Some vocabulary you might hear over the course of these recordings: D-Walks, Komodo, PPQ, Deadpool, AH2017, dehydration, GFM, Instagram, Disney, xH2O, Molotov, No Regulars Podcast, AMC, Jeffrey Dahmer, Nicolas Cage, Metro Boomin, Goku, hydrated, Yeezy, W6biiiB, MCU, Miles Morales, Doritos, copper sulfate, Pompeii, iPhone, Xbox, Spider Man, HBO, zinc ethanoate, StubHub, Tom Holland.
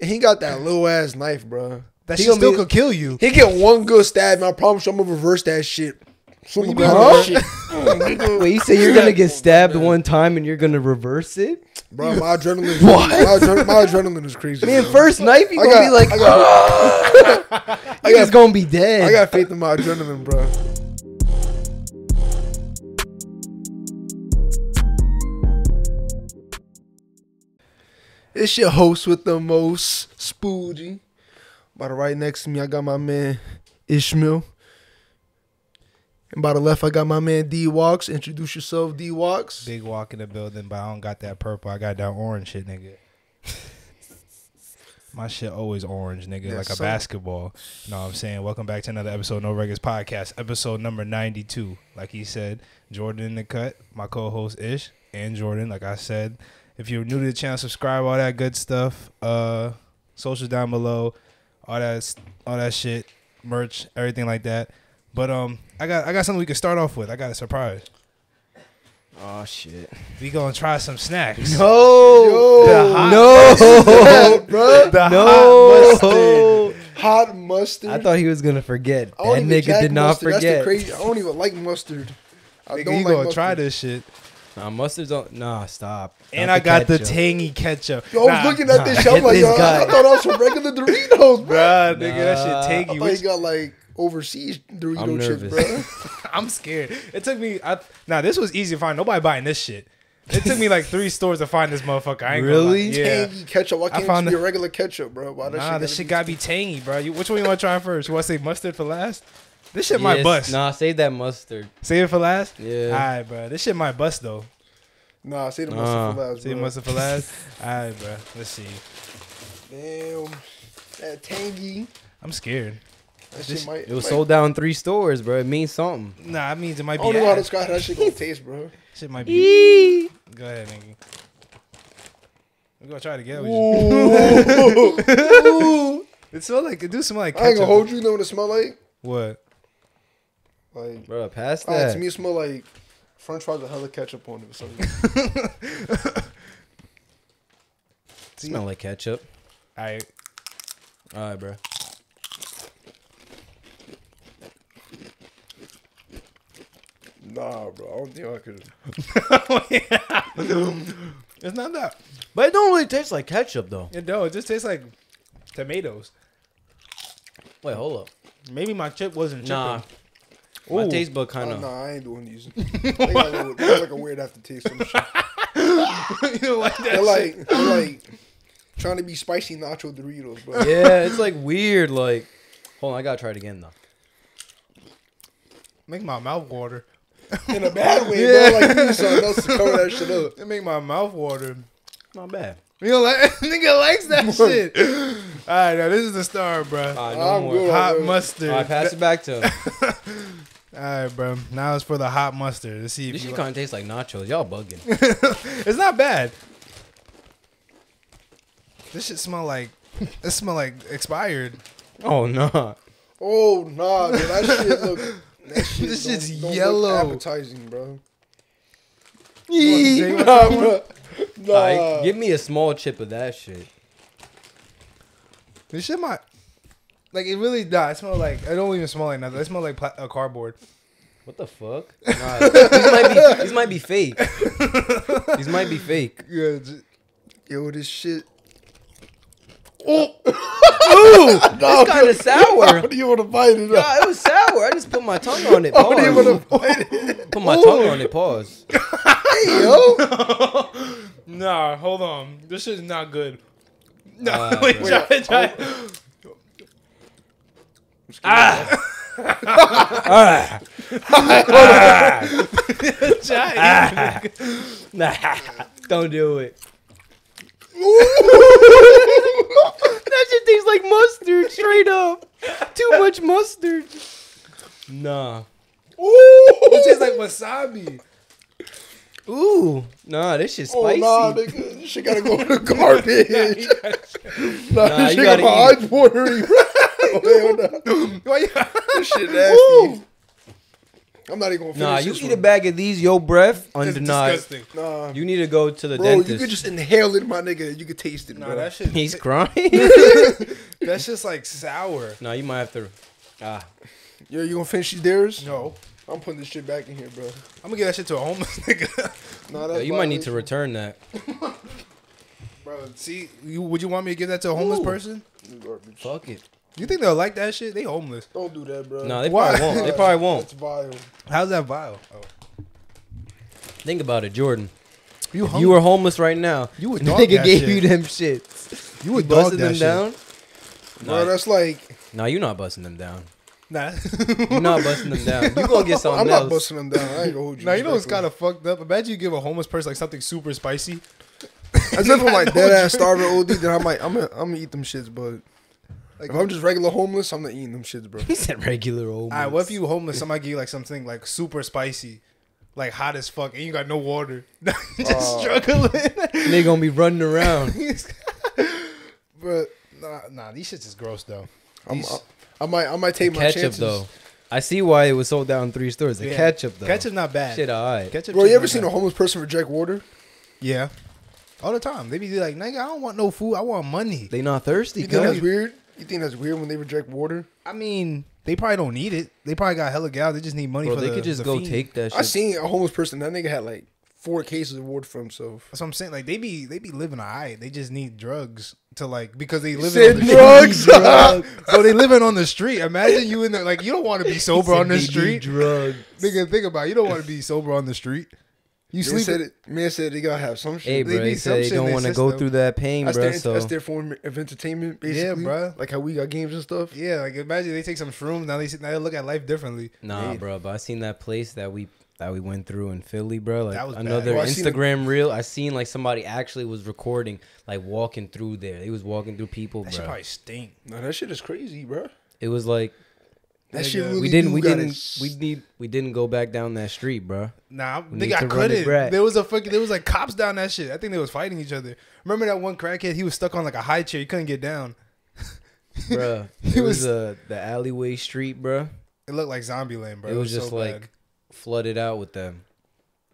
And he got that little ass knife, bro. That shit still could kill you. He get one good stab, and I promise you I'm gonna reverse that shit. Wait, you say you're gonna get stabbed one time and you're gonna reverse it? Bro, my adrenaline. What? My adrenaline is crazy. Man, first knife, you gonna be like, he's gonna be dead. I got faith in my adrenaline, bro. It's your host with the most, Spoogie. By the right next to me, I got my man Ishmael. And by the left, I got my man D-Walks. Introduce yourself, D-Walks. Big walk in the building, but I don't got that purple. I got that orange shit, nigga. My shit always orange, nigga, yeah, like a basketball. You know what I'm saying? Welcome back to another episode of No Regulars Podcast, episode number 92. Like he said, Jordan in the cut, my co-host Ish, and Jordan, like I said. If you're new to the channel, subscribe, all that good stuff. Socials down below, all that shit, merch, everything like that. But I got something we can start off with. I got a surprise. Oh shit! We gonna try some snacks. No, hot mustard. I thought he was gonna forget. That nigga did not forget. That's the crazy. I don't even like mustard. I don't. You gonna try this shit? Nah, mustard's on. Nah, stop. And I got the tangy ketchup. Yo, I was looking at this shit. I'm like, yo, I thought I was from regular Doritos, bro. Nah, nigga, that shit tangy. I thought you got like overseas Dorito chips, bro. I'm scared. It took me. This was easy to find. Nobody buying this shit. It took me like 3 stores to find this motherfucker. I ain't really gonna, yeah. Tangy ketchup. Why can't it be a regular ketchup, bro? Why this shit gotta be tangy, bro. Which one you want to try first? You want to say mustard for last? This shit might bust. Nah, save that mustard. Save it for last? Yeah. All right, bro. This shit might bust, though. Nah, save the mustard for last, bro. Save the mustard for last? All right, bro. Let's see. Damn. That tangy. I'm scared. It was sold down 3 stores, bro. It means something. Nah, it means it might be. I don't know how to describe how that shit gonna taste, bro. Shit might be. Go ahead, nigga. We're gonna try it together. Ooh. It do smell like ketchup. I ain't gonna hold you. You know what it smell like? What? Like, bro, pass that. To me, it smell like French fries with hella ketchup on it or something. Smell like ketchup. All right, bro. Nah, bro, I don't think I could. Oh, yeah. It's not that, but it don't really taste like ketchup though. It don't. It just tastes like tomatoes. Wait, hold up. Maybe my chip wasn't chipping. Nah. My taste bud kind of. Nah, I ain't doing these. It's like a weird aftertaste. Some shit. You don't like that. They're like trying to be spicy nacho Doritos, bro. Yeah, it's like weird. Like, hold on, I gotta try it again though. Make my mouth water. In a bad way, bro. Like you need something else to cover that shit up. It make my mouth water. Not bad. Nigga likes that shit. All right, now this is the star, bro. Hot mustard. All right, pass it back to him. All right, bro. Now it's for the hot mustard. Let's see. This shit kind of tastes like nachos. Y'all bugging. It's not bad. This shit smell like. It smell like expired. Oh nah. Oh nah, dude. That shit look. That shit this shit's yellow. Look appetizing, bro. Nah, bro. Nah. Like, give me a small chip of that shit. This shit might. Like, it really does. It smells like. It don't even smell like nothing. It smells like cardboard. What the fuck? Nah, these might be fake. These might be fake. Yeah, yo, this shit. Oh! Ooh! No, it's kind of sour. How do you want to bite it up? Nah, it was sour. I just put my tongue on it. Pause. How do you want to bite it? Put my tongue on it. Pause. Hey, yo. Nah, hold on. This shit's not good. No, wait, try. Nah, don't do it. That shit tastes like mustard, straight up. Too much mustard. Nah. Ooh, it tastes like wasabi. Ooh, nah, this shit's spicy. Oh, nah, nigga, this shit gotta go in the garbage. Nah, this shit got my eyes watering. This shit nasty. Ooh. I'm not even gonna finish. Nah, you eat a bag of these, your breath undenied. Disgusting. Nah, you need to go to the dentist. Bro, you could just inhale it, my nigga. And you could taste it. Nah, bro. That shit. He's crying. That's just like sour. Nah, you might have to. Yo, you gonna finish these dares? No, I'm putting this shit back in here, bro. I'm gonna give that shit to a homeless nigga. Nah, that's yo, you might need to return that. Bro, see, would you want me to give that to a homeless person? Fuck it. You think they'll like that shit? They homeless. Don't do that, bro. No, they probably won't. They probably won't. That's vile. How's that vile? Oh. Think about it, Jordan. You were homeless right now. You would dog that shit. Nigga gave you them shit. You would dog that shit. Down? Bro, that's like... Nah, you're not busting them down. Nah. You're not busting them down. You gonna get something else. I'm not busting them down. I ain't gonna hold you. Nah, you know what's kind of fucked up? Imagine you give a homeless person like something super spicy. As if I'm like dead ass starving OD, then I'm gonna eat them shits, but like if I'm just regular homeless, I'm not eating them shits, bro. He said regular homeless. Alright, what if you homeless? Somebody give you like something like super spicy, like hot as fuck, and you got no water. Just struggling. They gonna be running around. But nah, these shits is gross though. I might take my chances. Ketchup though. I see why it was sold down in 3 stores. The ketchup though. Ketchup's not bad. Shit, alright. Bro, you ever seen a homeless person reject water? Yeah. All the time. They be like, nigga, I don't want no food. I want money. They not thirsty. You think that's weird? You think that's weird when they reject water? I mean, they probably don't need it. They probably got hella gal. They just need money. Bro, they could just go take that shit. I seen a homeless person. That nigga had like 4 cases of water for himself. That's what I'm saying. Like, they be living all right. They just need drugs to like, because they live on the drugs. Drugs. So they living on the street. Imagine you in there. Like, you don't want to be sober on the street. Drugs. Nigga, think about it. You don't want to be sober on the street. You sleep. Man said they gotta have some shit. Hey, bro, they said they don't want to go through that pain, bro. That's their form of entertainment, basically. Yeah, bro. Like how we got games and stuff. Yeah, like imagine they take some shrooms. Now they look at life differently. Nah, bro. But I seen that place that we went through in Philly, bro. Like that was another Instagram reel. I seen like somebody actually was recording, like walking through there. They was walking through people. That shit probably stink. No, that shit is crazy, bro. It was like. That shit really we didn't go back down that street, bro. Nah, they got cutted. There was like cops down that shit. I think they was fighting each other. Remember that one crackhead? He was stuck on like a high chair. He couldn't get down. Bro, it was the alleyway street, bro. It looked like Zombieland, bro. It was just so like bad. Flooded out with them,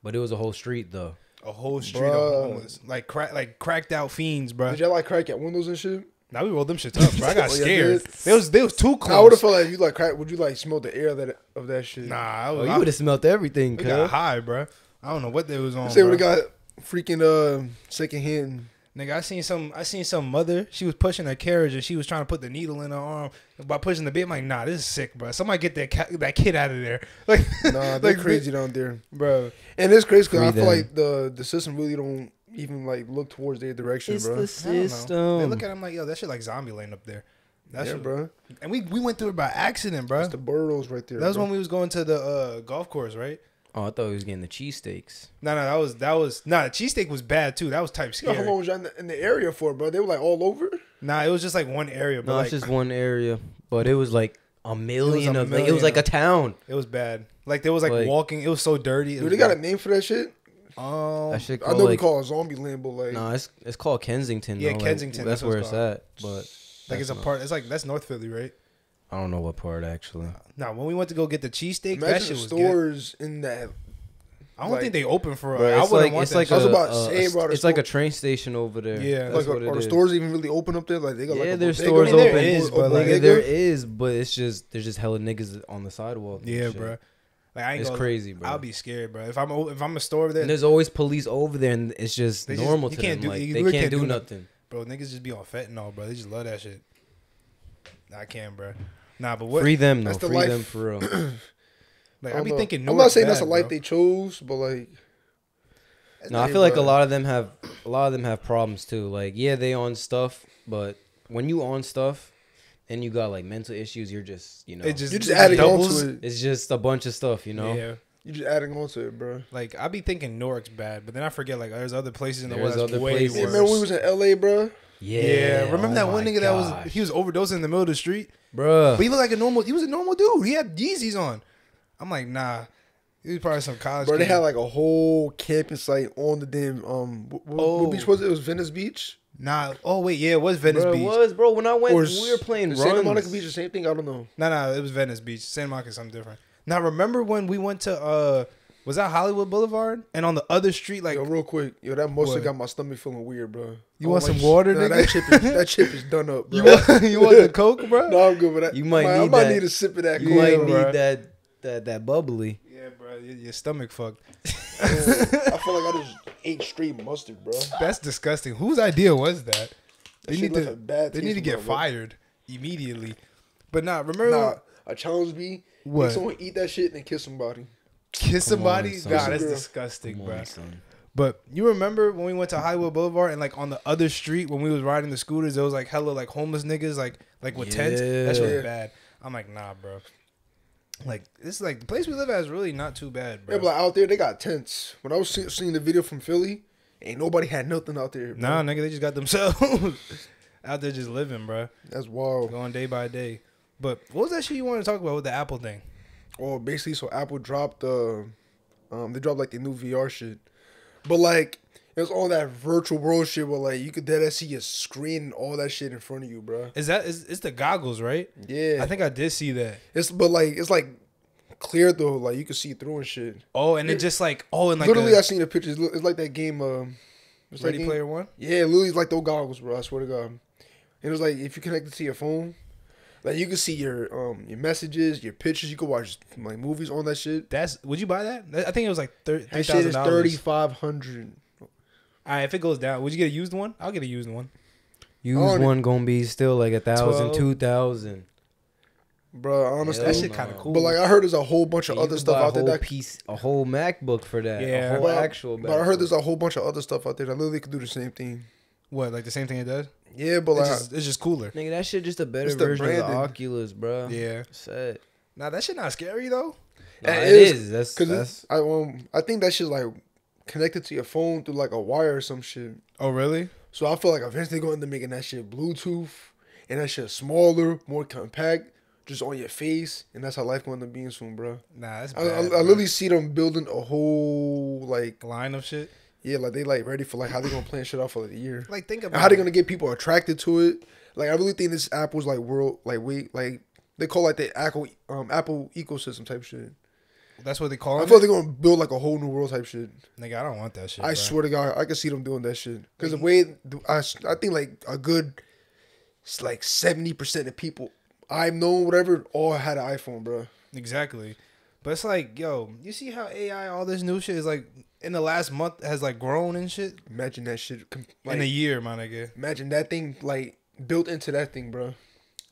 but it was a whole street though. A whole street of homeless, like cracked out fiends, bro. Did y'all like crack at windows and shit? Now we rolled them shits up, bro. I got scared. They was too close. I would have felt like you like crack. Would you like smell the air of that shit? Nah, you would have smelled everything. They got high, bro. I don't know what they was on. They would have got freaking secondhand. Nigga, I seen some mother. She was pushing her carriage and she was trying to put the needle in her arm by pushing the bit. I'm like, nah, this is sick, bro. Somebody get that kid out of there. Like, nah, they're like, crazy down there, bro. And it's crazy because I feel like the system really don't. Even like look towards their direction, it's bro. The system. They look at him like, yo, that shit like Zombieland up there. That's bro. And we went through it by accident, bro. It's the burros right there. That was when we was going to the golf course, right? Oh, I thought he was getting the cheesesteaks. No, that was the cheesesteak was bad too. That was type scary. Yo, how long was you in the area for, bro? They were like all over? Nah, it was just like one area, bro. No, it's just one area. But it was like a million. It was like a town. It was bad. Like there was like walking, it was so dirty. Dude, they got a name for that shit? I know like, we call it Zombieland, but like no, it's called Kensington. Yeah, though. Kensington. Like, that's where it's at. But like it's a part. It's like that's North Philly, right? I don't know what part actually. Nah, when we went to go get the cheesesteak, that shit was good. Stores in that. I don't think they open for us. I wouldn't want that. It's like a train station over there. Yeah, that's like, what are the stores even really open up there? Like they got yeah, like there's stores open. There is, but it's just there's just hella niggas on the sidewalk. Yeah, bro. Like, it's crazy, bro. I'll be scared, bro. If I'm a store over there, and there's always police over there, and it's just normal to them. Like, they can't do nothing, bro. Niggas just be on fentanyl, bro. They just love that shit. I can't, bro. Nah, but what? Free them, though. Free them for real. Like I be thinking, I'm not saying that's a life they chose, but like, no, I feel like a lot of them have problems too. Like, yeah, they on stuff, but when you on stuff. And you got like mental issues. You're just, you know, you're just adding on to it. It's just a bunch of stuff, you know. Yeah, you're just adding on to it, bro. Like I be thinking Newark's bad, but then I forget like there's other places in the world that's way worse. Hey, remember we was in LA, bro. Yeah. Remember that one nigga that was overdosing in the middle of the street, bro. But he looked like a normal dude. He had Yeezys on. I'm like, nah. He was probably some college. Bro, they had like a whole camping site on the damn what beach was it? It was Venice Beach. Nah. Oh wait, yeah, it was Venice Beach. It was, bro. When I went, we were playing Santa Monica Beach. The same thing. I don't know. Nah, it was Venice Beach. Santa Monica, something different. Now, remember when we went to, was that Hollywood Boulevard? And on the other street, like... Yo, real quick. Yo, that mostly got my stomach feeling weird, bro. You want some water, nigga? That chip is done up, bro. You want the Coke, bro? No, I'm good with that. I might need a sip of that Coke, You might need that bubbly. Yeah, bro. Your stomach fucked. I feel like I just ate straight mustard, bro. That's disgusting. Whose idea was that? They need to get fired immediately. But nah, remember... Nah, a challenge be... What? Someone eat that shit and then kiss somebody. Kiss somebody? God, that's disgusting, bro. But you remember when we went to Hollywood Boulevard and like on the other street when we was riding the scooters, there was like hella like homeless niggas like with tents. That's really bad. I'm like, nah, bro. Like this, like the place we live at is really not too bad, bro. Yeah, but like, out there they got tents. When I was seeing the video from Philly, ain't nobody had nothing out there. Bro. Nah, nigga, they just got themselves out there just living, bro. That's wild. Going day by day. But what was that shit you wanted to talk about with the Apple thing? Oh, basically, so Apple dropped they dropped like the new VR shit, but like it was all that virtual world shit where like you could dead ass see your screen and all that shit in front of you, bro. It's the goggles, right? Yeah, I think I did see that. It's like clear though, like you could see through and shit. Oh, and it just like literally I seen the pictures. It's like that game, Ready Player One. Yeah, literally it's like those goggles, bro. I swear to God, it was like if you connect it to your phone. Like you can see your messages, your pictures. You can watch like movies on that shit. Would you buy that? I think it was like $3,000. $3,500. All right, if it goes down, would you get a used one? I'll get a used one. Used one gonna be still like $1,000, $2,000. Bro, I understand. That shit kind of cool. But like I heard there's a whole bunch of other stuff out there. A whole MacBook for that. Yeah, a whole actual. But I heard there's a whole bunch of other stuff out there that literally could do the same thing. What, like the same thing it does? Yeah, but like it's just cooler. Nigga, that shit just a better version of the Oculus, bro. Yeah. Sad. Nah, that shit not scary though. Nah, it is. That's I think that shit's like connected to your phone through like a wire or some shit. Oh really? So I feel like eventually going to making that shit Bluetooth and that shit smaller, more compact, just on your face, and that's how life going to be soon, bro. Nah, that's bad. I literally see them building a whole like line of shit. Yeah, like they like ready for like how they gonna plan shit out for like a year. Like think about and how they gonna get people attracted to it. Like I really think this Apple's like world like we like they call like the Apple ecosystem type shit. That's what they call it. I feel like they're gonna build like a whole new world type shit. Nigga, I don't want that shit. I swear to God, I can see them doing that shit because the way I think like a good it's like 70% of people I've known whatever all had an iPhone, bro. Exactly. But it's like, yo, you see how AI, all this new shit is like in the last month has like grown and shit? Imagine that shit. Like, in a year, my nigga. Imagine that thing like built into that thing, bro.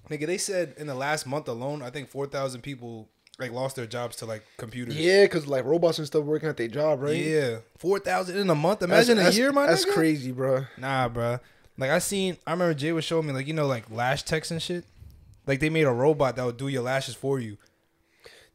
Nigga, they said in the last month alone, I think 4,000 people like lost their jobs to like computers. Yeah, because like robots and stuff working at their job, right? Yeah. 4,000 in a month. Imagine a year, my nigga. That's crazy, bro. Nah, bro. Like I remember Jay was showing me like, you know, like lash techs and shit. Like they made a robot that would do your lashes for you.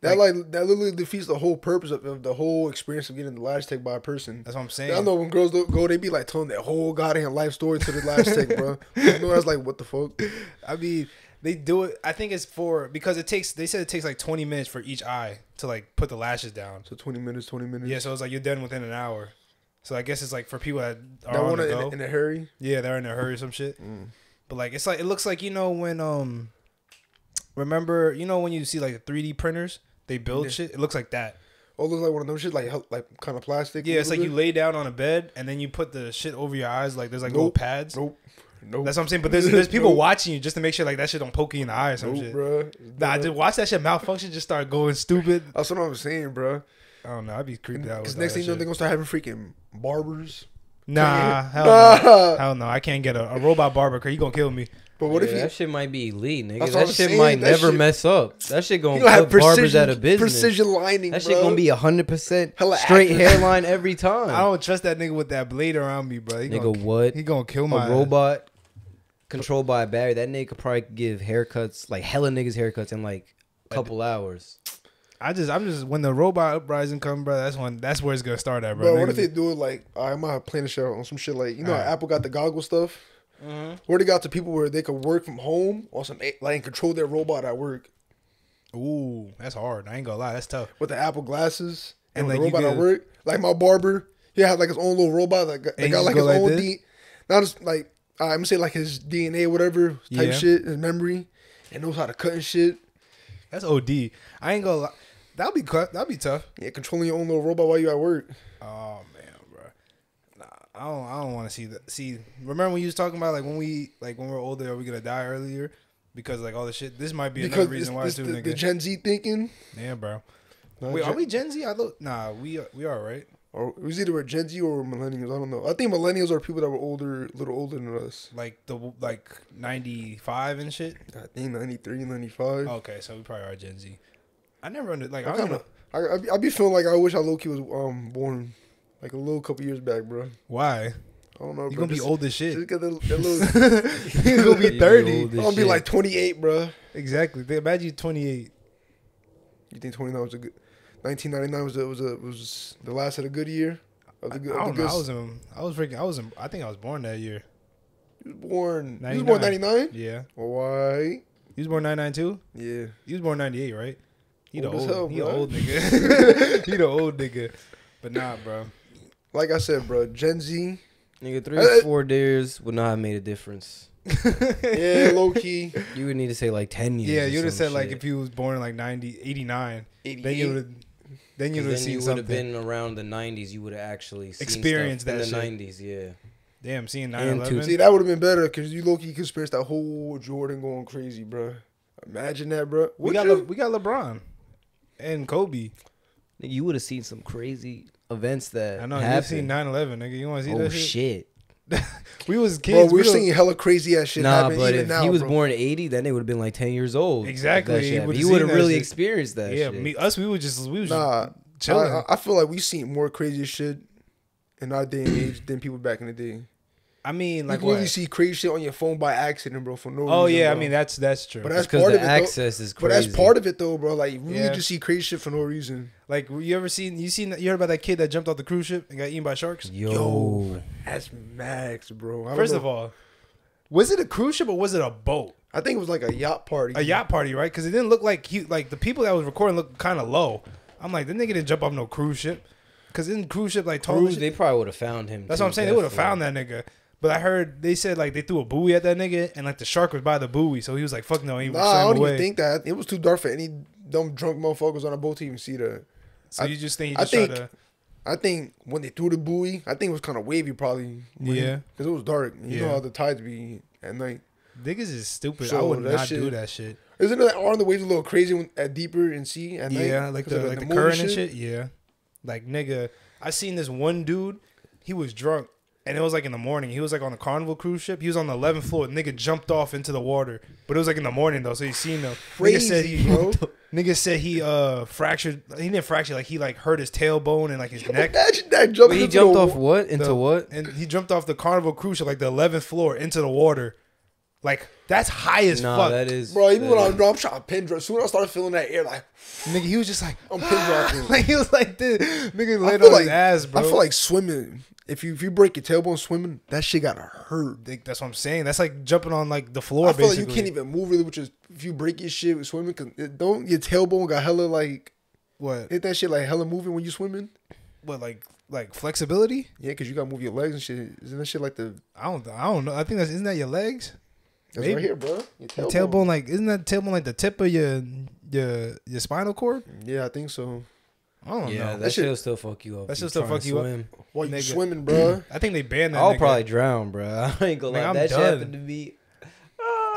That literally defeats the whole purpose of the whole experience of getting the lash tech by a person. That's what I'm saying. I know when girls go, they be like telling their whole goddamn life story to the lash tech, bro. You know, that's like, what the fuck? I mean, they do it. I think it's because they said it takes like 20 minutes for each eye to like put the lashes down. So 20 minutes. Yeah, so it's like you're done within an hour. So I guess it's like for people that are on the go. In a hurry? Yeah, they're in a hurry or some shit. Mm. But like, it's like, it looks like, you know, when, remember, you know, when you see like the 3D printers? They build shit. It looks like that. Oh, it looks like one of those shit, like kind of plastic. Yeah, it's like you lay down on a bed and then you put the shit over your eyes. Like there's like little pads. Nope. That's what I'm saying. But there's people watching you just to make sure like that shit don't poke you in the eye or some shit. Bro. Nah, just watch that shit malfunction. Just start going stupid. That's what I'm saying, bro. I don't know. I'd be creeped out. Because next thing you know, they're gonna start having freaking barbers. Nah, hell no. I can't get a robot barber. He gonna kill me. But what if that shit might be elite, nigga? That shit might never mess up. That shit gonna put barbers out of business. Precision lining, that shit gonna be 100% straight hairline every time. I don't trust that nigga with that blade around me, bro. Nigga, what? He gonna kill my robot controlled by a battery. That nigga could probably give haircuts, like hella niggas haircuts in like a couple hours. I'm just when the robot uprising come, bro. That's where it's gonna start at, bro. What if they do it like I might plan a show on some shit like you know how Apple got the goggle stuff. Mm-hmm. Where they got to people where they could work from home or some like and control their robot at work. Ooh, that's hard. I ain't gonna lie, that's tough. With the Apple glasses and like the robot at work, like my barber, he had like his own little robot that got like his own DNA. Not just like I'm gonna say like his DNA, whatever type shit, his memory, and knows how to cut and shit. That's OD. I ain't gonna lie. That'll be cut. That'll be tough. Yeah, controlling your own little robot while you're at work. Oh man, bro. Nah, I don't want to see that. See, remember when you was talking about when we're older, are we gonna die earlier? Because all this shit. This might be another reason why too, nigga. The Gen Z thinking. Yeah, bro. Wait, are we Gen Z? Nah, we are, right? Or it was either we're Gen Z or we're millennials. I don't know. I think millennials are people that were older, a little older than us. Like 95 and shit? I think 93, 95. Okay, so we probably are Gen Z. I never under like I be feeling like I wish I low-key was born like a little couple years back, bro. Why? I don't know, bro. You're gonna be old as shit. You're gonna be 30. I'm gonna be like 28, bro. Exactly. Imagine you 28. You think 29 was a good... 1999 was the last of the good year. I don't know. I was freaking. I think I was born that year. You was born. 99. You was born 99. Yeah. Why? You was born 99 too. Yeah. You was born 98, right? He the old nigga. He the old nigga. But nah, bro. Like I said, bro, Gen Z, nigga, 3 or 4 years would not have made a difference. Yeah, low key. You would need to say like 10 years. Yeah, you would have said shit. Like if you was born in like 89, then you would have seen something. You would have been around the 90s. You would have actually seen experienced that in the shit. 90s. Yeah. Damn, seeing 9/11. See, that would have been better because you low key could experience that whole Jordan going crazy, bro. Imagine that, bro. We got LeBron and Kobe. Nigga, you would have seen some crazy events that I know. You've seen 9/11, nigga. You want to see that? Oh shit. We was kids, bro, we were seeing hella crazy ass shit happen. But even if now, he was born in 80, then they would have been like 10 years old. Exactly. He would have really experienced that shit. Yeah, we were just chilling. I feel like we seen more crazy shit in our day and age than people back in the day. I mean, like, you can really see crazy shit on your phone by accident, bro, for no reason. Oh yeah, bro. I mean that's true. But that's part of it. Access is crazy. But that's part of it though, bro. Like, you really just see crazy shit for no reason. Like, you heard about that kid that jumped off the cruise ship and got eaten by sharks? Yo, that's max, bro. First of all, was it a cruise ship or was it a boat? I think it was like a yacht party. A yacht party, right? Because it didn't look like the people that was recording looked kind of low. I'm like, the nigga didn't jump off no cruise ship. Because in cruise ship like tall, they probably would have found him. That's what I'm saying. They would have found that nigga. But I heard they said like they threw a buoy at that nigga and like the shark was by the buoy, so he was like, "Fuck no!" Nah, I don't even think that it was too dark for any dumb drunk motherfuckers on a boat to even see that. So I think when they threw the buoy, I think it was kind of wavy, probably. Yeah, because it was dark. You know how the tides be at night. Niggas is stupid. So I would not do that shit. Isn't that on the waves a little crazy when at deeper in sea at night? Yeah, like the current and shit. Yeah, like nigga, I seen this one dude. He was drunk. And it was like in the morning. He was like on the Carnival cruise ship. He was on the 11th floor. Nigga jumped off into the water. But it was like in the morning though, so you seen them. Nigga said he, bro. Nigga said he fractured. He didn't fracture. Like he hurt his tailbone and like his neck. Imagine that jumping. He jumped off what? Into what? And he jumped off the Carnival cruise ship, like the 11th floor, into the water. Like that's high as fuck. That is, bro. Even when I'm trying to pin drop, soon as I started feeling that air, like nigga, he was just like I'm pin dropping. Like he was like this. Nigga laid on his ass, bro. I feel like swimming. If you break your tailbone swimming, that shit gotta hurt. That's what I'm saying. That's like jumping on like the floor. I feel basically. Like you can't even move really, which is if you break your shit with swimming. Cause your tailbone got hella like what? Ain't that shit like hella moving when you swimming? What like flexibility? Yeah, cause you gotta move your legs and shit. Isn't that shit like the? I don't know. I think that's isn't that your legs? That's maybe. Right here, bro. Your tailbone like isn't that tailbone like the tip of your spinal cord? Yeah, I think so. I don't know. That shit will still fuck you up. That shit will still fuck you up. While you swimming, bro. I think they banned that nigga. I'll probably drown, bro. I ain't gonna lie. That shit happened to me.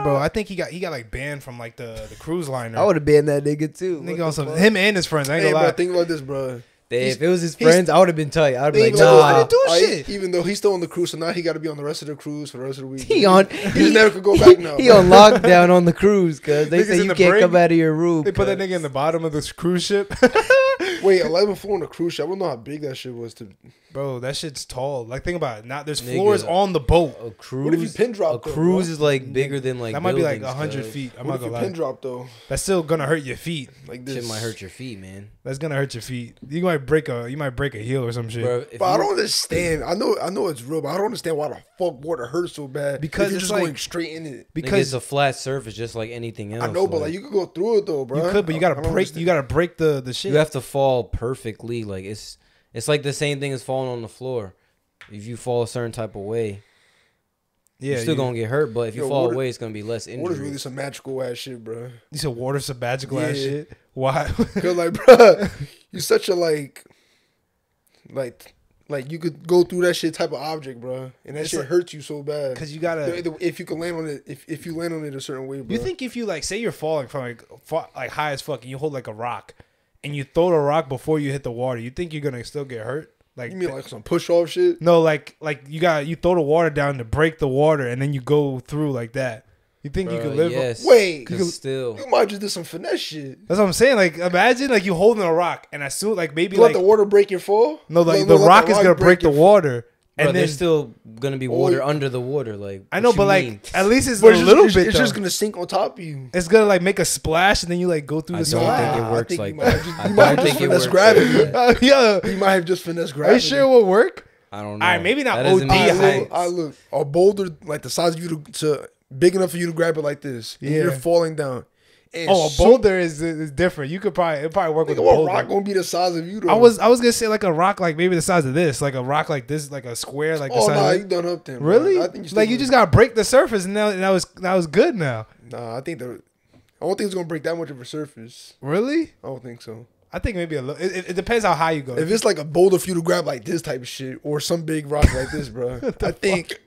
Bro, I think he got like banned from like the cruise liner. I would have banned that nigga too. Nigga also him and his friends. I ain't gonna lie. Bro, think about this, bro. If it was his friends, I would have been tight. I would have been like, nah. I didn't do shit. Even though he's still on the cruise, so now he got to be on the rest of the cruise for the rest of the week. He never could go back now. He on lockdown on the cruise because they say you can't come out of your room. They put that nigga in the bottom of the cruise ship. Wait, 11th floor on a cruise ship. I don't know how big that shit was. Bro, that shit's tall. Like, think about it. Now, there's floors on the boat. A cruise. What if you pin drop? A cruise is like bigger than like. That might be like 100 feet. I'm not gonna lie. Pin drop though. That's still gonna hurt your feet. Like this shit might hurt your feet, man. That's gonna hurt your feet. You might break a heel or some shit. Bro, but I don't understand. I know it's real, but I don't understand why the fuck water hurts so bad. Because you're just going straight in it. Because it's a flat surface, just like anything else. I know, but like you could go through it though, bro. You could, but you gotta break the shit. You have to fall perfectly. Like it's like the same thing as falling on the floor. If you fall a certain type of way, Yeah, you're still gonna get hurt, but if you fall away, it's gonna be less injury. Water's really some magical ass shit, bro. You said water's some magical ass shit. Why? Cause like, bro, you're such a like you could go through that shit type of object, bro, and that shit hurts you so bad. Cause you gotta, if you can land on it, if you land on it a certain way, bro. You think if you like, say you're falling from like high as fuck, and you hold like a rock, and you throw the rock before you hit the water, you think you're gonna still get hurt? Like, you mean like some push off shit? No, like you throw the water down to break the water, and then you go through like that. You think you could live? Yes, wait, you could, still you might just do some finesse shit. That's what I'm saying. Like, imagine like you holding a rock, and I assume like maybe you like, let the water break your fall. No, like the rock is gonna break the water, and then there's still gonna be water under the water. Like, I know, but like at least it's a little bit. It's just gonna sink on top of you. It's gonna like make a splash, and then you like go through the splash. I don't think it works like that. You might just finesse gravity. Yeah, you might have just finesse gravity. Are you sure it will work? I don't know. All right, maybe not OD height. I look a boulder like the size of you to big enough for you to grab it like this. Yeah, you're falling down. And oh, a boulder is different. You could probably work with a boulder. A rock gonna be the size of you though. I was gonna say like a rock like maybe the size of this, like a rock like this, like a square like. Oh, the size of you done up there. Really? I think you just gotta break the surface, and that was good now. Nah, I don't think it's gonna break that much of a surface. Really? I don't think so. I think maybe a little. It depends how high you go. If it's like a boulder for you to grab like this type of shit, or some big rock like this, bro. I think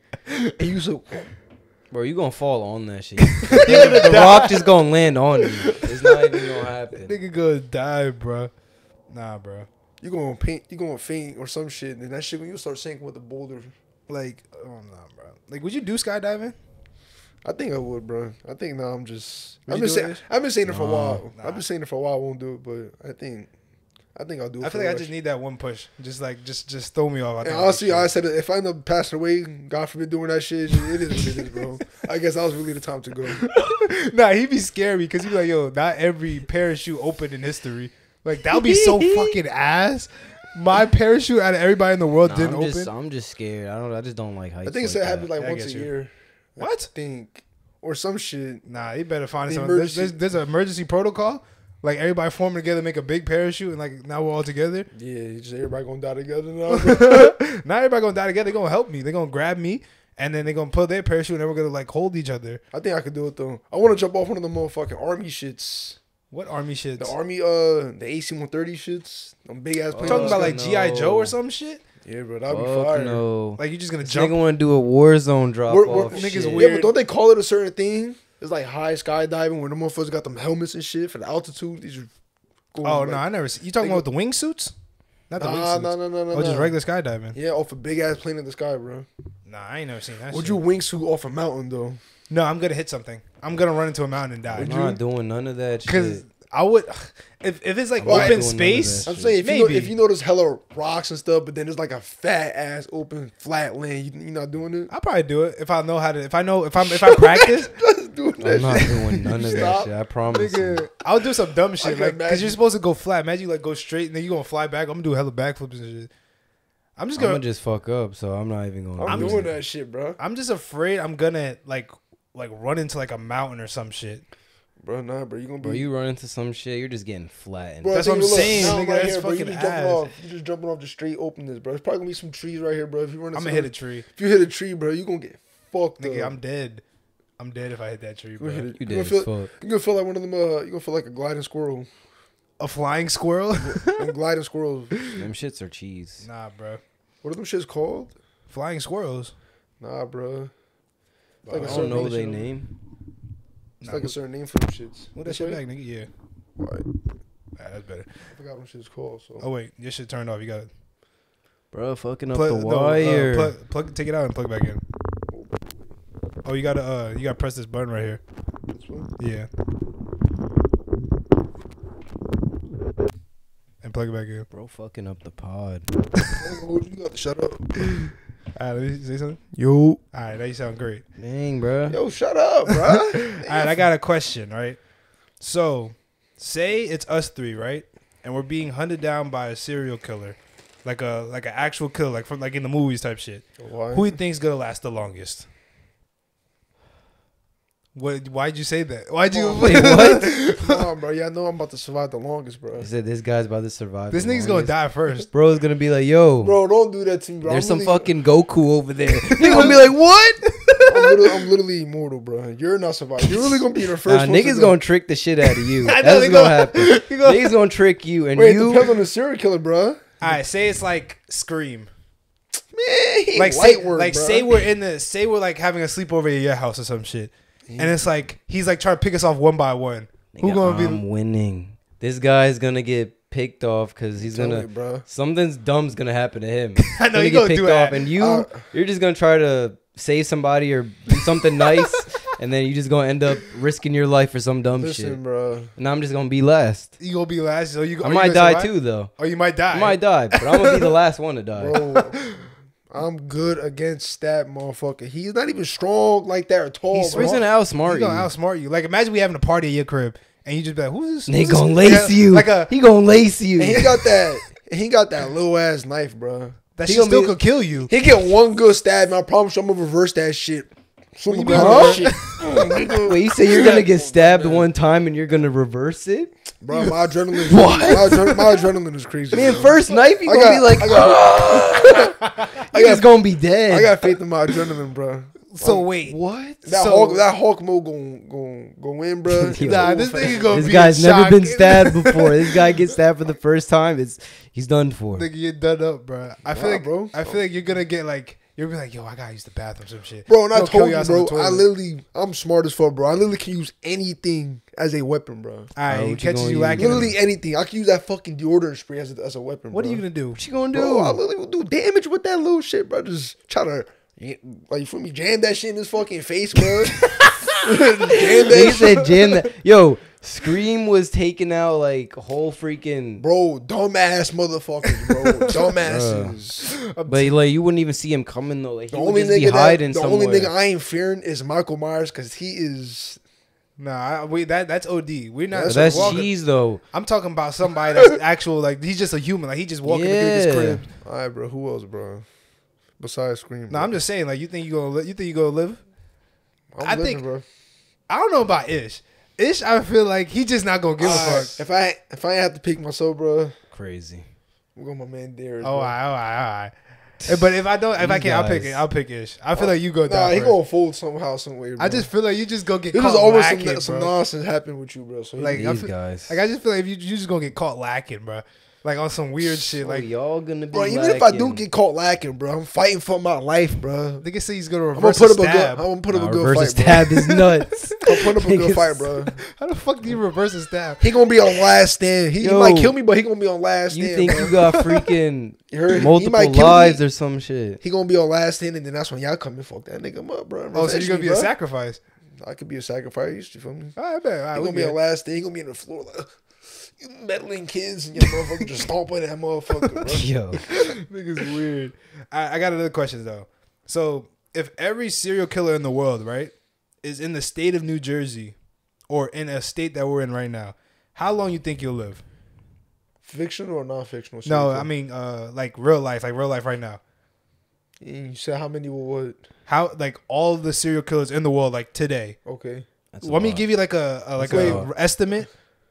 you so. Bro, you gonna fall on that shit. The rock just gonna land on you. It's not even gonna happen. That nigga gonna die, bro. Nah, bro. You gonna faint or some shit, and that shit when you start sinking with the boulder. Like, oh nah, bro. Like, would you do skydiving? I think I would, bro. I think I'm just. I've been saying it for a while. Nah. I've been saying it for a while. I won't do it, but I think I'll do it. I feel like I just need that one push. Just like, just throw me off. And honestly, I said, if I end up passing away, God forbid doing that shit, it is what it is, bro. I guess that was really the time to go. Nah, he'd be scary because he'd be like, yo, not every parachute opened in history. Like, that would be so fucking ass. My parachute out of everybody in the world didn't open. I'm just scared. I just don't like heights. I think it happens like once a year. What? I think. Or some shit. Nah, you better find something. There's an emergency protocol. Like, everybody forming together, make a big parachute, and, like, now we're all together. Yeah, just everybody going to die together now. Not everybody going to die together. They're going to help me. They're going to grab me, and then they're going to pull their parachute, and then we're going to, like, hold each other. I think I could do it, though. I want to jump off one of the motherfucking army shits. What army shits? The army, the AC-130 shits. Them big-ass planes. Talking about, like, G.I. Joe or some shit? Yeah, bro, that'd be fire. No. Like, you just going to jump. Nigga want to do a Warzone drop-off shit. Weird. Yeah, but don't they call it a certain thing? It's like high skydiving where the motherfuckers got them helmets and shit for the altitude. These are cool. Oh, no, I never see. You talking about the wingsuits? Not the wingsuits. No. Oh, just regular skydiving. Yeah, off a big-ass plane in the sky, bro. Nah, I ain't never seen that shit. Would you wingsuit off a mountain, though? No, I'm going to hit something. I'm going to run into a mountain and die. I'm not doing none of that shit. Because I would... If it's like open space, I'm saying if you know there's hella rocks and stuff, but then there's like a fat ass open flat land, you're not doing it. I'll probably do it if I know how to. If I practice. I'm not doing none of that shit. I promise. Nigga, I'll do some dumb shit, like because you're supposed to go flat. Imagine you like go straight and then you gonna fly back. I'm gonna do hella backflips and shit. I'm gonna just fuck up, so I'm not even gonna. I'm doing that shit, bro. I'm just afraid I'm gonna like run into like a mountain or some shit. Bro, nah, bro. You gonna be. Bro, you run into some shit. You're just getting flattened. Bro, that's what I'm saying. Nigga, right that's here, fucking ass. You just jumping off the straight openness, bro. There's probably gonna be some trees right here, bro. If you run, I'm gonna hit a tree. If you hit a tree, bro, you gonna get fucked. Nigga, up. I'm dead. I'm dead if I hit that tree, bro. You dead as fuck. You gonna feel like one of them. You gonna feel like a gliding squirrel, a flying squirrel, and gliding squirrels. Them shits are cheese. Nah, bro. What are them shits called? Flying squirrels. Nah, bro. Like I don't know their name. It's like a certain name for them shits. What that shit back, nigga? Yeah. All right. That's better. I forgot what shit's called. So. Oh, wait. Your shit turned off. You got it. Bro, fucking up the wire. Take it out and plug it back in. Oh, you got to press this button right here. This one? Yeah. And plug it back in. Bro, fucking up the pod. Shut up. All right, let me say something. Yo. All right, that you sound great. Dang, bro. Yo, shut up, bro. All right, I got a question, right? So, say it's us three, right? And we're being hunted down by a serial killer, like an actual killer, like from like in the movies type shit. Why? Who do you think's gonna last the longest? What? Why'd you say that? Why'd you? Oh, wait, what? Come on, bro. Yeah, I know I'm about to survive the longest, bro. He said this guy's about to survive. This nigga's gonna die first. Bro is gonna be like, yo, bro, don't do that to me, bro. There's some fucking Goku over there. Nigga gonna be like, what? I'm I'm literally immortal, bro. You're not surviving. You're really gonna be the first one. Niggas gonna trick the shit out of you. That's what's gonna happen. Niggas gonna trick you. And wait, it depends on the serial killer, bro. Alright, say it's like Scream. Man, like say, word, like bro. Say we're in the say we're like having a sleepover at your house or some shit, yeah. And it's like he's like trying to pick us off one by one. Nigga, who gonna I'm be winning? This guy's gonna get picked off because he's gonna it, bro. Something's dumb's gonna happen to him. I know you're gonna picked do off, and you're just gonna try to save somebody or do something nice, and then you're just gonna end up risking your life for some dumb shit, bro. And I'm just gonna be last. You gonna be last? So you? I might die too, though. Or you might die. I might die, but I'm gonna be the last one to die. Bro. I'm good against that motherfucker. He's not even strong like that or tall. He's gonna outsmart you. He's gonna outsmart you. Like imagine we having a party at your crib and you just be like, "Who's this?" And he gonna lace you. Like a he gonna lace you. And he got that. He got that little ass knife, bro. That shit still could kill you. He get one good stab, and I promise you, I'm gonna reverse that shit. Wait, you say you're gonna get stabbed one time and you're gonna reverse it? Bro, my adrenaline is my adrenaline is crazy. Man, first knife you gonna be like he's gonna be dead. I got faith in my adrenaline, bro. So wait, what? That Hulk mode gonna win, bro. Nah, this nigga gonna be. This guy's never been stabbed before. This guy gets stabbed for the first time. He's done for. Nigga, you're done up, bro. I feel like you're gonna get like. You'll be like, yo, I gotta use the bathroom, some shit. Bro, and I told you, bro, I'm smart as fuck, bro. I literally can use anything as a weapon, bro. All right, it catches you lacking. Literally anything. I can use that fucking deodorant spray as a weapon, bro. What are you gonna do? What you gonna do? Bro, I literally will do damage with that little shit, bro. Just try to, like, you feel me? Jam that shit in his fucking face, bro. Jam that. Yo, Scream was taking out like whole freaking bro, dumbass motherfuckers, bro, dumbasses. But like you wouldn't even see him coming though. Like, the only nigga I ain't fearing is Michael Myers because he is. Nah, that's OD. We're not. That's cheese though. I'm talking about somebody that's actual. Like he's just a human. Like he just walking through this crib. All right, bro. Who else, bro? Besides Scream. No, nah, I'm just saying. Like you think you gonna live? I think, bro. I don't know about Ish. Ish, I feel like he just not gonna give a fuck. If I have to pick myself, bro, crazy. We're gonna my man Darius. Oh, all right. But if I don't, if I can't, guys. I'll pick Ish. I feel like you go down. Nah, he gonna fold somehow, some way. Bro. I just feel like you just gonna get. It caught was always lacking, some nonsense happened with you, bro. So like these guys, like I just feel like you just gonna get caught lacking, bro. Like on some weird shit. Like y'all gonna be. Bro, even lacking. If I do get caught lacking, bro, I'm fighting for my life, bro. Nigga say he's gonna reverse a stab. I'm gonna put up a good fight, bro. Reverse a stab is nuts. I'm putting up a good fight, bro. How the fuck do you reverse a stab? He gonna be on last stand. He might kill me, but he gonna be on last stand. You think bro. You got freaking multiple lives or some shit? He gonna be on last stand, and then that's when y'all come and fuck that nigga up, bro. Oh, so you gonna be a sacrifice? I could be a sacrifice. You feel me? I bet. He gonna be on last stand. He gonna be on the floor like. You meddling kids and your motherfucker just stomping that motherfucker, bro. Yo. Nigga's weird. I got another question, though. So, if every serial killer in the world, right, is in the state of New Jersey or in a state that we're in right now, how long you think you'll live? Fictional or non-fictional? No, I mean, like real life right now. You said how many will what? How, like, all the serial killers in the world, like, today. Okay. Let me give you, like, a estimate.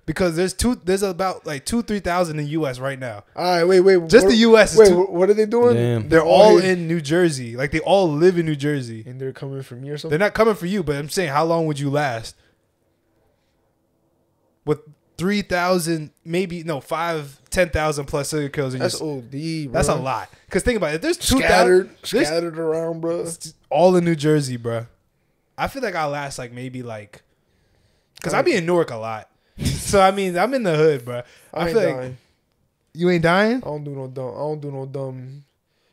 Because there's about like 2,000-3,000 in the U.S. right now. All right, wait. Just the U.S. Wait, what are they doing? Damn. They're all in New Jersey. Like they all live in New Jersey. And they're coming for me or something? They're not coming for you, but I'm saying how long would you last? With 3,000, maybe, no, 5,000-10,000 plus serial killers. That's OD, bro. That's a lot. Because think about it. If there's 2,000. Scattered around, bro. All in New Jersey, bro. I feel like I'll last like maybe like. Because I be in Newark a lot. So I mean, I'm in the hood, bro. I feel like you ain't dying. I don't do no dumb.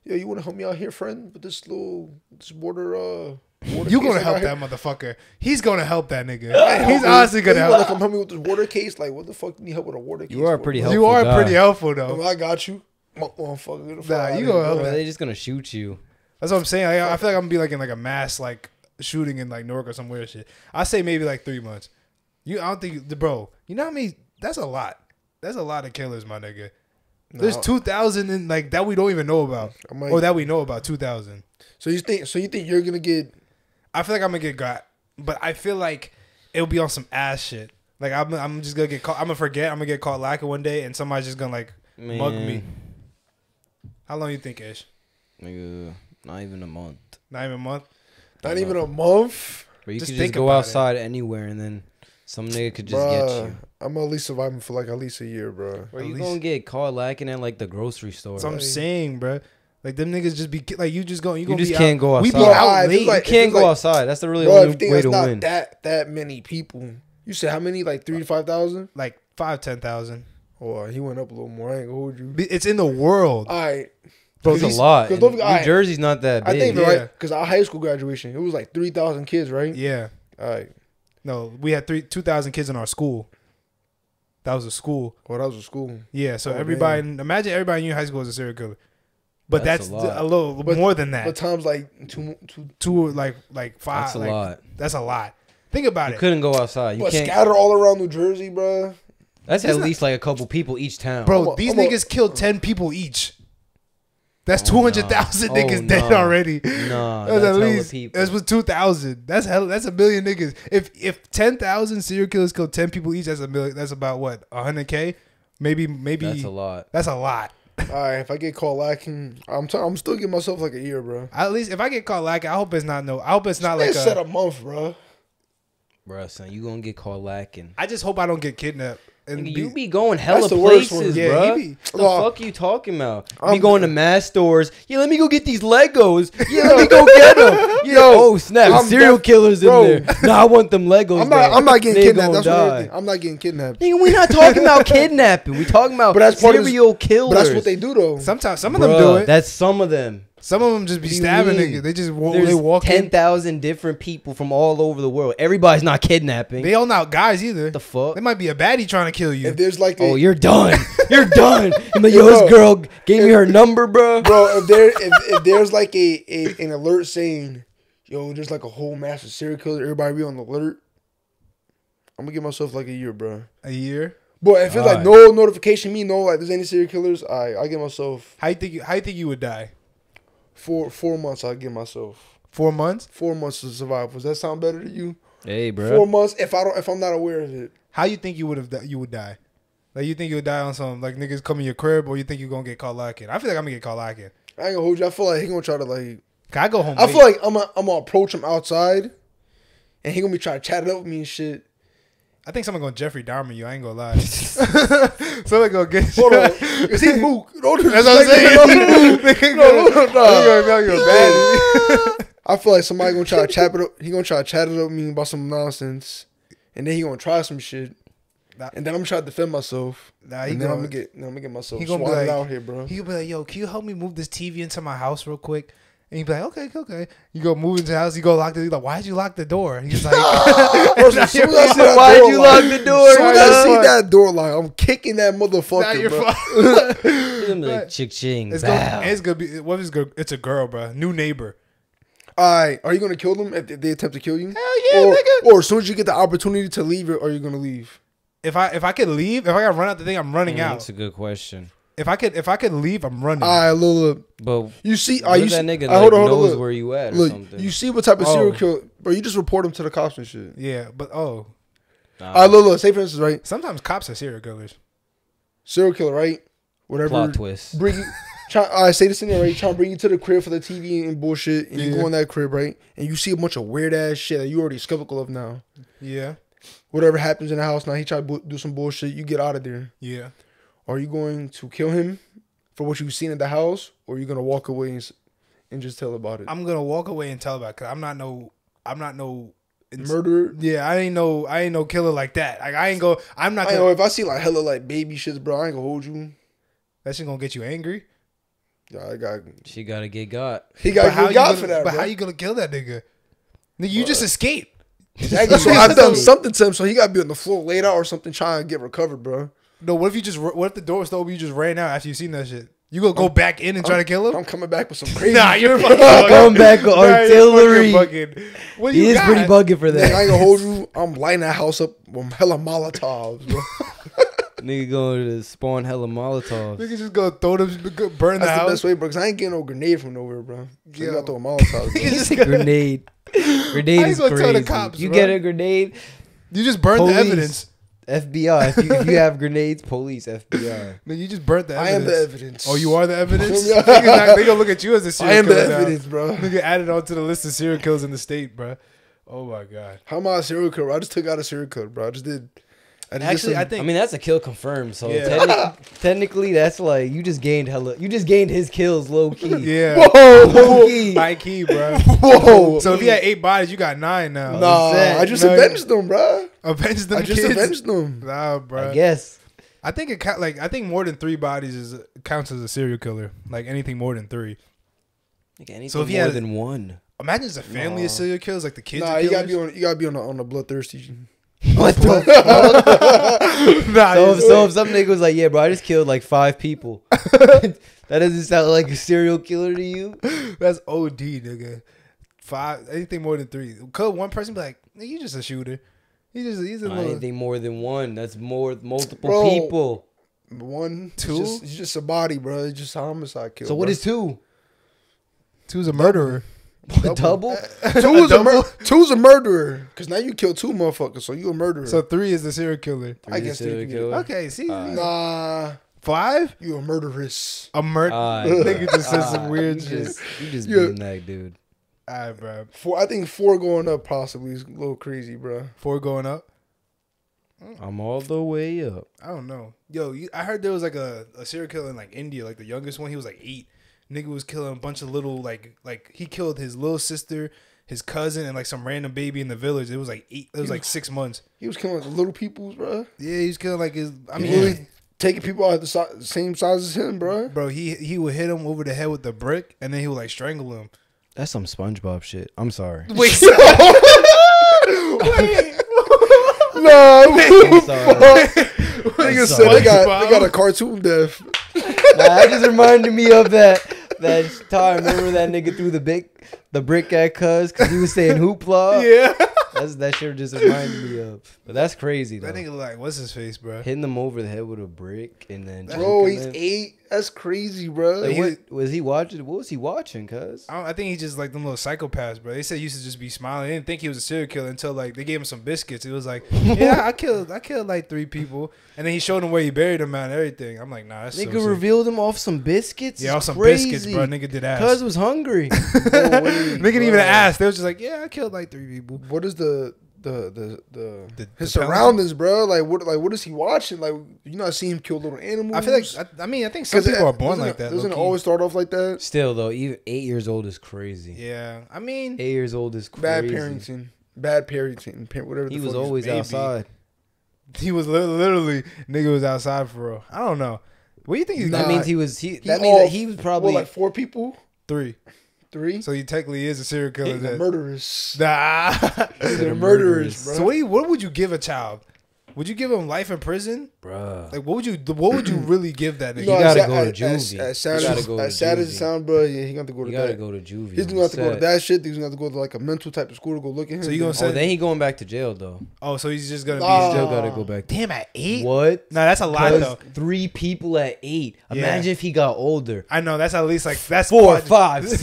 Yo, you wanna help me out here, friend? With this border. You gonna help that motherfucker? He's gonna help that nigga. He's honestly gonna help. Like, I'm helping with this water case. Like, what the fuck? Do you need help with a water case? You are pretty helpful. You are pretty helpful though. I got you. Motherfucker. Nah, you gonna help? They just gonna shoot you. That's what I'm saying. I feel like I'm gonna be like in like a mass like shooting in like Newark or some weird shit. I say maybe like 3 months. I don't think, bro. You know what I mean? That's a lot. That's a lot of killers, my nigga. No. There's 2,000 in like that we don't even know about, or that we know about 2,000. So you think you're gonna get? I feel like I'm gonna get got, but I feel like it'll be on some ass shit. Like I'm just gonna get caught. I'm gonna forget. I'm gonna get caught lacking one day, and somebody's just gonna like mug me. How long you think, Ish? Nigga, not even a month. Not even a month. Not even a month. But you can just go outside anywhere, and then some nigga could just get you. I'm at least surviving for like at least a year, bro. Or you gonna get caught lacking at like the grocery store. That's what I'm saying, bro. Like them niggas just be like, you just go, you just can't go outside. We be out late. You can't go outside. That's the really only way to win. That many people. You said how many? Like 3,000 to 5,000? Like 5,000 to 10,000. Oh, he went up a little more. I ain't gonna hold you. It's in the world. All right. Bro, it's a lot. New Jersey's not that big. I think, right? Because our high school graduation, it was like 3,000 kids, right? Yeah. All right. No, we had 2,000 kids in our school. That was a school. Oh, that was a school. Yeah, so everybody, imagine everybody in your high school is a serial killer. But that's a little more than that. But times like two, like five. That's a lot. That's a lot. Think about it. You couldn't go outside. You can't scatter all around New Jersey, bro. That's at least like a couple people each town. Bro, these niggas killed 10 people each. That's 200,000 niggas dead already. No, that's at least people. That's with 2,000. That's hell. That's a million niggas. If 10,000 serial killers killed 10 people each, that's a million. That's about what, 100K, maybe. That's a lot. That's a lot. All right, if I get caught lacking, I'm still giving myself like a year, bro. At least if I get caught lacking, I hope it's not I hope it's not like said a month, bro. Bro, son, you gonna get caught lacking. I just hope I don't get kidnapped. And you be going hella places, bro. The fuck you talking about? You be going to mass stores. Yeah, let me go get these Legos. Yeah, let me go get them. Yeah. Oh, snap. Serial killers in there. No, I want them Legos. I'm not getting kidnapped. That's what I'm not getting kidnapped. Nigga, we're not talking about kidnapping. We're talking about serial killers. But that's what they do, though. Sometimes some of them do it. That's some of them. Some of them just be stabbing niggas. They just walk 10,000 different people from all over the world. Everybody's not kidnapping. They all not guys either. The fuck? They might be a baddie trying to kill you. If there's like you're done. You're done. And the yo, girl gave me her number, bro. Bro, if there's like an alert saying, yo, there's like a whole massive serial killer, everybody be on alert. I'm gonna give myself like a year, bro. A year? But if it's like no notification, like there's any serial killers, I give myself. How you think you would die? Four months I'll give myself. 4 months? 4 months to survive. Does that sound better to you? Hey, bro. 4 months if I'm not aware of it. How you think you would die? Like you think you would die on some like niggas come in your crib, or you think you're gonna get caught locking? I feel like I'm gonna get caught locking. I ain't gonna hold you. I feel like he gonna try to like I go home. I feel like I'm gonna approach him outside and he gonna be trying to chat it up with me and shit. I think someone gonna Jeffrey Dahmer you. I ain't gonna lie. Someone gonna get you. Hold on. Is he Mook? That's what I'm saying. No. I feel like somebody gonna try to chat it up. He gonna try to chat it up with me about some nonsense, and then he gonna try some shit, and then I'm gonna try to defend myself. I'm gonna get myself swatted out here, bro. He gonna be like, yo, can you help me move this TV into my house real quick? And he'd be like, okay. You go move into the house. You go lock the door. He's like, why'd you lock the door? And he's like, why'd you lock the door? As soon as I see that door lock, I'm kicking that motherfucker, bro. I'm like, ching, it's gonna be. What is good? It's a girl, bro. New neighbor. All right, are you gonna kill them if they attempt to kill you? Hell yeah, nigga. Or as soon as you get the opportunity to leave, are you gonna leave? If I could leave, if I gotta run out the thing, I'm running out. That's a good question. If I could leave, I'm running. All right, look. But you see, that nigga knows where you at or something. You see what type of serial killer, bro? You just report him to the cops and shit. Yeah, but all right, look. Say for instance, right? Sometimes cops are serial killers. Serial killer, right? Whatever. Plot twist. I say this in there, right? Trying to bring you to the crib for the TV and bullshit, and you go in that crib, right? And you see a bunch of weird ass shit that you already skeptical of now. Yeah. Whatever happens in the house now, he try to do some bullshit. You get out of there. Yeah. Are you going to kill him for what you've seen in the house, or are you going to walk away and just tell about it? I'm going to walk away and tell about it, because I'm not no murderer. Yeah, I ain't no killer like that. Like I know if I see like hella like baby shits, bro, I ain't going to hold you. That shit going to get you angry. Yeah, she got to get got. He got to get got for that, bro. But how you going to kill that nigga? You just escaped. Exactly. So I've done something to him, so he got to be on the floor laid out or something trying to get recovered, bro. No, what if the door was open? You just ran out after you seen that shit. You gonna go back in and try to kill him? I'm coming back with some crazy. Nah, you're fucking come back with artillery. What he is got? Pretty bugging for that. Nigga, I ain't gonna hold you. I'm lighting that house up with hella Molotovs, bro. Nigga going to spawn hella Molotovs. Nigga just gonna throw them, burn the house. That's the best way, bro. Cause I ain't getting no grenade from nowhere, bro. You gotta throw a Molotov. Just a grenade. Grenade is crazy. Tell the cops, you get a grenade. You just burn the evidence. FBI. If you have grenades, police, FBI. No, you just burnt the evidence. I am the evidence. Oh, you are the evidence? They're going to look at you as a serial killer. I am the evidence, bro. You get added onto the list of serial killers in the state, bro. Oh, my God. How am I a serial killer? I just took out a serial killer, bro. I just did. Actually, I think. I mean, that's a kill confirmed. So yeah. Technically, that's like you just gained hella. You just gained his kills low key. Yeah. Whoa. Low key. High key, bro. Whoa. So if you had 8 bodies, you got 9 now. Nah, I just avenged them, bro. Avenged them. I just avenged them. Nah, bro. I guess. I think it I think more than 3 bodies counts as a serial killer. Like anything more than 3. Like anything so if more than 1. Imagine it's a family of serial killers, like the kids. Nah, you gotta be on the bloodthirsty. What the fuck? Nah, so if some nigga was like, yeah, bro, I just killed like 5 people. That doesn't sound like a serial killer to you? That's OD, nigga. 5, anything more than 3. Could one person be like, you just a shooter. He's a little... Anything more than 1. That's multiple bro, people. 1, 2? It's just a body, bro. It's just a homicide kill. So what bro. Is 2? 2's a murderer. Double? Two's a murderer. Because now you kill 2 motherfuckers, so you a murderer. So 3 is the serial killer. I guess 3 killer. Okay, see. Nah. 5? You a murderess. A murderer. Nigga just said some weird shit. You just being that dude. All right, bro. 4, I think 4 going up possibly is a little crazy, bro. 4 going up? I'm all the way up. I don't know. Yo, I heard there was like a serial killer in like India. Like the youngest one, he was like 8. Nigga was killing a bunch of little, like he killed his little sister, his cousin, and like some random baby in the village. It was like 8, it was like 6 months. He was killing little peoples, bro. Yeah, he was killing like his, really taking people out the same size as him, bro. Bro, he would hit him over the head with a brick, and then he would like strangle him. That's some SpongeBob shit. I'm sorry. Wait. Wait. No. I'm sorry. They got a cartoon death. That just reminded me of that time. Remember that nigga threw the brick at Cuz because he was saying hoopla? Yeah. That shit just reminded me of. But that's crazy, though. That nigga like, what's his face, bro? Hitting them over the head with a brick and then... Bro, he's 8. That's crazy, bro. Like, what was he watching, Cuz? I think he's just like them little psychopaths, bro. They said he used to just be smiling. They didn't think he was a serial killer until like they gave him some biscuits. It was like, yeah, I killed like 3 people. And then he showed him where he buried them at and everything. I'm like, nah, that's nigga so revealed him off some biscuits? Yeah, off some biscuits, bro. Nigga did ass. Cuz was hungry. No way, nigga didn't even ask. They was just like, yeah, I killed like 3 people. What is his surroundings, bro? Like what is he watching? Like, you not see him kill little animals? I feel like I think some people are born like that. Doesn't it always start off like that? Still though, even 8 years old is crazy. Yeah, I mean, 8 years old is crazy. Bad parenting. Whatever. He was always outside. He was literally nigga was outside for real. I don't know. What do you think? That means he was. That means that he was probably like 4 people. 3. So he technically is a serial killer. He's a murderous. Nah. He's a murderous, bro. So what would you give a child? Would you give him life in prison? Bruh. Like, what would you really give that nigga? You gotta go to juvie. As sad as it sounds, bro, yeah, he got to go to that. You gotta go to juvie. He's gonna have to go to that shit. He's gonna have to go to like a mental type of school to go look at him. So you gonna say? Oh, then he going back to jail though. Oh, so he's just gonna be still gotta go back. Damn, at 8? What? Nah, that's a lot though. 3 people at 8. Imagine if he got older. I know that's at least like that's 4, 5, 6,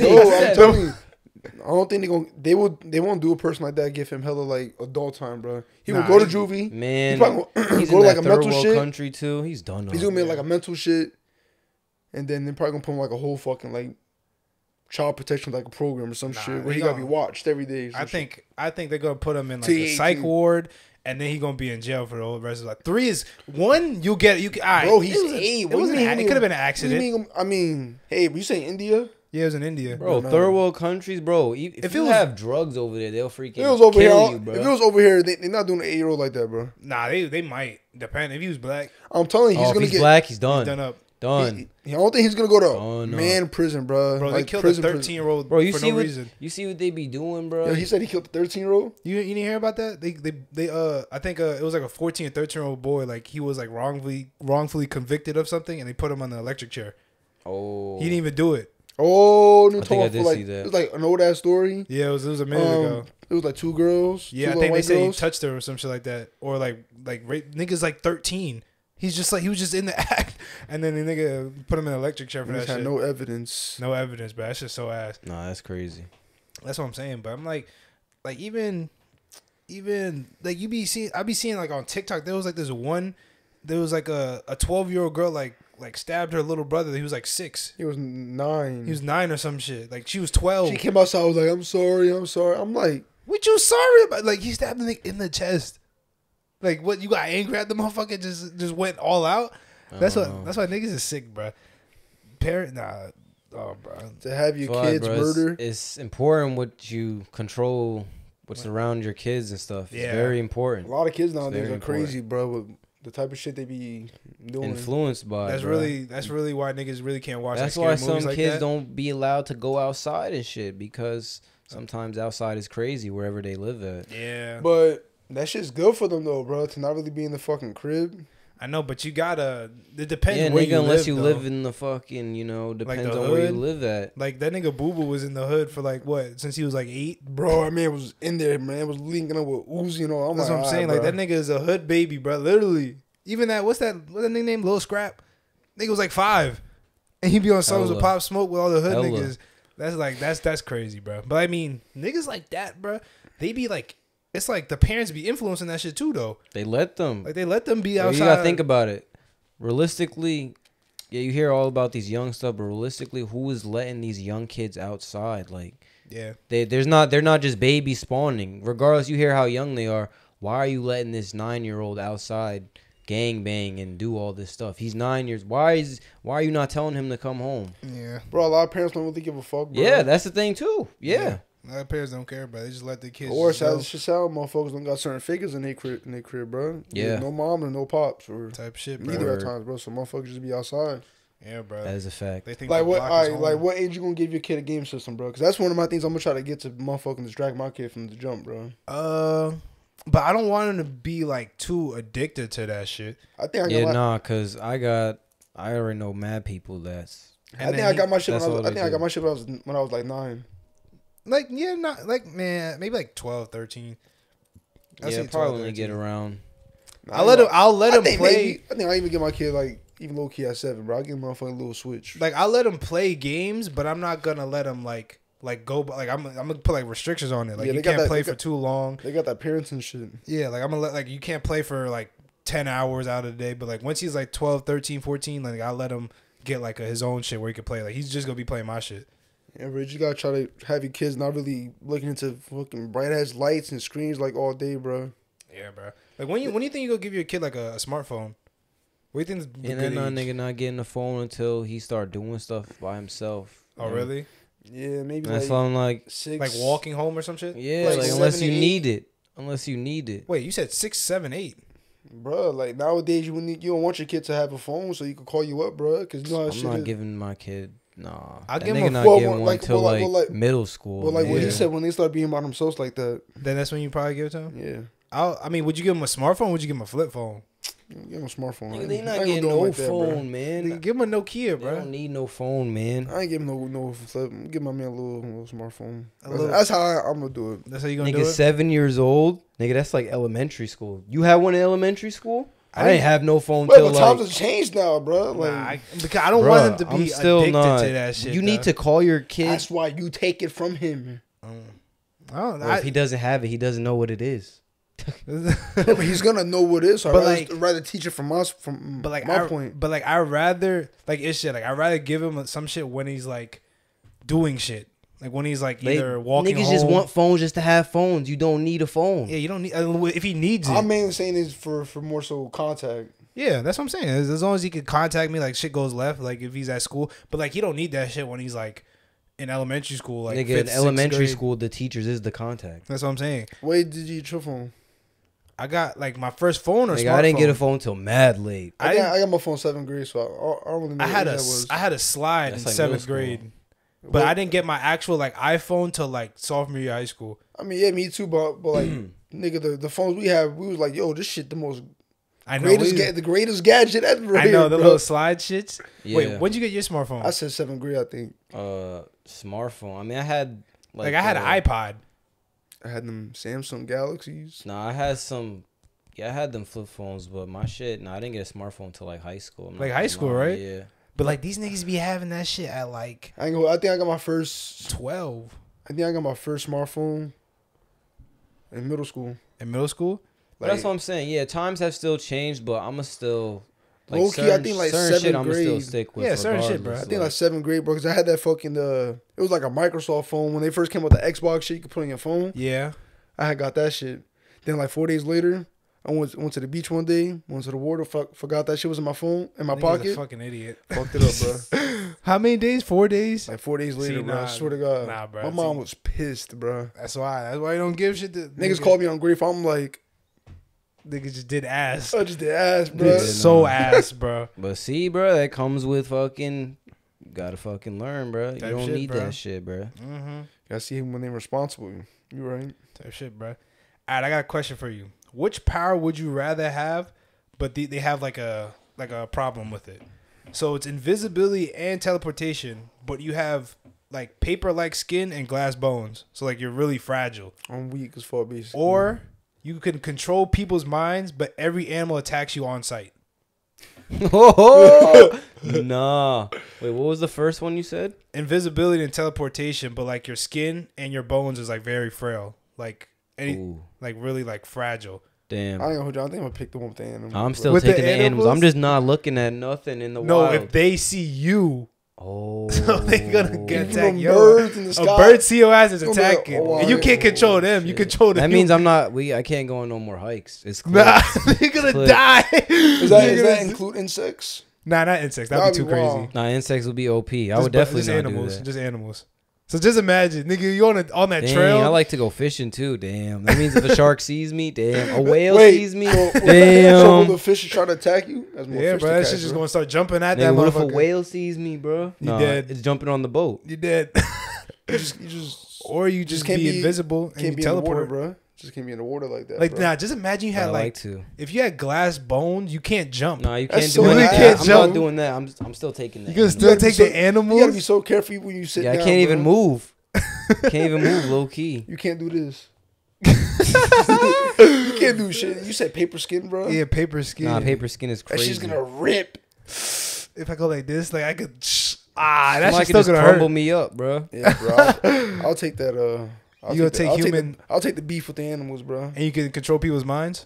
7. I don't think they won't do a person like that. Give him hella like adult time, bro. He will go to juvie. Man, he's in like a mental shit country too. He's done. He's gonna be like a mental shit, and then they're probably gonna put him like a whole fucking like child protection like a program or some shit where he gotta be watched every day. I think they're gonna put him in like a psych ward. And then he gonna be in jail for the whole rest of his life. 3 is 1. You get you. All right. Bro, he's 8. It could have been an accident. I mean, hey, were you saying India? Yeah, it was in India. Bro, third world countries, bro. If you have drugs over there, they'll freaking kill you, bro. If it was over here, they're not doing an 8-year-old like that, bro. Nah, they might. Depending. If he was black. I'm telling you, he's going to get... If he's black, he's done. He's done up. Done. I don't think he's going to go to prison, bro. Bro, like, they killed a 13-year-old for no reason. You see what they be doing, bro? Yo, he said he killed a 13-year-old? You didn't hear about that? I think it was like a 14 or 13-year-old boy. Like, he was like wrongfully convicted of something, and they put him on the electric chair. Oh. He didn't even do it. Oh, I think I did see that. It was like an old ass story. Yeah, it was a minute ago. It was like 2 girls. Yeah, I think they said he touched her or some shit like that, or like rape. Nigga's like 13. He's just like he was just in the act, and then the nigga put him in an electric chair for that shit. No evidence. No evidence, bro. That's just so ass. Nah, that's crazy. That's what I'm saying. But I'm like even even like you be seeing, I be seeing like on TikTok, there was like this one, there was like a 12-year-old girl like stabbed her little brother. He was like 6. He was 9. He was 9 or some shit. Like she was 12. She came outside. I was like, I'm sorry, I'm sorry. I'm like, what you sorry about? Like he stabbed him in the chest. Like what? You got angry at the motherfucker? Just went all out. That's why niggas is sick, bro. Parent, nah. Oh, bro. To have your kids murder. It's important what you control, what's around your kids and stuff. Yeah. It's very important. A lot of kids nowadays are crazy, bro, with the type of shit they be doing. Influenced by. That's really why niggas really can't watch. That's why some kids don't be allowed to go outside and shit, because sometimes outside is crazy wherever they live at. Yeah. But that shit's good for them though, bro, to not really be in the fucking crib. I know, but you gotta. It depends. Yeah, where nigga, unless you live in the fucking, you know, depends like on where you live at. Like that nigga Boo Boo was in the hood for like what? Since he was like 8, bro. I mean, it was in there, man. It was linking up with Uzi and all. That's like, what I'm saying. Bro. Like that nigga is a hood baby, bro. Literally. Even that. What's that nigga named Lil Scrap? Nigga was like 5, and he'd be on songs with Pop Smoke with all the hood niggas. That's crazy, bro. But I mean, niggas like that, bro. They be like. It's like the parents be influencing that shit too, though. They let them. Like, they let them be outside. You gotta think about it. Realistically, yeah, you hear all about these young stuff, but realistically, who is letting these young kids outside? Like, yeah, they're not just baby spawning. Regardless, you hear how young they are. Why are you letting this 9-year-old outside gangbang and do all this stuff? He's 9 years. Why are you not telling him to come home? Yeah, bro. A lot of parents don't really give a fuck, bro. Yeah, that's the thing too. Yeah. A lot of parents don't care, bro. They just let their kids. Or shout out motherfuckers don't got certain figures in their crib, bro. Yeah. No mom and no pops or type shit, bro. Neither at times, bro. So motherfuckers just be outside. Yeah, bro. That is a fact. They think what age you gonna give your kid a game system, bro? Because that's one of my things I'm gonna try to get to motherfucking distract my kid from the jump, bro. But I don't want him to be like too addicted to that shit. I think I got cause I already know mad people that's. I got my shit when I was like 9. Like, yeah, not like, man, maybe like 12, 13. I'll yeah, probably when get around. I'll let him play. Maybe, I think I even get my kid, like, even low key at 7, bro. I'll give him my fucking little Switch. Like, I'll let him play games, but I'm not going to let him, like go, like, I'm going to put, like, restrictions on it. Like, yeah, you can't play for too long. They got that parents and shit. Yeah, like, I'm going to let, like, you can't play for, like, 10 hours out of the day. But, like, once he's, like, 12, 13, 14, like, I'll let him get, like, his own shit where he can play. Like, he's just going to be playing my shit. Yeah, bro, you gotta try to have your kids not really looking into fucking bright ass lights and screens like all day, bro. Yeah, bro. Like when you think you go give your kid like a smartphone? What do you think? And then nigga not getting a phone until he start doing stuff by himself. Oh, man. Really? Yeah, maybe. That's why I'm like 6, like walking home or some shit. Yeah, like unless you need it. Unless you need it. Wait, you said 6, 7, 8. Bro, like nowadays you don't want your kid to have a phone so you can call you up, bro. Cause you know how I'm shit not is. Giving my kid. Nah, I give him one until like middle school. Well, like what he said, when they start being by themselves like that, then that's when you probably give it to him. Yeah, I mean, would you give him a smartphone? Or would you give him a flip phone? Give him a smartphone. Nigga, they not getting no phone, man. Give him a Nokia, bro. I don't need no phone, man. I ain't give him no flip. Give my man a little smartphone. That's how I'm gonna do it. That's how you gonna do it. Nigga, 7 years old. Nigga, that's like elementary school. You had one in elementary school. I didn't have no phone till like... But times have changed now, bro. Like, because I don't want him to be addicted to that shit. You need to call your kid. That's why you take it from him. If he doesn't have it, he doesn't know what it is. But he's gonna know what it is. So but I'd rather teach it from us. But I rather I rather give him some shit when he's like doing shit. Like when he's like either walking home. Niggas just want phones just to have phones. You don't need a phone. Yeah, you don't need. If he needs it, I'm mainly saying is for more so contact. Yeah, that's what I'm saying. As long as he can contact me, like shit goes left. Like if he's at school, but like he don't need that shit when he's like in elementary school. Like nigga, in elementary school, the teachers is the contact. That's what I'm saying. Wait, did you get your phone? I got like my first phone or something. I didn't get a phone till mad late. I got my phone 7th grade, so I don't really know what that was. I had a slide in 7th grade. But I didn't get my actual like iPhone till like sophomore year of high school. I mean, yeah, me too, but like nigga, the phones we have, we was like, yo, this shit the greatest gadget ever. I know little slide shits. Yeah. Wait, when'd you get your smartphone? I said 7th grade, I think. Smartphone. I mean, I had like I had an iPod. I had them Samsung Galaxies. Nah, I had some. Yeah, I had them flip phones, but my shit. Nah, I didn't get a smartphone till like high school. Like high school, right? Yeah. But like these niggas be having that shit at like I think I got my first 12. I think I got my first smartphone in middle school. in middle school. Like, that's what I'm saying. Yeah, times have still changed, but I'ma still like low key, certain, I think like certain shit I'ma still stick with. Yeah, certain shit, bro. I think like 7th grade, bro, because I had that fucking it was like a Microsoft phone when they first came out, the Xbox shit you could put on your phone. Yeah, I had got that shit. Then like 4 days later, I went to the beach one day, went to the water, forgot that shit was in my phone, in my pocket. Was a fucking idiot. Fucked it up, bro. How many days? 4 days? Like 4 days later, see, bro. Nah, I swear to God. Nah, bro. My mom was pissed, bro. That's why you don't give shit to... Niggas called me on grief. I'm like... Niggas just did ass. I just did ass, bro. It's so ass, bro. But see, bro, that comes with fucking... You gotta fucking learn, bro. Type you don't shit, need bro. That shit, bro. Mm-hmm. You gotta see him when they're responsible. You right. Type shit, bro. All right, I got a question for you. Which power would you rather have, but they have like a problem with it? So it's invisibility and teleportation, but you have like paper-like skin and glass bones. So like you're really fragile. I'm weak as fuck, basically. Or you can control people's minds, but every animal attacks you on sight. Oh, nah. Wait, what was the first one you said? Invisibility and teleportation, but like your skin and your bones is like very frail. Like. Like really like fragile. Damn. I don't know who. I think I'm gonna pick the one with the animals. I'm still with taking the animals. I'm just not looking at nothing in the wild. No, if they see you, oh, so they're gonna get attacked. Yo, in the sky. A bird see your ass is attacking, like, oh, and you can't control them. Shit. You control them. That means I'm not. I can't go on no more hikes. It's clear. Nah, you're gonna die. Does that include insects? Nah, not insects. That'd be too crazy. Wrong. Nah, insects would be OP. I would definitely just do animals. So just imagine, nigga, you on that trail. I like to go fishing too. Damn, that means if a shark sees me, damn, a whale sees me, damn. So will the fish trying to attack you? That's more yeah, fish bro, that shit's just gonna start jumping at nigga, that. What if a whale sees me, bro? You dead? It's jumping on the boat. You dead? you just can't be invisible and you teleport, bro. Just can't be in the water like that. Like, bro. Nah, just imagine you had if you had glass bones, you can't jump. Nah, you can't do that. I'm not doing that. I'm still taking that. You can still take the animals? You gotta be so careful when you sit down. Yeah, I can't even move. Can't even move, low key. You can't do this. You can't do shit. You said paper skin, bro? Yeah, paper skin. Nah, paper skin is crazy. That shit's gonna rip. If I go like this, like I could. That shit's still gonna crumble me up, bro. Yeah, bro. I'll take that. I'll take the beef with the animals, bro. And you can control people's minds?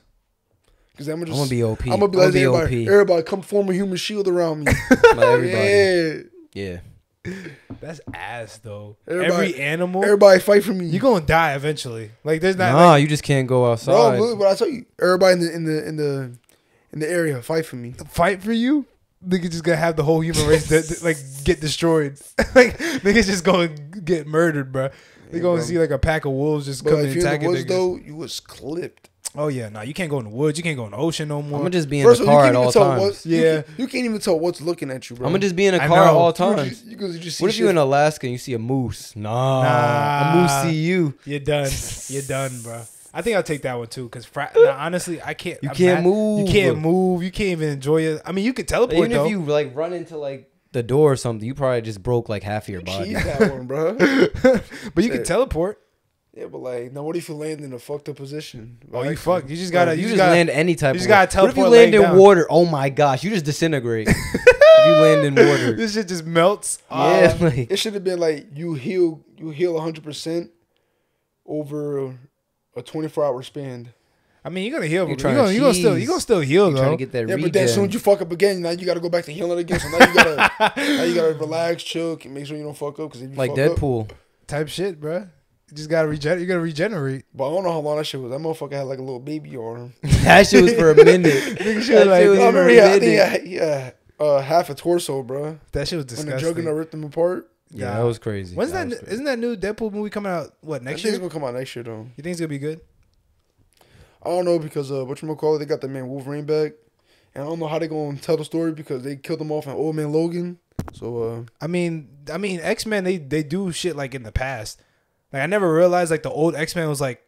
Because I'm going to be OP. I'm going to be like everybody come form a human shield around me. Like everybody. Yeah. Yeah. That's ass, though. Every animal. Everybody fight for me. You're going to die eventually. Like, there's not. Nah, like, you just can't go outside. No, but I tell you, everybody in the area fight for me. Fight for you? Niggas just gonna have the whole human race like get destroyed. Like niggas just gonna get murdered, bro. They gonna see like a pack of wolves just come and attack you. If you woods, though, you was clipped. Oh yeah, nah, you can't go in the woods. You can't go in the ocean no more. I'm gonna just be in the car at all times. Yeah, you can't even tell what's looking at you, bro. I'm gonna just be in a car at all times. What if you in Alaska and you see a moose? Nah, a moose see you. You're done. You're done, bro. I think I'll take that one too, because honestly, I can't. You can't move. You can't move. You can't even enjoy it. I mean, you could teleport. Even if you like run into like the door or something, you probably just broke like half of your body. You that one, bro. But you can teleport. Yeah, but like, now what if you land in a fucked up position? Oh, you fucked. You just gotta. You just gotta land any type. You just gotta teleport. What if you land in water? Oh my gosh, you just disintegrate. If you land in water, this shit just melts. Yeah, like, it should have been like you heal 100% over a 24-hour span. I mean, you're gonna heal. You're gonna still heal though. Trying to get that regen. But then as soon as you fuck up again, now you gotta go back to healing again. So now you gotta relax, chill, and make sure you don't fuck up. Because if you like fuck Deadpool up, type shit, bro. You just gotta regenerate. You gotta regenerate. But I don't know how long that shit was. That motherfucker had like a little baby arm. That shit was for a minute. I think half a torso, bro. That shit was disgusting. When the juggernaut ripped them apart. Yeah, that was crazy. Isn't that new Deadpool movie coming out? What, next year? I think it's gonna come out next year though. You think it's gonna be good? I don't know because whatchamacallit, they got the man Wolverine back, and I don't know how they gonna tell the story because they killed him off in Old Man Logan. So I mean X-Men they do shit like in the past. Like I never realized like the old X-Men was like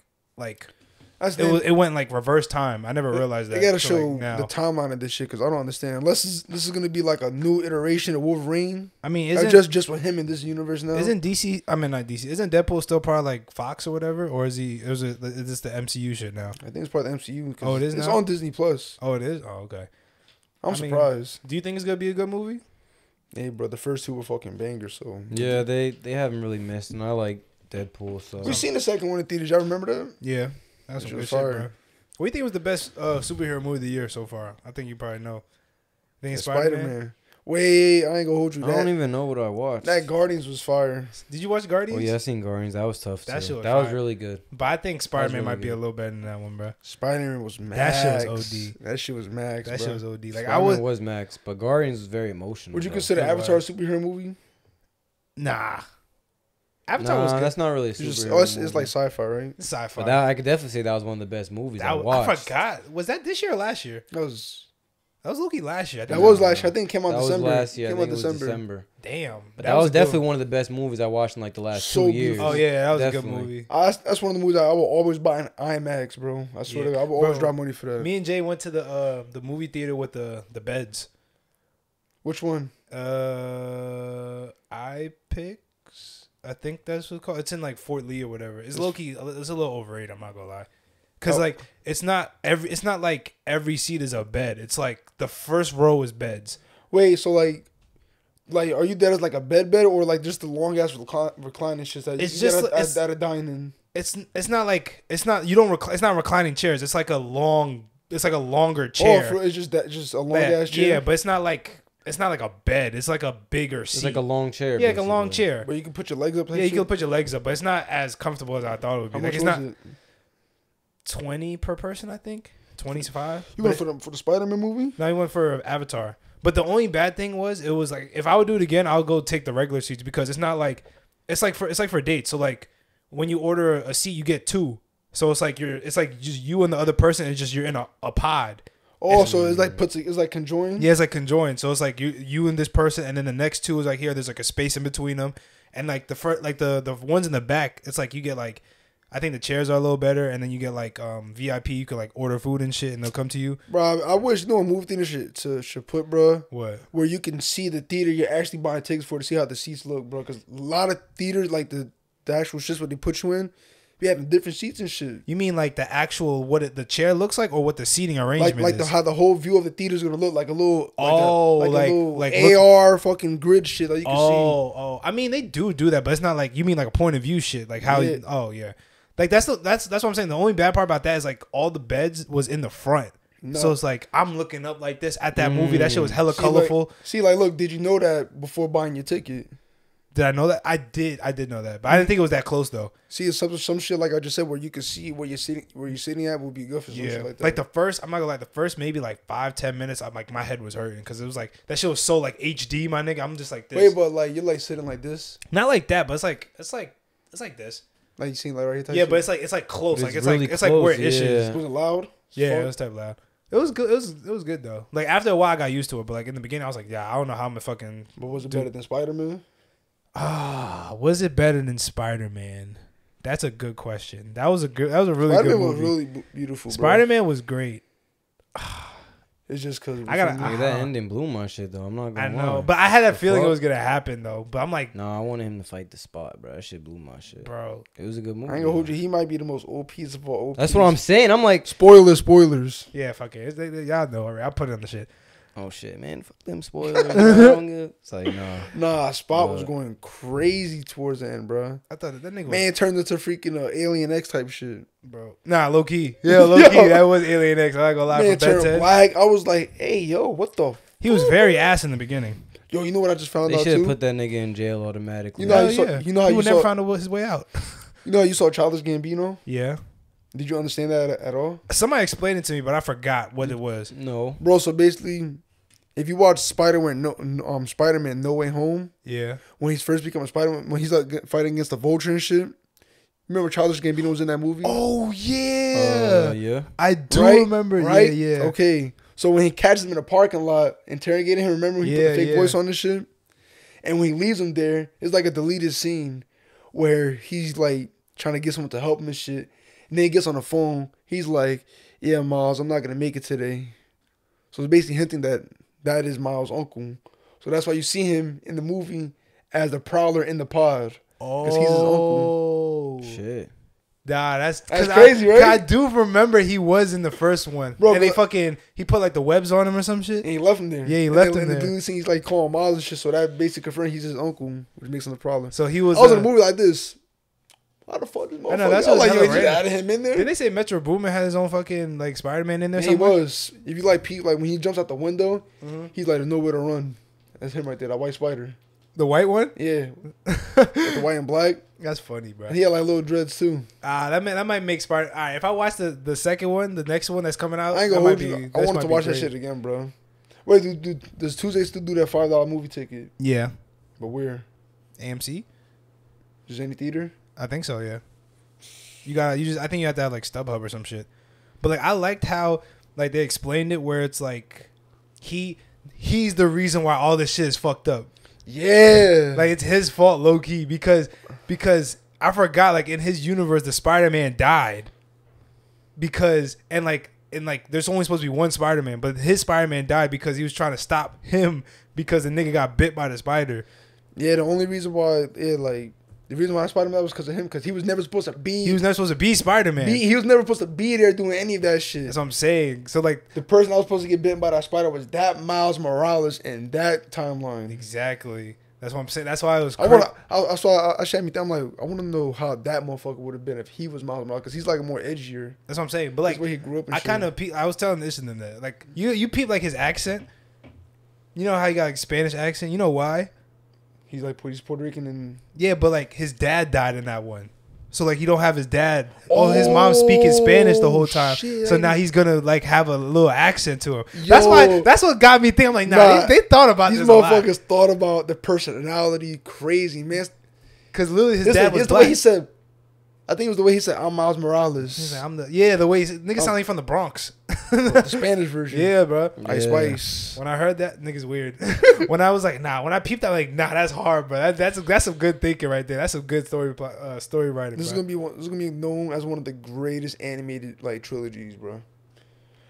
it went like reverse time. I never realized that. They gotta show like the timeline of this shit because I don't understand. Unless this is gonna be like a new iteration of Wolverine. I mean, isn't like just with him in this universe now? Isn't DC? I mean, not DC. Isn't Deadpool still part of like Fox or whatever? Or is this the MCU shit now? I think it's part of the MCU. Oh, it is. It's now on Disney Plus. Oh, it is. Oh, okay. I mean, surprised. Do you think it's gonna be a good movie? Hey, bro, the first two were fucking bangers. So yeah, they haven't really missed, and I like Deadpool. So we've seen the second one in theaters. Y'all remember that? Yeah. That's some good shit, bro. What do you think was the best superhero movie of the year so far? I think you probably know. I think Spider Man. Wait, I ain't gonna hold you. I don't even know what I watched. That Guardians was fire. Did you watch Guardians? Oh yeah, I seen Guardians. That was tough. That shit was fire. Was really good. But I think Spider Man really might be a little better than that one, bro. Spider Man was max. That shit was OD. That shit was max. That shit was OD. Like Spider-Man was max, but Guardians was very emotional. Would you consider Avatar a superhero movie? Nah. Avatar was good. That's not really a superhero movie. It's like sci-fi, right? It's sci-fi. But I could definitely say that was one of the best movies I watched. I forgot. Was that this year or last year? That was. That was low-key last year. That was last year. I think it came out December. That was last year. It came out December. Damn. But that was definitely one of the best movies I watched in like the last 2 years. Oh, yeah. That was definitely a good movie. That's one of the movies I will always buy in IMAX, bro. I swear to God. I will always drop money for that. Me and Jay went to the movie theater with the beds. Which one? iPix. I think that's what it's called. It's in like Fort Lee or whatever. It's low-key. It's a little overrated. I'm not going to lie. Cause like it's not like every seat is a bed. It's like the first row is beds. Wait, so like are you there as like a bed or like just the long ass reclining shit that it's you just get at a dining? It's not reclining chairs. It's like a longer chair. Oh, it's just a long ass chair. Yeah, but it's not like a bed. It's like a bigger seat. It's like a long chair. Yeah, basically. Like a long chair. Where you can put your legs up. Like you can put your legs up, but it's not as comfortable as I thought it would be. Like, it's not. 20 per person, I think. 25. You went for the Spider-Man movie? No, you went for Avatar. But the only bad thing was it was like if I would do it again, I'll go take the regular seats because it's not like it's like for dates. So like when you order a seat, you get two. So it's like just you and the other person. It's just you're in a pod. Oh, so it's like conjoined. Yeah, it's like conjoined. So it's like you and this person, and then the next two is like here. There's like a space in between them, and like the first, like the ones in the back, it's like you get like. I think the chairs are a little better, and then you get like VIP. You can like order food and shit, and they'll come to you. Bro, I wish movie theater should put, bro. What? Where you can see the theater you're actually buying tickets for to see how the seats look, bro. Because a lot of theaters, like the actual shits what they put you in, be having different seats and shit. You mean like the actual the chair looks like, or what the seating arrangement is? Like how the whole view of the theater is gonna look like a little like AR fucking grid shit that you can see. Oh, I mean they do that, but it's not like you mean like a point of view shit, like how? Yeah. Oh yeah. Like that's what I'm saying. The only bad part about that is like all the beds was in the front, so it's like I'm looking up like this at that movie. That shit was hella colorful. Like look, did you know that before buying your ticket? Did I know that? I did know that, but I didn't think it was that close though. See, it's some shit like I just said where you can see where you're sitting at would be good for some shit like that. Like the first, I'm not gonna lie, the first maybe like 5-10 minutes, I'm like my head was hurting because it was like that shit was so like HD, my nigga. I'm just like this. Wait, but like you're like sitting like this? Not like that, but it's like this. Like you seen like right here. Yeah, shit? But it's like close. Like it's really close, where it issues. Was it loud? Yeah, it was type loud. It was good. It was good though. Like after a while, I got used to it. But like in the beginning, I was like, yeah, I don't know how I'm gonna fucking. But was it better than Spider-Man? Was it better than Spider-Man? That's a good question. That was a really good movie. Spider-Man was really beautiful. Spider-Man was great. It's just cause that ending blew my shit though. I'm not gonna lie. But I had that feeling it was gonna happen though. But I'm like, no, I wanted him to fight the spot, bro. That shit blew my shit, bro. It was a good movie. I ain't gonna hold you. He might be the most OP of all OPs. That's what I'm saying. I'm like, spoilers. Yeah, fuck it. Y'all know already. I put it on the shit. Oh shit, man! Fuck them spoilers. It's like nah. Spot was going crazy towards the end, bro. I thought that nigga turned into freaking Alien X type shit, bro. Nah, low key. Yeah, low key. That was Alien X. I ain't gonna lie. Man turned black. I was like, hey, yo, what the? He was very ass in the beginning. Yo, you know what I just found out too? They should have put that nigga in jail automatically. You know, he would never find his way out. You know, how you saw Childish Gambino. Yeah. Did you understand that at all? Somebody explained it to me, but I forgot what it was. No, bro. So basically. If you watch Spider-Man No Way Home, yeah, when he's first becoming Spider-Man, when he's like fighting against the Vulture and shit, remember Childish Gambino was in that movie? Oh yeah, yeah, I do remember. Right? Yeah, yeah. Okay, so when he catches him in the parking lot, interrogating him, remember he put the fake voice on this shit, and when he leaves him there, it's like a deleted scene where he's like trying to get someone to help him and shit, and then he gets on the phone. He's like, "Yeah, Miles, I'm not gonna make it today." So it's basically hinting that. That is Miles' uncle. So that's why you see him in the movie as the prowler in the pod. Oh. Because he's his uncle. Shit. Nah, that's crazy, right? I do remember he was in the first one. Bro, and he put like the webs on him or some shit. And he left him there. Yeah, he left him there. And the dude scene, he's like calling Miles and shit. So that basically confirmed he's his uncle, which makes him the prowler. So he was. I was in a movie like this. Why the fuck this motherfucker? I know, that's like, yo, you added him in there? Did they say Metro Boomin had his own fucking, like, Spider-Man in there? Yeah, he was. If you like Pete, like, when he jumps out the window, he's like, there's nowhere to run. That's him right there, that white spider. The white one? Yeah. The white and black. That's funny, bro. And he had, like, little dreads, too. Ah, that might make Spider... All right, if I watch the second one, the next one that's coming out, I ain't gonna hold you. I wanted to watch that shit again, bro. Wait, dude, does Tuesday still do that $5 movie ticket? Yeah. But where? AMC? Just any theater? I think so, yeah. I think you have to have like StubHub or some shit. But like I liked how like they explained it where it's like he's the reason why all this shit is fucked up. Yeah. Like it's his fault low key because I forgot like in his universe the Spider-Man died. And there's only supposed to be one Spider-Man, but his Spider-Man died because he was trying to stop him because the nigga got bit by the spider. Yeah, the only reason why the reason why Spider-Man was because of him, because he was never supposed to be... He was never supposed to be Spider-Man. He was never supposed to be there doing any of that shit. That's what I'm saying. So, like... The person I was supposed to get bitten by that spider was that Miles Morales in that timeline. Exactly. That's what I'm saying. That's why I was... I'm like, I want to know how that motherfucker would have been if he was Miles Morales, because he's, like, more edgier. That's what I'm saying. But, like... That's where he grew up and shit. I was telling this and then that. Like, you peep, like, his accent. You know how he got, like, Spanish accent? You know why? He's Puerto Rican and... Yeah, but, like, his dad died in that one. So, like, he don't have his dad. Oh, his mom speaking Spanish the whole time. Shit, so now he's going to, like, have a little accent to him. Yo, that's what got me thinking. I'm like, nah, they thought about this a lot. These motherfuckers thought about the personality crazy, man. Because literally his dad was black. I think it was the way he said, I'm Miles Morales. He's like, the way he said, nigga sound like from the Bronx. Well, the Spanish version. Yeah, bro. Yeah. Ice Spice. When I heard that, nigga's weird. When I peeped out, like, nah, that's hard, bro. That's some good thinking right there. That's some good story writing, this bro. This is going to be known as one of the greatest animated, like, trilogies, bro.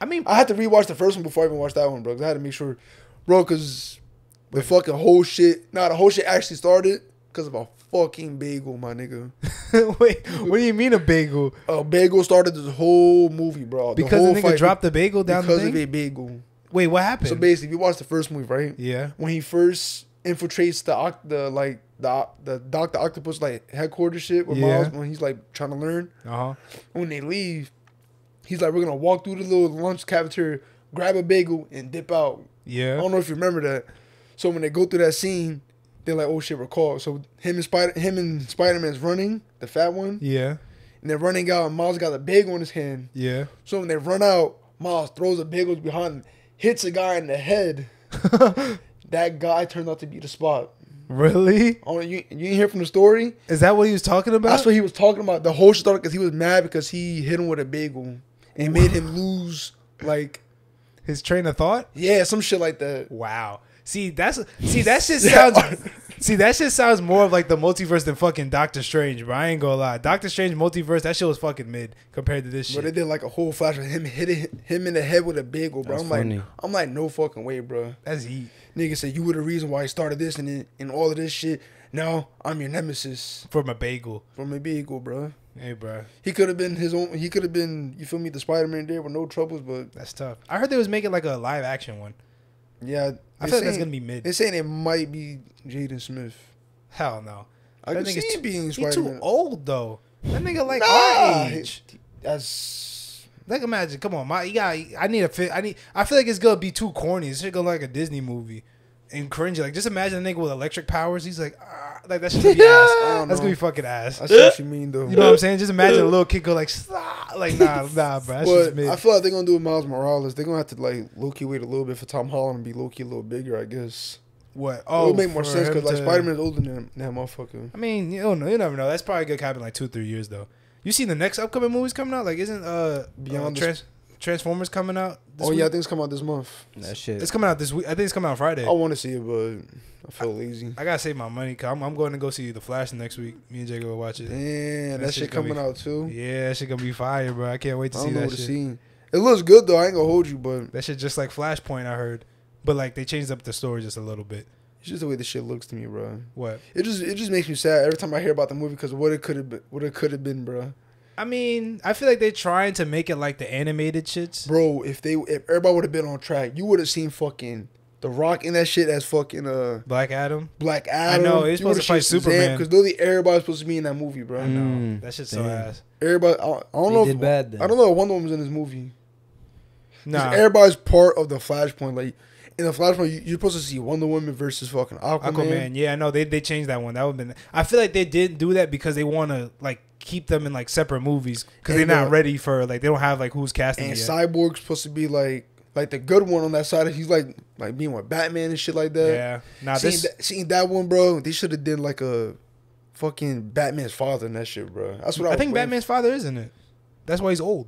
I mean... I had to rewatch the first one before I even watched that one, bro. Because I had to make sure... Bro, because the fucking whole shit... Nah, the whole shit actually started because of a fucking bagel, my nigga. Wait, what do you mean a bagel? A bagel started this whole movie, bro. Because the nigga dropped the bagel down the thing? Because of a bagel. Wait, what happened? So basically, if you watch the first movie, right? Yeah. When he first infiltrates the Dr. Octopus like headquarters shit with Miles when he's like trying to learn. Uh huh. When they leave, he's like, we're gonna walk through the little lunch cafeteria, grab a bagel, and dip out. Yeah. I don't know if you remember that. So when they go through that scene, they're like, oh shit, we're caught. So him and Spider-Man's running, the fat one. Yeah. And they're running out, and Miles got a bagel in his hand. Yeah. So when they run out, Miles throws a bagel behind him, hits a guy in the head. That guy turned out to be the Spot. Really? Oh, you didn't hear from the story? Is that what he was talking about? That's what he was talking about. The whole story, because he was mad because he hit him with a bagel and made him lose, like... His train of thought? Yeah, some shit like that. Wow. That shit sounds more of like the multiverse than fucking Doctor Strange, bro. I ain't gonna lie. Doctor Strange multiverse, that shit was fucking mid compared to this shit. But they did like a whole flash of him hitting him in the head with a bagel, bro. I'm like, no fucking way, bro. That's heat. Nigga said you were the reason why he started this and all of this shit. Now I'm your nemesis. From a bagel, bro. Hey, bro. He could have been his own. He could have been, you feel me, the Spider-Man there with no troubles, but that's tough. I heard they was making like a live action one. Yeah, I feel like that's gonna be mid. They're saying it might be Jaden Smith. Hell no. I can see him being Spider-Man. He's too old though. That nigga like our age. That's like imagine. Come on, I feel like it's gonna be too corny. It's gonna look like a Disney movie and cringy. Like just imagine a nigga with electric powers. He's like, like that shit gonna be ass. That's gonna be fucking ass. That's what you mean though. You know what I'm saying? Just imagine a little kid go like, nah, bro. That's just mid. I feel like they're gonna do with Miles Morales. They're gonna have to like low key wait a little bit for Tom Holland and be low key a little bigger, I guess. What? Oh, it would make more sense because like Spider-Man's older than that motherfucker. I mean, you never know. That's probably gonna happen like 2 or 3 years though. You seen the next upcoming movies coming out? Like, isn't Beyond Transformers coming out this week? Yeah, I think it's coming out this month. That shit. It's coming out this week. I think it's coming out Friday. I want to see it, but I feel lazy. I got to save my money because I'm going to go see The Flash next week. Me and Jay go watch it. Damn, that shit coming out too. Yeah, that shit going to be fire, bro. I can't wait to see that shit. It looks good, though. I ain't going to hold you, but... That shit just like Flashpoint, I heard. But like they changed up the story just a little bit. It's just the way the shit looks to me, bro. What? It just makes me sad every time I hear about the movie because what it could have been, bro. I mean, I feel like they're trying to make it like the animated shits. Bro, if everybody would have been on track, you would have seen fucking The Rock in that shit as fucking Black Adam. Black Adam. I know he's supposed to fight Superman because literally everybody's supposed to be in that movie, bro. I know that shit's so ass. Everybody, I don't know if Wonder Woman's in this movie. Nah, everybody's part of the Flashpoint. Like in the Flashpoint, you're supposed to see Wonder Woman versus fucking Aquaman. Yeah, I know they changed that one. That would been. I feel like they didn't do that because they want to like keep them in like separate movies because they're not ready for like they don't have like who's casting. And Cyborg's supposed to be like. Like the good one on that side, he's like being with Batman and shit like that. Yeah, nah, seeing that one, bro. They should have did like a fucking Batman's father and that shit, bro. That's what I think. Batman's father is in it. That's why he's old.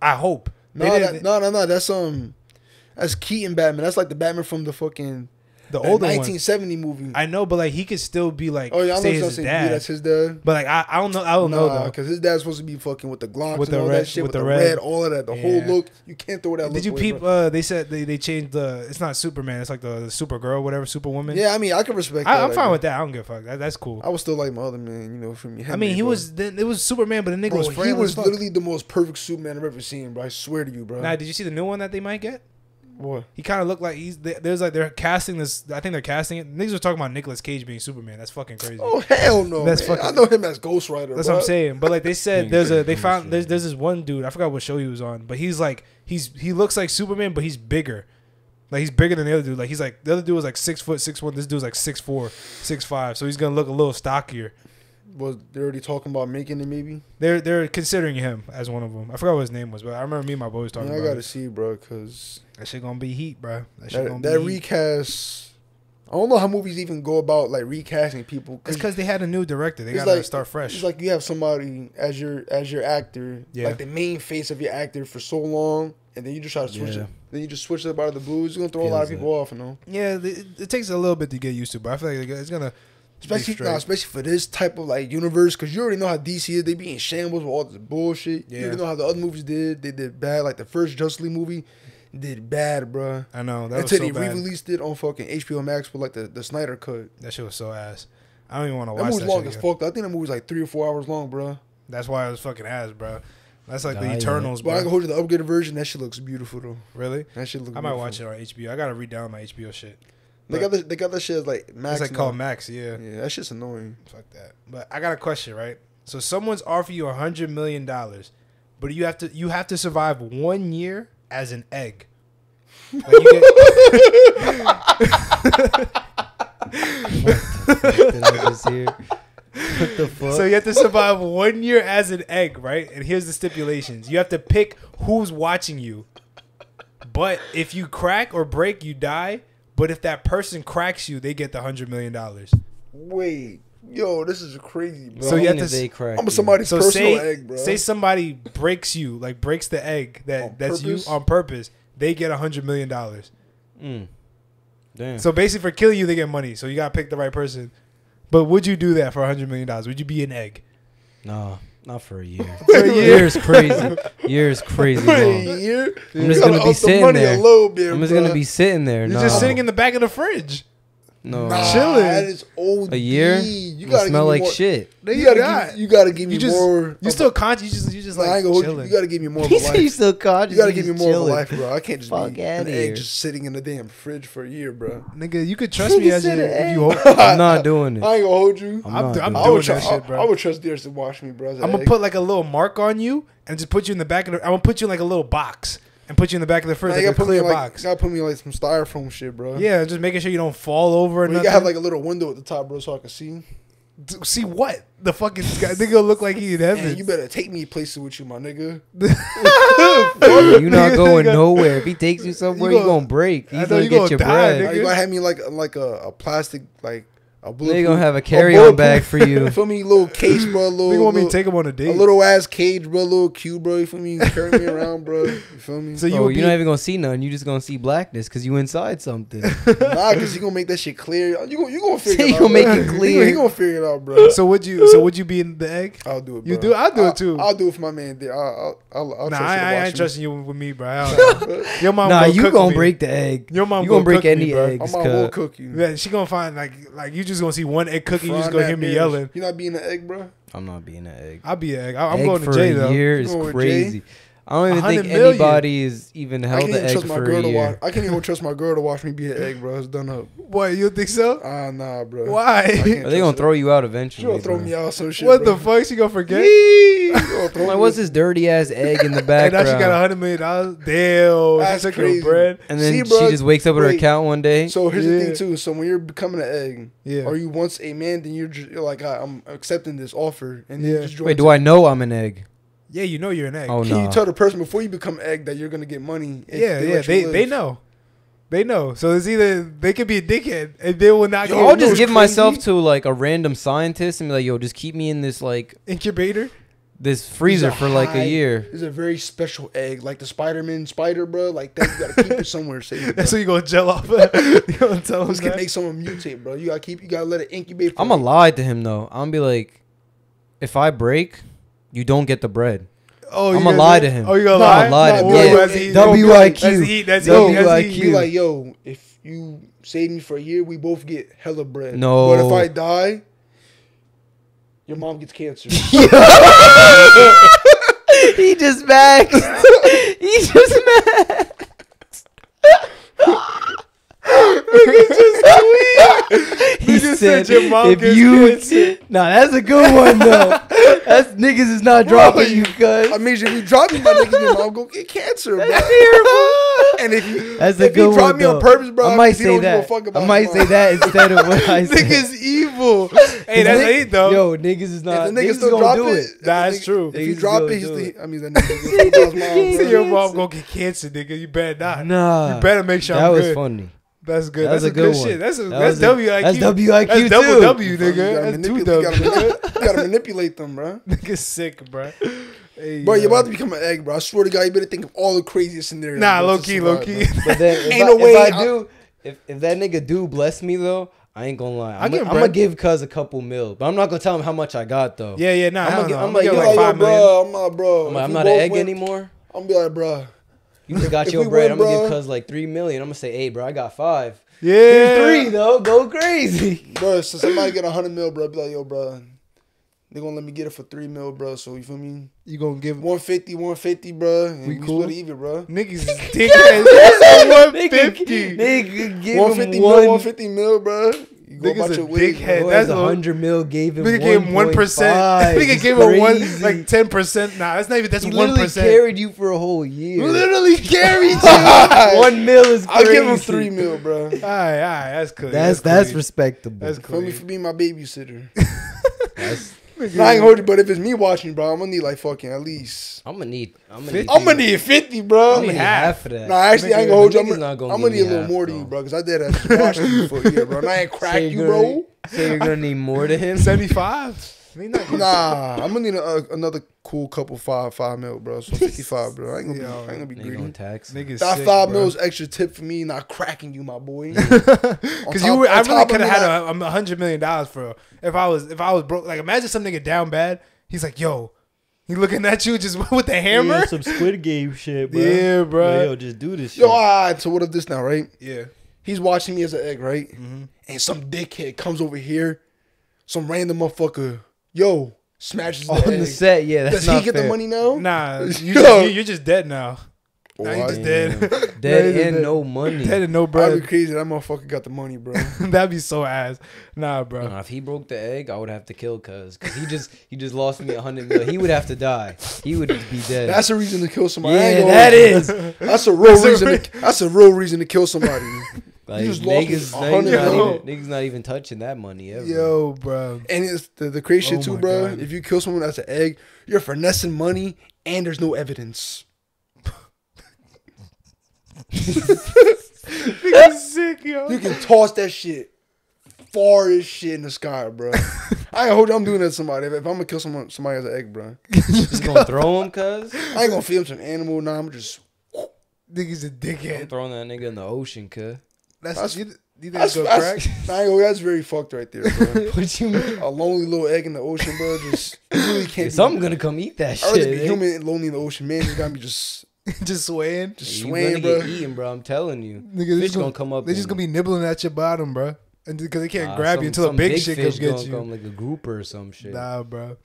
I hope. No. That's Keaton Batman. That's like the Batman from the fucking the older 1970 movie. I know, but like he could still be like, oh yeah, I know his dad. That's his dad. But like I don't know though, because his dad's supposed to be fucking with the Glocks with and the all red, that shit, with the red, all of that, the whole look. You can't throw that. Did you peep? They said they changed the. It's not Superman. It's like the Supergirl, whatever, Superwoman. Yeah, I mean, I can respect. I'm fine with that. I don't give a fuck. That's cool. I was still like my other man, you know, from me. I mean, it was Superman, but the nigga was friendly. He was literally the most perfect Superman I've ever seen, bro. I swear to you, bro. Now, did you see the new one that they might get? Boy. He kind of looked like they're casting this. I think they're casting it. Niggas were talking about Nicolas Cage being Superman. That's fucking crazy. Oh hell no! That's fucking, I know him as Ghost Rider. That's what I'm saying. But like they said, there's this one dude. I forgot what show he was on, but he's like he looks like Superman, but he's bigger. Like he's bigger than the other dude. Like he's like the other dude was like 6 foot 6'1". This dude's like 6'4", 6'5". So he's gonna look a little stockier. Was they already talking about making it? Maybe they're considering him as one of them. I forgot what his name was, but I remember me and my boy was talking. Man, I gotta see, bro, because that shit gonna be heat, bro. That recast. I don't know how movies even go about like recasting people. It's because they had a new director. They gotta start fresh. It's like you have somebody as your actor, like the main face of your actor for so long, and then you just try to switch it. Then you just switch it up out of the blue. It's gonna throw a lot of people off, you know. Yeah, it takes a little bit to get used to, but I feel like it's gonna. Especially for this type of like universe, because you already know how DC is. They be in shambles with all this bullshit. Yeah. You already know how the other movies did. They did bad. Like the first Justice League movie did bad, bro. I know that until was so bad. Until they re-released it on fucking HBO Max with like the Snyder cut. That shit was so ass. I don't even want to watch that. That movie's long as fuck. I think that movie's like 3 or 4 hours long, bro. That's why it was fucking ass, bro. That's like the Eternals, bro. But I can hold you the upgraded version. That shit looks beautiful though. Really? That shit looks. I might watch it on HBO. I gotta re-down my HBO shit. They got that shit as like Max. It's like called Max, yeah. That shit's annoying. Fuck that. But I got a question, right? So someone's offering you $100 million, but you have to survive 1 year as an egg. Like what the fuck? So you have to survive 1 year as an egg, right? And here's the stipulations: you have to pick who's watching you. But if you crack or break, you die. But if that person cracks you, they get the $100 million. Wait, yo, this is crazy, bro. So you have to crack. I'm somebody's personal egg, bro. Say somebody breaks you, like breaks the egg that's you on purpose. They get $100 million. Damn. So basically, for kill you, they get money. So you gotta pick the right person. But would you do that for $100 million? Would you be an egg? No. Not for a year. Year's crazy. Year's crazy long. I'm just gonna be sitting there. I'm just gonna be sitting there. You're just sitting in the back of the fridge. No, chilling. That is old. A year. You gotta smell like shit. You gotta give me more. You still conscious? You just like chilling. You gotta give me more. He said you still conscious. You gotta give me more of a life, bro. I can't just be an egg just sitting in the damn fridge for a year, bro. Nigga, you could trust me as you. I'm not doing it. I ain't gonna hold you. I'm doing that shit, bro. I would trust Dears to watch me, bro. I'm gonna put like a little mark on you and just put you in the back of the. I'm gonna put you in like a little box. And put you in the back of the fridge, like a clear box. You gotta put me like some styrofoam shit, bro. Yeah, just making sure you don't fall over. You gotta have like a little window at the top, bro, so I can see. See what? The fucking guy, nigga look like he in heaven. Man, you better take me places with you, my nigga. You're not going nowhere. If he takes you somewhere, you're gonna break. He's gonna get your bread. You're gonna have me like a plastic, like. They're gonna have a carry-on bag for you. For me, little case, bro. They want me to take him on a date. A little ass cage, bro. Little cube, bro. You feel me? Carry me around, bro. You feel me? So you're not even gonna see none. You just gonna see blackness because you inside something. Nah, because you gonna make that shit clear. You gonna figure it out. You gonna make it clear. You gonna figure it out, bro. So would you be in the egg? I'll do it. Bro. You do? I'll do it too. I'll do it for my man. I'll nah, I ain't trusting you with me, bro. Your mom. Nah, you gonna break the egg. Your mom. You gonna break any eggs. My mom will cook you. Yeah, she gonna find like you just. Gonna see one egg cookie, you just gonna hear me yelling. You're not being an egg, bro. I'm not being an egg. I'll be an egg. I'm going to Jay though. Year is crazy. I don't even think anybody's even held the egg for a year. I can't even trust my girl to watch me be an egg, bro. It's done up. What, you think so? Nah, bro. Why? Are they gonna throw you out eventually? She gonna throw me out, so shit. What the fuck? She gonna forget? I'm like, what's this dirty ass egg in the background? And now she got $100 million. Damn, that's crazy. And then she just wakes up with her account one day. So here's the thing too. So when you're becoming an egg, or you once a man, then you're like, I'm accepting this offer, and then just wait, do I know I'm an egg? Yeah, you know you're an egg. Oh, no. You tell the person before you become egg that you're going to get money. They know. They know. So it's either they could be a dickhead and they will not. I'll just give myself to like a random scientist and be like, yo, just keep me in this like incubator, this freezer for like a year. It's a very special egg, like the Spider Man spider, bro. Like that, you got to keep it somewhere safe. That's what you're going to gel off. You're going to tell him it's going to make someone mutate, bro. You got to keep, you got to let it incubate. I'm going to lie to him, though. I'm going to be like, if I break, you don't get the bread. Oh, I'm gonna lie to him. Oh, you gonna lie to him? WIQ. That's WIQ. Be like, yo, if you save me for a year, we both get hella bread. No. But if I die, your mom gets cancer. He just maxed. He just maxed. He just said, your mom gets cancer. Nah, that's a good one, though. That's niggas is not dropping you, cuz. I mean, if you drop me, my niggas, your mom go get cancer, bro. That's terrible. And if you drop me on purpose, bro, I might say that. I might say that instead of what I said. Niggas evil. Hey, that's hate, though. Yo, niggas is not. If the niggas still drop it. That's true. If you drop it, I mean, that nigga. Say your mom gonna get cancer, nigga. You better not. Nah. You better make sure I'm good. That was funny. That's good. That's a good shit. That's WIQ. That's WIQ. That's double W, nigga. That's two W. You gotta manipulate them, bro. Nigga's sick, bro. Hey, bro, you're about to become an egg, bro. I swear to God, you better think of all the craziest scenarios. Nah, low key, low key. But then, ain't no way. If I do, if that nigga do bless me though, I ain't gonna lie. I'm gonna give cuz a couple mil, but I'm not gonna tell him how much I got though. Yeah, yeah, nah. I'm like, yo, bro, I'm not an egg anymore. I'm gonna be like, bro. You just got your bread. I'm going to give cuz like 3 million. I'm going to say, hey, bro, I got 5. Yeah. 3, though. Go crazy. Bro, so somebody get 100 mil, bro. Be like, yo, bro, they going to let me get it for 3 mil, bro. So, you feel me? You going to give 150, bro. And we cool? Split it even, bro. Niggas dick ass. 150. Nigga, give 150 mil, 150 mil, bro. You go about your way. That's 100 mil gave him 1.5. Nigga gave him 1%. Nigga gave him like 10%. Nah, that's not even, that's 1%. He literally carried you for a whole year. Literally carried you. 1 mil is crazy. I'll give him 3 mil, bro. All right, that's cool. That's respectable. That's cool. Tell me for being my babysitter. I ain't hold you, but if it's me watching, bro, I'm gonna need like fucking at least. I'm gonna need 50, bro. I'm gonna need half of that. Nah, actually, I ain't gonna hold you. I'm gonna need a little more to you, bro, because I did actually watch you for a year, bro. And I ain't cracked you, bro. So you're gonna need more to him? 75. Nah, I'm gonna need another cool couple 5 mil, bro. So 55, bro. I ain't gonna be, I ain't gonna be greedy. Tax. That sick, 5 mil's extra tip for me, not cracking you, my boy. Because you, I really could have had $100 million for if I was broke. Like imagine some nigga down bad. He's like, yo, he looking at you just with the hammer. Yeah, some Squid Game shit, bro. Yeah, bro. Yo, just do this. Yo, shit. All right. So what if this now, right? Yeah. He's watching me as an egg, right? Mm-hmm. And some dickhead comes over here, some random motherfucker. Yo, smashes the egg. On the set, yeah. That's not fair. Does he get the money now? Nah, you're just dead now. Now you're just dead. Dead and no money. Dead and no bread. That'd be crazy. That motherfucker got the money, bro. That'd be so ass. Nah, bro. Nah, if he broke the egg, I would have to kill cause he just lost me 100 mil. He would have to die. He would be dead. That's a reason to kill somebody. Yeah, that is. That's a real reason to kill somebody. Like, niggas not even touching that money ever. Yo, bro. And it's the crazy shit too, bro. God. If you kill someone that's an egg, you're finessing money and there's no evidence. Niggas sick, yo. You can toss that shit far as shit in the sky, bro. I hope I'm doing that to somebody. If I'm gonna kill somebody as an egg, bro. Just gonna throw him, cuz? I ain't gonna feed him some animal. Nah, I'm just niggas a dickhead. I'm throwing that nigga in the ocean, cuz. That's very fucked right there, bro. What you mean? A lonely little egg in the ocean, bro. Just really can't. Something gonna come eat that shit. I'd rather be human and lonely in the ocean, man. You gotta be just, swaying, swaying, bro. Get eaten, bro. I'm telling you, nigga, fish gonna come up. They're just gonna be nibbling at your bottom, bro, and because they can't grab you until a big shit comes get you. Like a grouper or some shit. Nah, bro.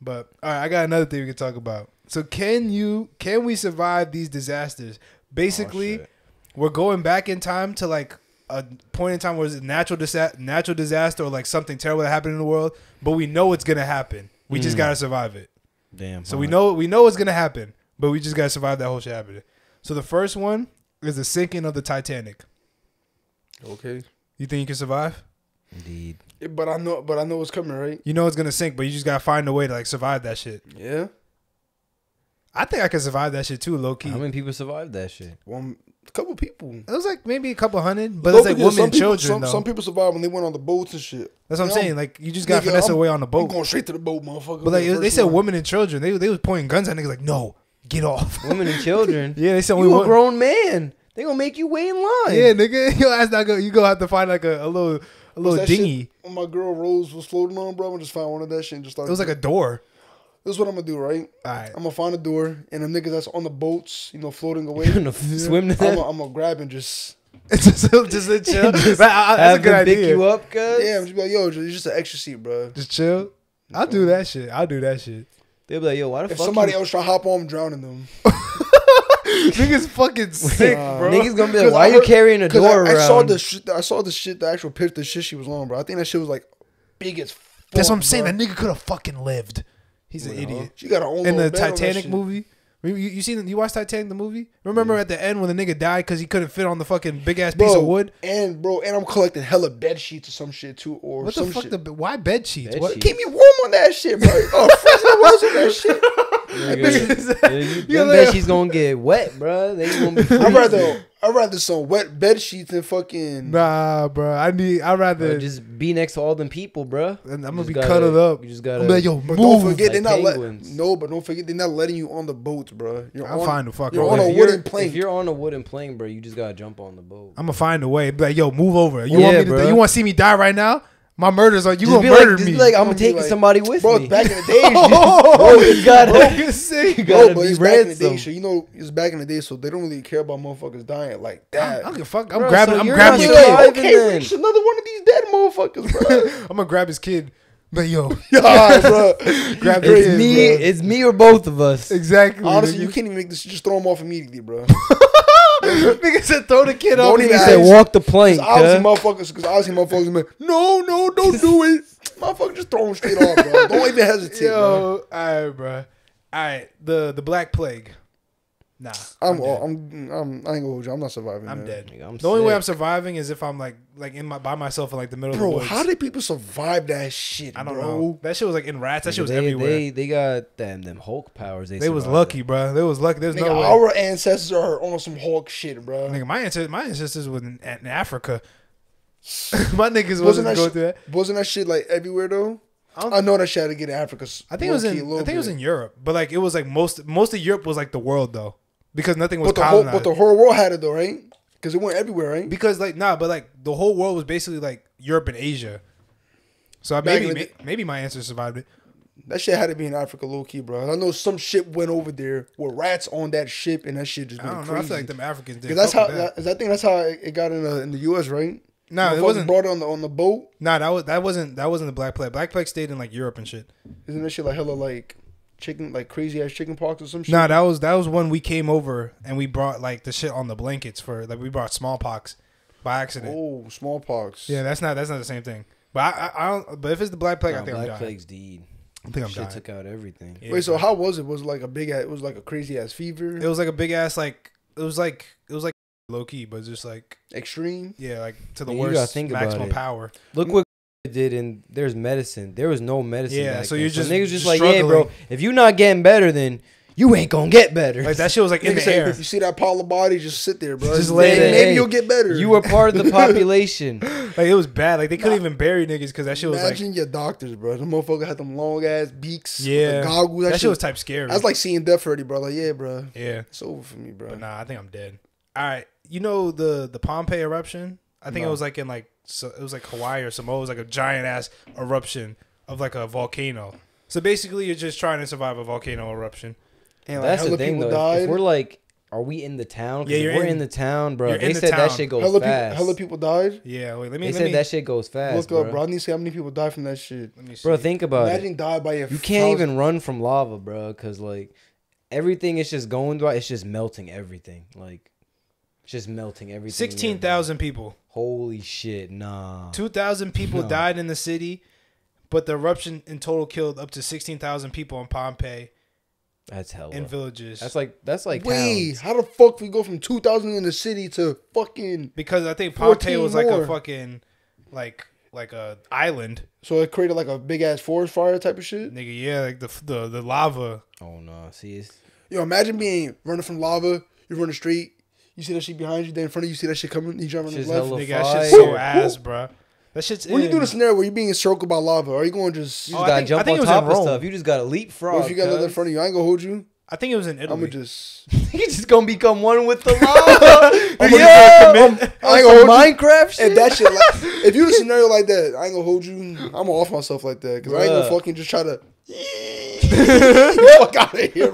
But all right, I got another thing we can talk about. So can we survive these disasters? Basically, we're going back in time to like a point in time where it's a natural disaster or like something terrible that happened in the world, but we know it's gonna happen. We just gotta survive it. Damn. So we know it's gonna happen, but we just gotta survive that whole shit happening. So the first one is the sinking of the Titanic. Okay. You think you can survive? Indeed. But I know it's coming, right? You know it's gonna sink, but you just gotta find a way to like survive that shit. Yeah. I think I could survive that shit too, low key. How many people survived that shit? A couple people. It was like maybe a couple hundred, but it's like women and children. Some people survived when they went on the boats and shit. That's what I'm saying. Like you just got finesse away on the boat. I'm going straight to the boat, motherfucker. But like they said, women and children. They was pointing guns at niggas like, no, get off. Women and children. Yeah, they said you a grown man. They gonna make you wait in line. Yeah, nigga, your ass not go. You gonna have to find like a little dinghy. When my girl Rose was floating on, bro, I just found one of that shit and just started. It was like a door. This is what I'm going to do, right? All right. I'm going to find a door, and the niggas that's on the boats, you know, floating away. You're going to swim to that? I'm going to grab and just... just chill? Just that's a good idea. Pick you up, cuz? Yeah, I'm just be like, yo, it's just an extra seat, bro. Just chill? I'll do that shit. They'll be like, yo, why the fuck... If somebody else try to hop on, I'm drowning them. Niggas fucking sick, bro. Niggas going to be like, why are you carrying a door around? I saw the shit, the actual picture, the shit she was on, bro. I think that shit was, like, big as fuck. That's what I'm saying. That nigga could have fucking lived. He's an idiot. She got her own in the Titanic movie. You watched Titanic the movie? Remember at the end when the nigga died because he couldn't fit on the fucking big ass piece of wood? And bro, and I'm collecting hella bed sheets or some shit too, or what some the fuck? Shit. Why bed sheets? What? Keep me warm on that shit, bro. Oh, fresh on that shit. Them bed sheets gonna get wet, bro. They gonna be. I'd rather some wet bed sheets than fucking. Nah, bro. I'd rather bro, just be next to all them people, bro. And I'm gonna be cuddled up. You just gotta. Like, yo, move. Don't forget like they're not letting you on the boats, bro. I'll find the fucking. You're on a wooden plane. If you're on a wooden plane, bro, you just gotta jump on the boat. I'm gonna find a way. Be like, yo, move over. You want to see me die right now? My murders are you just gonna murder me? Like I'm taking like, somebody with me. Back in the day, it's back in the day, so they don't really care about motherfuckers dying like that. I'm grabbing your kid. Okay, Rich, another one of these dead motherfuckers, bro. I'm gonna grab his kid. But yo, right, bro. Grab it's kid, me. Bro. It's me or both of us. Exactly. Honestly, you can't even make this. Just throw him off immediately, bro. Nigga said throw the kid off. He said walk the plank. Because obviously motherfuckers. No, don't do it. Motherfucker, just throw him straight off, bro. Don't even hesitate. Yo, all right, bro. All right, the Black Plague. Nah, I ain't gonna hold you. I'm not surviving. I'm dead. Nigga, I'm the only way I'm surviving is if I'm like in by myself in like the middle of the woods. How did people survive that shit? I don't know. That shit was like in rats. That shit was everywhere. They got them Hulk powers. They was lucky, bro. They was lucky. There's no way. Our ancestors are on some Hulk shit, bro. Nigga, my ancestors was in Africa. My niggas wasn't going through that. Wasn't that shit like everywhere though? I know that shit had to get in Africa. I think it was in Europe, but like it was like most of Europe was like the world though. Because nothing was colonized. But the whole world had it though, right? Because it went everywhere, right? Because like but the whole world was basically like Europe and Asia. So maybe my ancestors survived it. That shit had to be in Africa, low key, bro. I know some ship went over there with rats on that ship, and that shit just went crazy. I don't know. I feel like them Africans did. Because I think that's how it got in the U.S. right? No, it wasn't brought on the boat. No, that wasn't the Black Plague. Black Plague stayed in like Europe and shit. Isn't that shit like hella like? Chicken, like crazy ass chicken pox or some shit. Nah, that was when we came over and we brought like the shit on the blankets for like we brought smallpox by accident. Oh, smallpox. Yeah, that's not the same thing. But I don't. But if it's the Black Plague, I think I'm dying. Black Plague's deed. I think I'm dying. Shit took out everything. Yeah. Wait, so how was it? Was it like a big ass? It was like a crazy ass fever. It was like a big ass like it was like low key, but just like extreme. Yeah, like to the worst maximum power. Look what. Did and there's medicine. There was no medicine. Yeah, so you're just, so niggas just like, yeah, hey, bro. If you're not getting better, then you ain't gonna get better. Like that shit was like in the air. You see that pile of bodies? Just sit there, bro. Just lay there. Maybe you'll get better. You were part of the population. Like it was bad. Like they couldn't even bury niggas because that shit was. Imagine your doctors, bro. The motherfucker had them long ass beaks. Yeah, with the goggles. That shit was type scary. I was like seeing death already, bro. Like yeah, bro. Yeah, it's over for me, bro. But nah, I think I'm dead. All right, you know the Pompeii eruption. I think it was like in like. So it was like Hawaii or Samoa. It was like a giant ass eruption of like a volcano. So basically, you're just trying to survive a volcano eruption. And like that's the thing, though. If we're like Are we in the town? Yeah, we're in the town, bro. They said that shit goes fast. Hella people died? Yeah, wait, let me. They said that shit goes fast. Look up, bro. I need to see how many people died from that shit. Let me see. Bro, think about it. Imagine die by your. You can't even run from lava, bro, because, like, everything is just going through. It's just melting everything. Like, it's just melting everything. 16,000 people. Holy shit, nah. 2,000 people died in the city, but the eruption in total killed up to 16,000 people in Pompeii. That's hell. In villages. That's like wait, towns. How the fuck we go from 2,000 in the city to fucking? Because I think Pompeii was more. Like a fucking like a island. So it created like a big ass forest fire type of shit. Nigga, yeah, like the lava. Oh no, see it's. Yo, imagine being running from lava. You run the street. You see that shit behind you. Then in front of you, you see that shit coming. You driving the left. Nigga, that shit's so ass, bro. That shit's when you do the scenario where you're being encircled by lava, are you going to just... You just gotta jump on top of stuff. You just gotta leapfrog. Well, if you got that in front of you, I ain't gonna hold you. I think it was in Italy. I'm gonna just... You're just gonna become one with the lava. I ain't gonna hold Minecraft you. Shit. That shit, like, if you do a scenario like that, I ain't gonna hold you. I'm gonna off myself like that. Because I ain't gonna fucking just try to... Fuck out of here,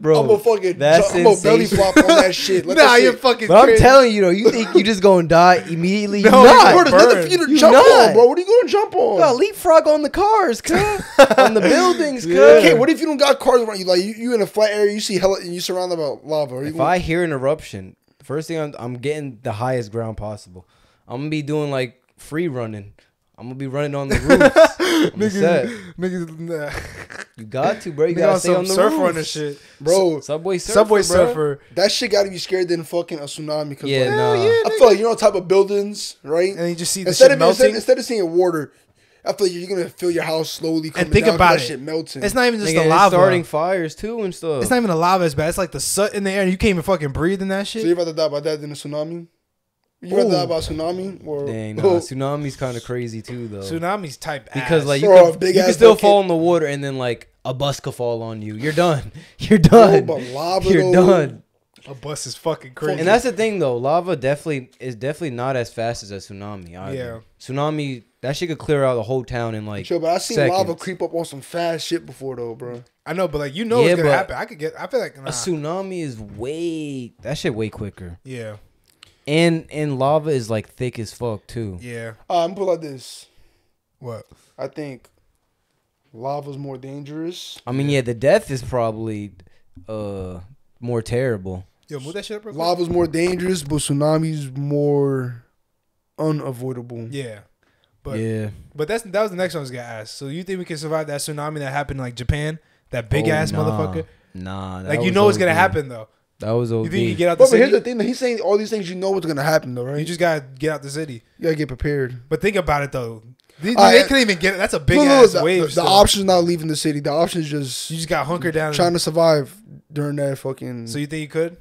bro. I'm gonna fucking belly flop on that shit. Nah, you're fucking. But I'm telling you though, you think you just gonna die immediately? No, there's nothing for you to jump on, bro. What are you gonna jump on? No, leapfrog on the cars, on the buildings, Okay, what if you don't got cars around you? Like you in a flat area, you see hella, and you surrounded by lava. If I hear an eruption, first thing I'm getting the highest ground possible. I'm gonna be doing like free running. I'm gonna be running on the roofs. Niggas, nah. You got to, bro. You gotta stay on the roofs. Surfer on this shit, bro. Subway surfer. That shit gotta be scarier than fucking a tsunami. Because I feel like you're on top of buildings, right? And you just see the shit melting. Instead of seeing water, I feel like you're gonna feel your house slowly coming down. And think about it. That shit melting. It's not even just the lava. It's starting fires too and stuff. It's not even the lava as bad. It's like the soot in the air, and you can't even fucking breathe in that shit. So you're about to die by that than a tsunami. You read that about tsunami? Or dang, no. Tsunami's kind of crazy too, though. Tsunami's type ass. Because like you can still fall in the water, and then like a bus could fall on you. You're done. You're done. Bro, but lava, you're done. A bus is fucking crazy. And that's the thing, though. Lava is definitely not as fast as a tsunami. Either. Yeah, tsunami. That shit could clear out the whole town in like. Sure, but I seen seconds. Lava creep up on some fast shit before though, bro. I know, but like it's gonna happen. I feel like a tsunami is way quicker. Yeah. And lava is like thick as fuck too. Yeah. I'm gonna put it like this. What? I think lava's more dangerous. I mean, yeah, the death is probably more terrible. Yo, move that shit up real quick. Lava's more dangerous, but tsunami's more unavoidable. Yeah. But yeah. But that was the next one I was gonna ask. So you think we can survive that tsunami that happened in like Japan? That big ass motherfucker? Nah. Like you know it's gonna happen though. That was OD. You think you get out the city? But here's the thing. He's saying all these things. You know what's going to happen, though, right? You just got to get out the city. You got to get prepared. But think about it, though. They couldn't even get it. That's a big-ass wave. The option's not leaving the city. The option's just... You just got hunkered down. Trying to survive during that fucking... So you think you could?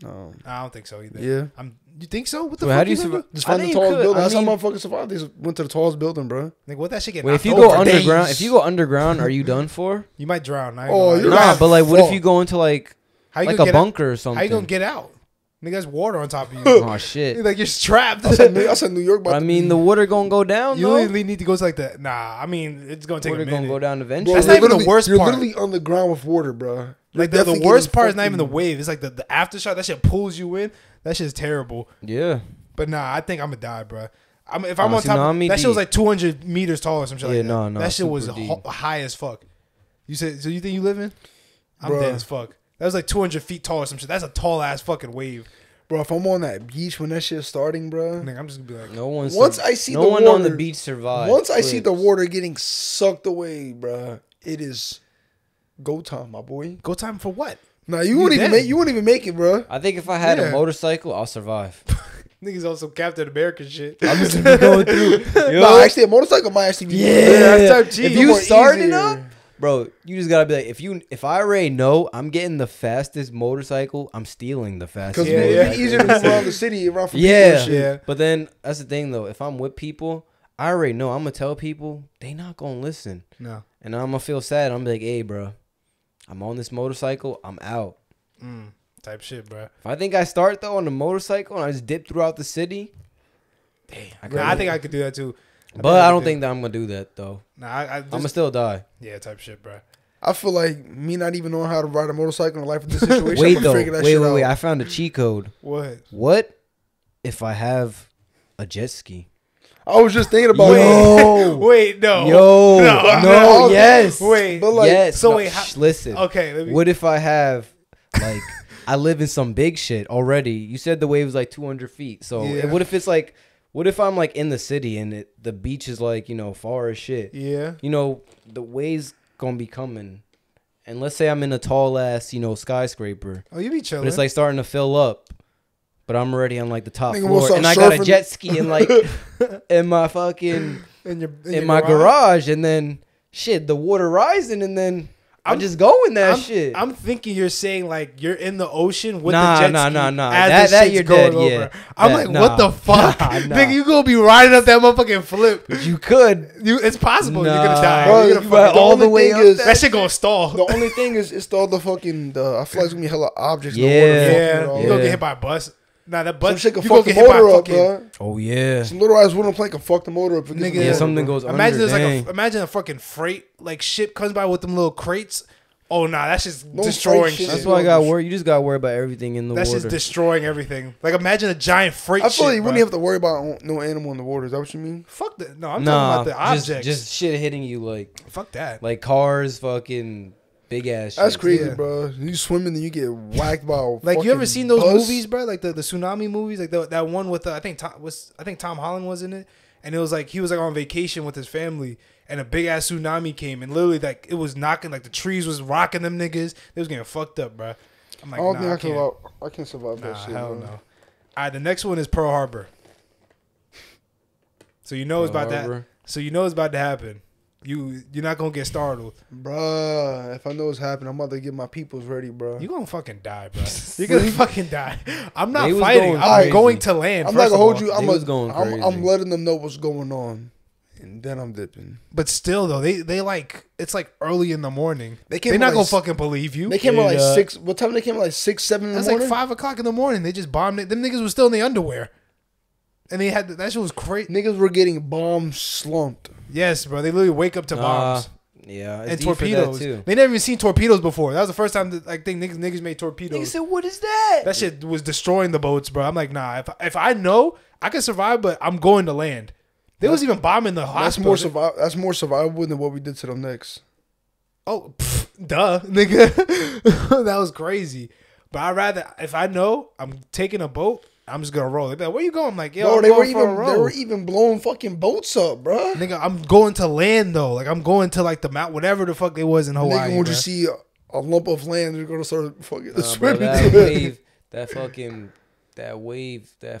No. I don't think so either. Yeah. You think so? What the fuck? How do you survive? Just find the tallest building. That's how motherfuckers survived. They went to the tallest building, bro. Like, what that shit get? Wait, if you go underground, are you done for? You might drown. Oh, you're not. But, like, what if you go into, like... Like a bunker or something. How you gonna get out? Nigga, there's water on top of you. Oh shit! Like you're trapped. That's a New York. I mean, the water gonna go down. You literally need to go to like that. Nah, I mean, it's gonna take a minute. Water gonna go down eventually. That's not even the worst part. You're literally on the ground with water, bro. Like the worst part is not even the wave. It's like the aftershock. That shit pulls you in. That shit's terrible. Yeah. But nah, I think I'm gonna die, bro. If I'm on top, that shit was like 200 meters tall or some shit like that. Yeah, no. That shit was high as fuck. You said so? You think you living? I'm dead as fuck. That was like 200 feet tall or some shit. That's a tall ass fucking wave, bro. If I'm on that beach when that shit's starting, bro, nigga, I'm just gonna be like, no one. Once I see the water on the beach survive. Once I see the water getting sucked away, bro, it is go time, my boy. Go time for what? Nah, you wouldn't even make it, bro. I think if I had a motorcycle, I'll survive. Niggas also Captain America shit. I'm just gonna be going through. Nah, actually, a motorcycle might actually be. Yeah, type G. If you starting up. Bro, you just gotta be like, if I already know I'm getting the fastest motorcycle, I'm stealing the fastest. Because it's easier to move around the city, around from people and shit. Yeah. But then that's the thing though. If I'm with people, I already know I'm gonna tell people they not gonna listen. No. And I'm gonna feel sad. I'm gonna be like, hey, bro, I'm on this motorcycle. I'm out. Type shit, bro. If I think I start though on the motorcycle and I just dip throughout the city, damn. I think I could do that too. But I don't think that I'm going to do that, though. Nah, I'm going to still die. Yeah, type shit, bro. I feel like me not even knowing how to ride a motorcycle in life in this situation. Wait, I found a cheat code. What? What if I have a jet ski? I was just thinking about it. Wait, no. Yo. No, no, yes. Wait. But like, yes. So no, wait. Listen. Okay. Let me... What if I have, like, I live in some big shit already. You said the wave was like 200 feet. So yeah. What if it's like, what if I'm like in the city and the beach is like, you know, far as shit. Yeah. You know, the waves gonna be coming. And let's say I'm in a tall ass, you know, skyscraper. Oh, you be chilling. But it's like starting to fill up. But I'm already on like the top floor, and I got a jet ski and like in my fucking in my garage, and then shit, the water rising, and then I'm just going that shit. I'm thinking you're saying like you're in the ocean with the jet ski. Nah. That you're dead. Over. Yeah. I'm that, like, what the fuck? Nigga, you gonna be riding up that motherfucking flip? You could. It's possible. You're gonna die. Bro, you're gonna fucking all the way up. That shit gonna stall. The only thing is, it's all the fucking. I feel like it's gonna be hella objects. Yeah. You gonna get hit by a bus. Nah, that butt. Some shit can fuck the motor up, bro. Oh yeah. Some little ass wooden plank can fuck the motor up. Nigga, yeah, something goes. Imagine there's like a fucking freight like ship comes by with them little crates. Oh nah, that's just destroying shit. That's why I got worried. You just got worried about everything in the water. That's just destroying everything. Like imagine a giant freight ship. I feel like you wouldn't have to worry about no animal in the water. Is that what you mean? Fuck that. No, I'm talking about the objects. Just shit hitting you like. Fuck that. Like cars, fucking. Big ass shit. That's crazy, bro. You swim and then you get whacked by a like, you ever seen those movies, bro? Like the tsunami movies? Like that one with, I think Tom Holland was in it. And it was like, he was like on vacation with his family. And a big ass tsunami came. And literally like, it was knocking, like the trees was rocking them niggas. They was getting fucked up, bro. I'm like, I can't survive that shit. Hell no. All right, the next one is Pearl Harbor. So you know it's about that. So you know it's about to happen. You're not gonna get startled, bruh. If I know what's happening, I'm about to get my peoples ready, bruh. You gonna fucking die, bruh. You're gonna fucking die. I'm not fighting. I'm going to land. I'm not gonna hold you. I'm letting them know what's going on, and then I'm dipping. But still, though, they like it's like early in the morning. They're not gonna fucking believe you. They came at like six. What time they came at like 6, 7 in the morning? It's like 5 o'clock in the morning. They just bombed it. Them niggas was still in their underwear, and they had that shit was crazy. Niggas were getting bombs slumped. Yes, bro. They literally wake up to bombs. Yeah. And torpedoes. They never even seen torpedoes before. That was the first time that I think niggas made torpedoes. Niggas said, what is that? That shit was destroying the boats, bro. I'm like, nah, if I know, I can survive, but I'm going to land. They was even bombing the hospital. That's more survivable than what we did to them next. Oh, pff, duh, nigga. That was crazy. But I'd rather, if I know, I'm taking a boat. I'm just gonna roll. They'd be like, where you going? I'm like, yo, they were even blowing fucking boats up, bro. Nigga, I'm going to land though. Like I'm going to like the mountain, whatever the fuck they was in Hawaii. Nigga, when you see a lump of land, you're gonna start fucking swimming. Bro, that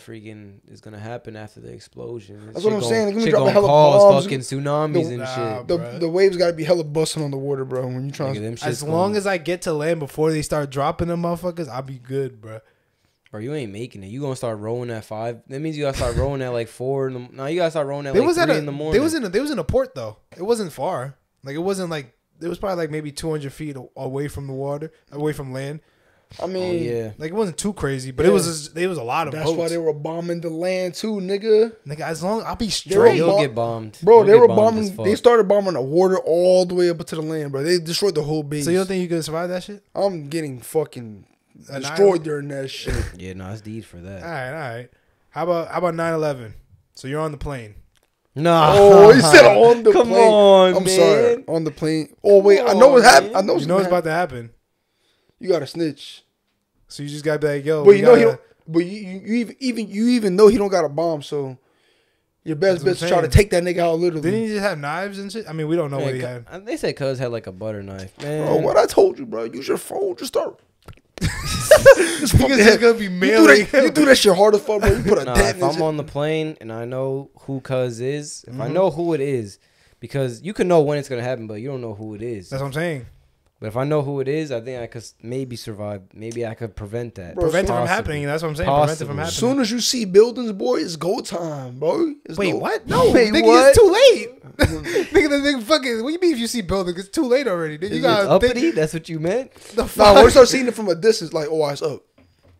freaking is gonna happen after the explosion. That's what I'm saying. It's gonna cause fucking tsunamis and shit. The waves gotta be hella busting on the water, bro. When you trying to, as long as I get to land before they start dropping them motherfuckers, I'll be good, bro. Bro, you ain't making it. You gonna start rolling at 5. That means you gotta start rolling at like 4. No, you gotta start rolling at like 3 in the morning. They was in a port though. It wasn't far. Like it wasn't like it was probably like maybe 200 feet away from the water, away from land. I mean, yeah, like it wasn't too crazy, but it was a lot of. That's boats. Why they were bombing the land too, nigga. Nigga, as long I'll be straight, you'll get bombed, bro. They were bombing. They started bombing the water all the way up to the land, bro. They destroyed the whole base. So you don't think you could survive that shit? I'm getting fucking. Destroyed during that shit. Yeah, no, it's deed for that. All right. How about 9/11? So you're on the plane. No. Oh, he said on the plane. Come on, I'm sorry. On the plane. Oh wait, I know what's happening. You know what's about to happen. You got to snitch. So you just got to be like, yo. But you even know he don't got a bomb. So your best bet is try to take that nigga out literally. Didn't he just have knives and shit? I mean, we don't know what he had. They said Cuz had like a butter knife. Man. Bro, what I told you, bro. Use your phone. Just start. Gonna be you do that shit hard as fuck, bro. You put a if I'm on the plane and I know who Cuz is, if I know who it is, because you can know when it's gonna happen, but you don't know who it is. That's what I'm saying. But if I know who it is, I think I could maybe survive. Maybe I could prevent that. Bro, prevent it from happening. That's what I'm saying. Prevent it from happening. As soon as you see buildings, boy, it's go time, bro. Wait, what? No, nigga, it's too late. Nigga, fucking. What do you mean if you see buildings? It's too late already. You got uppity? That's what you meant? Nah, we're starting seeing it from a distance. Like, oh, it's up.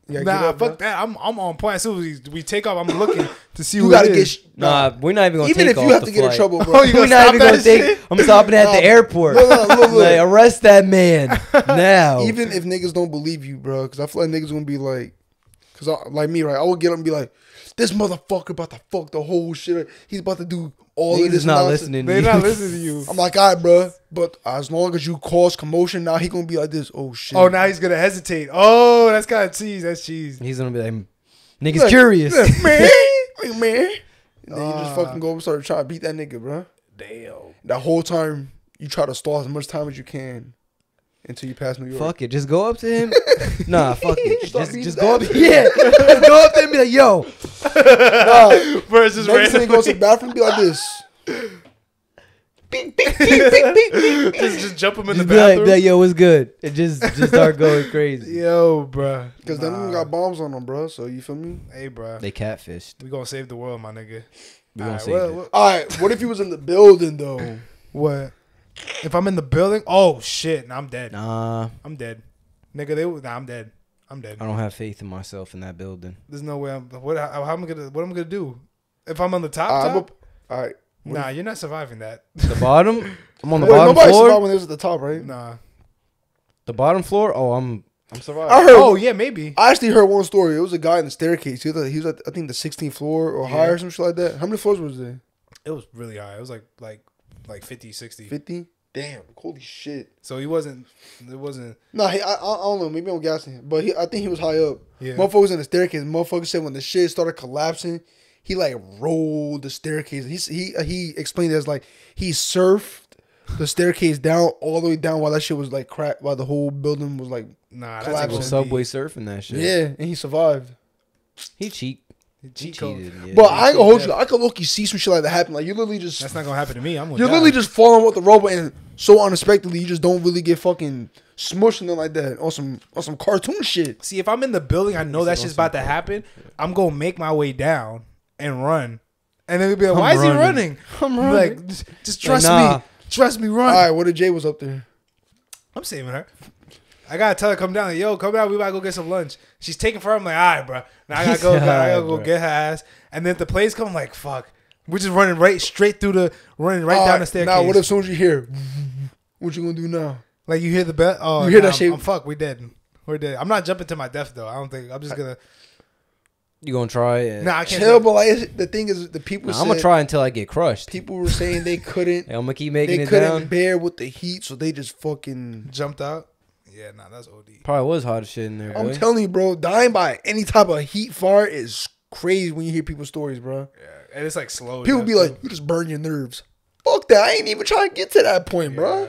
Nah, fuck that. I'm on point. As soon as we take off, I'm looking to see who it is. Nah, we're not even going to take off. Even if you have to get in trouble, bro. We're not even going to take. I'm stopping at the airport. Like, arrest that man now. Even if niggas don't believe you, bro, because I feel like niggas going to be like, because like me, right? I would get up and be like, this motherfucker about to fuck the whole shit. He's about to do all niggas of this nonsense. They're not listening to you. I'm like, all right, bro. But as long as you cause commotion, now he gonna be like this. Oh shit. Oh, now he's gonna hesitate. Oh, that's kind of cheese. That's cheese. He's gonna be like, niggas like, curious. Like, man, like, man. And then you just fucking go and start trying to beat that nigga, bro. Damn. That whole time you try to stall as much time as you can until you pass New York. Fuck it, just go up to him. Nah, fuck it. Just go up. Yeah, just go up to him and be like, yo. Versus next thing, go to the bathroom and be like this. Beep, beep, beep, beep, beep, beep. Just jump him in the bathroom. Be like, yo, what's good? And just start going crazy. Yo, bruh. Because them niggas got bombs on them, bro. So you feel me? Hey, bruh. They catfished. We gonna save the world, my nigga. We gonna save it. All right, what if he was in the building, though? What? If I'm in the building, oh shit, nah, I'm dead. Nah, I'm dead, nigga. I'm dead. I'm dead. I don't have faith in myself in that building. There's no way. What I'm gonna do? If I'm on the top. All right. Nah, you're not surviving that. The bottom. I'm on the bottom floor. Nobody survived when it was at the top, right? Nah. The bottom floor. Oh, I'm surviving. I heard. Oh yeah, maybe. I actually heard one story. It was a guy in the staircase. He was at, I think, the 16th floor or higher, or some shit like that. How many floors was there? It was really high. It was like 50, 60. 50? Damn. Holy shit. So he wasn't... It wasn't... Nah, I don't know. Maybe I'm gassing him. But I think he was high up. Yeah. Motherfucker was in the staircase. Motherfucker said when the shit started collapsing, he like rolled the staircase. He explained it as like he surfed the staircase down all the way down while that shit was like crap, while the whole building was like collapsing. That's like subway surfing that shit. Yeah. And he survived. He cheat. Cheated, yeah. But I ain't gonna hold you. I could look, you see some shit like that happen. Like you literally just... That's not gonna happen to me. I'm gonna die. Literally just falling with the robot, and so unexpectedly you just don't really get fucking smushed or nothing like that. On some cartoon shit. See, if I'm in the building, I know that shit's about to happen. I'm gonna make my way down and run, and then they'll be like, "Why is he running? I'm running." Like, just trust me. Trust me, run. All right, what if Jay was up there? I'm saving her. I gotta tell her, come down. Like, yo, come down. We about to go get some lunch. She's taking for her. I'm like, all right, bro. Now I gotta go. I gotta go get her ass. And then if the plays come, I'm like, fuck. We're just running right straight through the, running right down the staircase. Now, what if as soon as you hear, what you gonna do now? Like, you hear the bell? Oh, you hear that shit? Fuck, we dead. We're dead. I'm not jumping to my death, though. I don't think. I'm just gonna... You gonna try it? Nah, I can't. Chill, but like, the thing is, the people said, I'm gonna try until I get crushed. People were saying they couldn't. I'm gonna keep making it down. They couldn't bear with the heat, so they just fucking jumped out. Yeah, nah, that's OD. Probably was hot as shit in there. I'm telling you, bro, dying by any type of heat fart is crazy when you hear people's stories, bro. Yeah, and it's like slow. People be like, you just burn your nerves. Fuck that. I ain't even trying to get to that point, bro.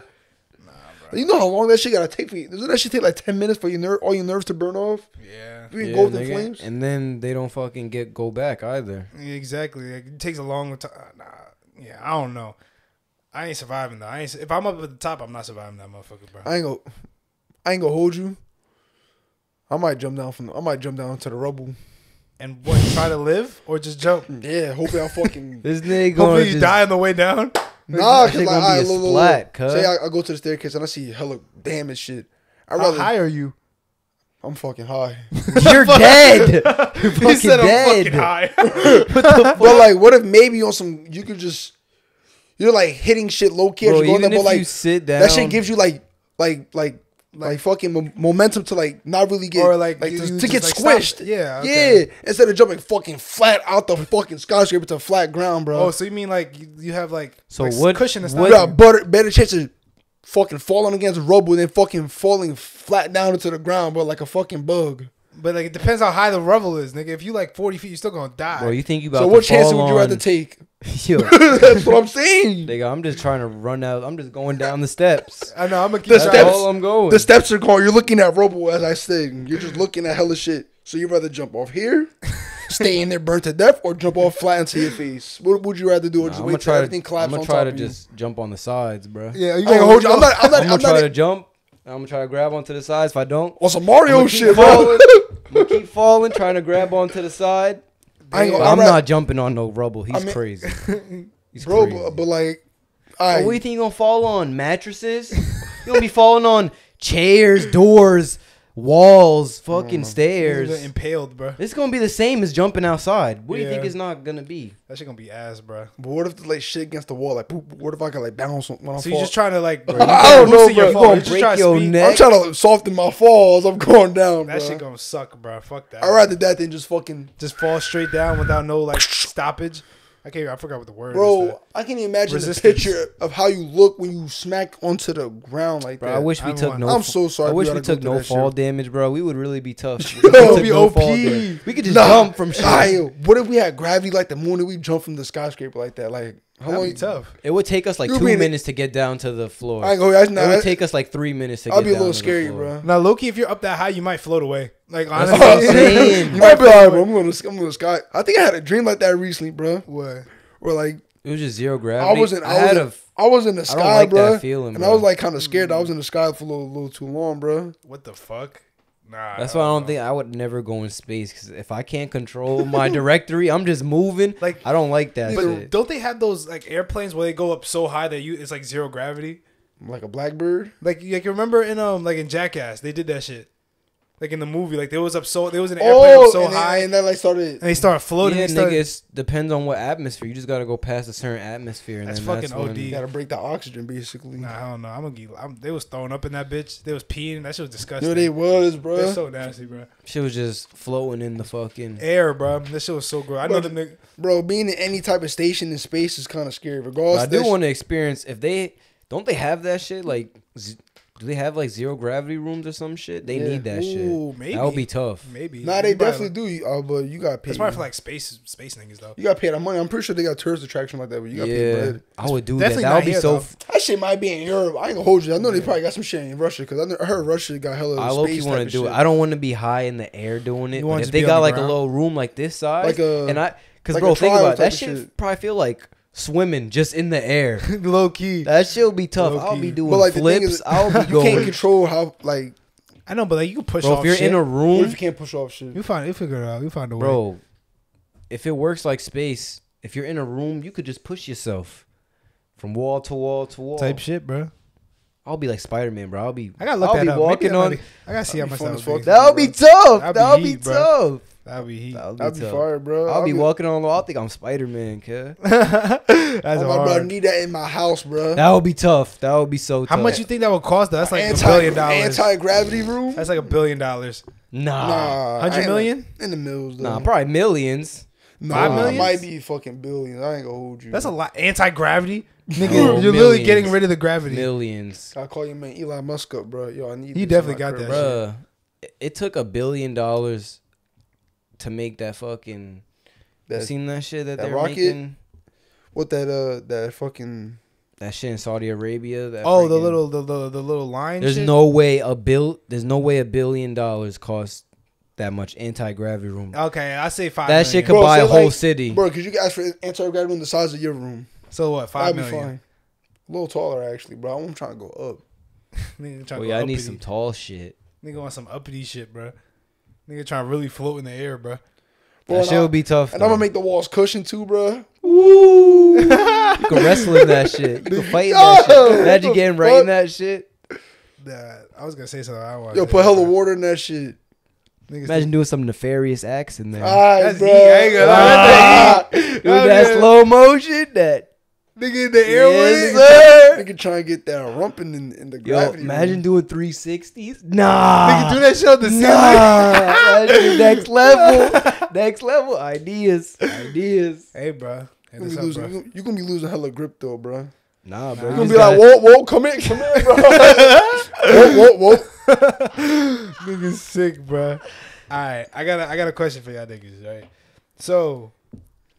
Nah, bro. You know how long that shit gotta take for you? Doesn't that shit take like 10 minutes for your all your nerves to burn off? Yeah. You can go with flames. And then they don't fucking go back either. Yeah, exactly. Like, it takes a long time. Nah, yeah, I don't know. I ain't surviving though. If I'm up at the top, I'm not surviving that motherfucker, bro. I ain't gonna hold you. I might jump down to the rubble. And what? Try to live or just jump? Yeah, hopefully I fucking... this nigga gonna... Hopefully you die on the way down. Nah, cause like, all right, look. Say I go to the staircase and I see hella damage shit. How high are you? I'm fucking high. You're dead. You're fucking he said dead. I'm fucking high. What the fuck? But like, what if maybe on some... You could just... You're like hitting shit low key. Bro, even if you sit down, that shit gives you like fucking momentum to like not really get, or like to get squished. Stop. Yeah, okay. Yeah. Instead of jumping fucking flat out the fucking skyscraper to flat ground, bro. Oh, so you mean like you have like cushion and stuff? You got better chance of fucking falling against rubble than fucking falling flat down into the ground, bro, like a fucking bug. But like, it depends how high the rubble is, nigga. If you like 40 feet, you're still gonna die. Bro, you think you about... So what chance would you rather take? Yo. That's what I'm saying. Nigga, I'm just trying to run out. I'm just going down the steps. I know. I'm gonna keep the steps. All I'm going. The steps are going. You're looking at rubble, as I said. You're just looking at hella shit. So you rather jump off here, stay in there, burn to death, or jump off flat into your face? What would you rather do? Or just wait till everything collapses on top of you? I'm gonna try to just jump on the sides, bro. Yeah, you gonna hold you? I'm gonna try to jump. I'm gonna try to grab onto the sides. If I don't, on some Mario shit, bro. I'm gonna keep falling, trying to grab onto the side. I'm not jumping on no rubble. He's crazy. He's crazy. Bro, but like, what do you think you're gonna fall on? Mattresses? You're gonna be falling on chairs, doors, walls, fucking stairs. He's impaled, bro. It's gonna be the same as jumping outside. What do you think it's not gonna be? That shit gonna be ass, bro. But what if the like shit against the wall? Like, poop, what if I can like bounce on my fall? So you're just trying to like, bro, I don't know, bro. You're break trying your to neck. I'm trying to soften my falls. I'm going down. That shit gonna suck, bro. Fuck that. I'd rather that than just fucking just fall straight down without no like stoppage. I forgot what the word is. Bro, I can't even imagine the picture of how you look when you smack onto the ground like that. I wish we took no. I'm so sorry. I wish we took no fall damage, bro. We would really be tough. Yo, be OP. We could just jump from shit. What if we had gravity like the moon and we jump from the skyscraper like that? Like, how long? Tough. It would take us like 2 minutes to get down to the floor. I go. It would take us like 3 minutes to get down to the floor. I'll be a little scary, bro. Now, Loki, if you're up that high, you might float away. Like, honestly, you might be like, I'm gonna sky. I think I had a dream like that recently, bro. What? Or like it was just zero gravity. I was in the sky, I don't like bro. That feeling, and bro. I was like kind of scared. I was in the sky for a little too long, bro. What the fuck? Nah. That's why I don't think I would never go in space because if I can't control my directory, I'm just moving. Like I don't like that. But shit. Don't they have those like airplanes where they go up so high that it's like zero gravity? Like a blackbird. Like you remember in like in Jackass they did that shit. Like in the movie, like there was an airplane up so high, and that like started, and they started floating. Yeah, nigga, it depends on what atmosphere. You just gotta go past a certain atmosphere. And that's then fucking OD. You gotta break the oxygen, basically. Nah, I don't know. They was throwing up in that bitch. They was peeing. That shit was disgusting. No, they was, bro. They're so nasty, bro. Shit was just floating in the fucking air, bro. That shit was so gross. I know the nigga, bro. Being in any type of station in space is kind of scary. Regardless, I do want to experience. If they don't, they have that shit like. Do they have like zero gravity rooms or some shit? They need that shit. Maybe. That would be tough. Maybe. Nah, they definitely do. But you got paid. It's probably for like space niggas though. You got paid money. I'm pretty sure they got tourist attraction like that. But you got paid bread. I would do that. That would be so. That shit might be in Europe. I ain't gonna hold you. I know they probably got some shit in Russia because I heard Russia got hella space. I low key want to do it. I don't want to be high in the air doing it. But if they got like a little room like this size, like because bro, think about it. That shit probably feel like. Swimming just in the air, low key. That shit'll be tough. I'll be doing flips. I'll be going. You can't control how like. I know, but like you can push off. If you're in a room, what if you can't push off shit? You figure it out. You find a way, bro. If it works like space, if you're in a room, you could just push yourself from wall to wall to wall. Type shit, bro. I'll be like Spider Man, bro. I gotta look that up. Walking on. I gotta see how myself. That'll be tough. That'll be tough. That'd be heat. That'd be fire, bro. I'll be walking on the wall. I think I'm Spider Man, kid. That's hard, bro. I need that in my house, bro. That would be tough. That would be so tough. How much you think that would cost? Though? That's like $1 billion. Anti-gravity room? That's like $1 billion. Nah. 100 million? In the mills, though. Nah, probably millions. Nah, 5 million? Might be fucking billions. I ain't gonna hold you. That's a lot. Anti-gravity? Nigga, bro, you're literally getting rid of the gravity. Millions. I'll call your man Elon Musk up, bro. Yo, I need. He definitely got that shit. Bro, it took $1 billion. To make that fucking, you seen that shit that they're rocket? Making? What that fucking that shit in Saudi Arabia? That the little line. There's shit? No way There's no way $1 billion costs that much anti-gravity room. Okay, I say 5. That million. Shit could bro, buy so a whole city, bro. Because you guys for anti-gravity room the size of your room. So what? 5 million. That'd be fine. A little taller actually, bro. I'm trying to go up. I need some tall shit. Nigga want some uppity shit, bro. Nigga trying to really float in the air, bro. That shit would be tough. And I'm going to make the walls cushion too, bro. Woo! You can wrestle in that shit. You can fight in that shit. Imagine getting right in that shit. Nah, I was going to say something. Yo, put hella water in that shit. Imagine doing some nefarious acts in there. That's bro. That slow motion, that... Nigga in the airways, sir. Nigga trying to get that rumping in the gravity. Yo, imagine doing 360s. Nah. Nigga do that shit on the ceiling. Nah. Next level. Next level. Ideas. Hey, bro. You gonna be losing hella grip, though, bro. Nah, bro. You gonna be like, whoa, come in, bro. whoa. Nigga's sick, bro. All right. I got a question for y'all niggas, right? So...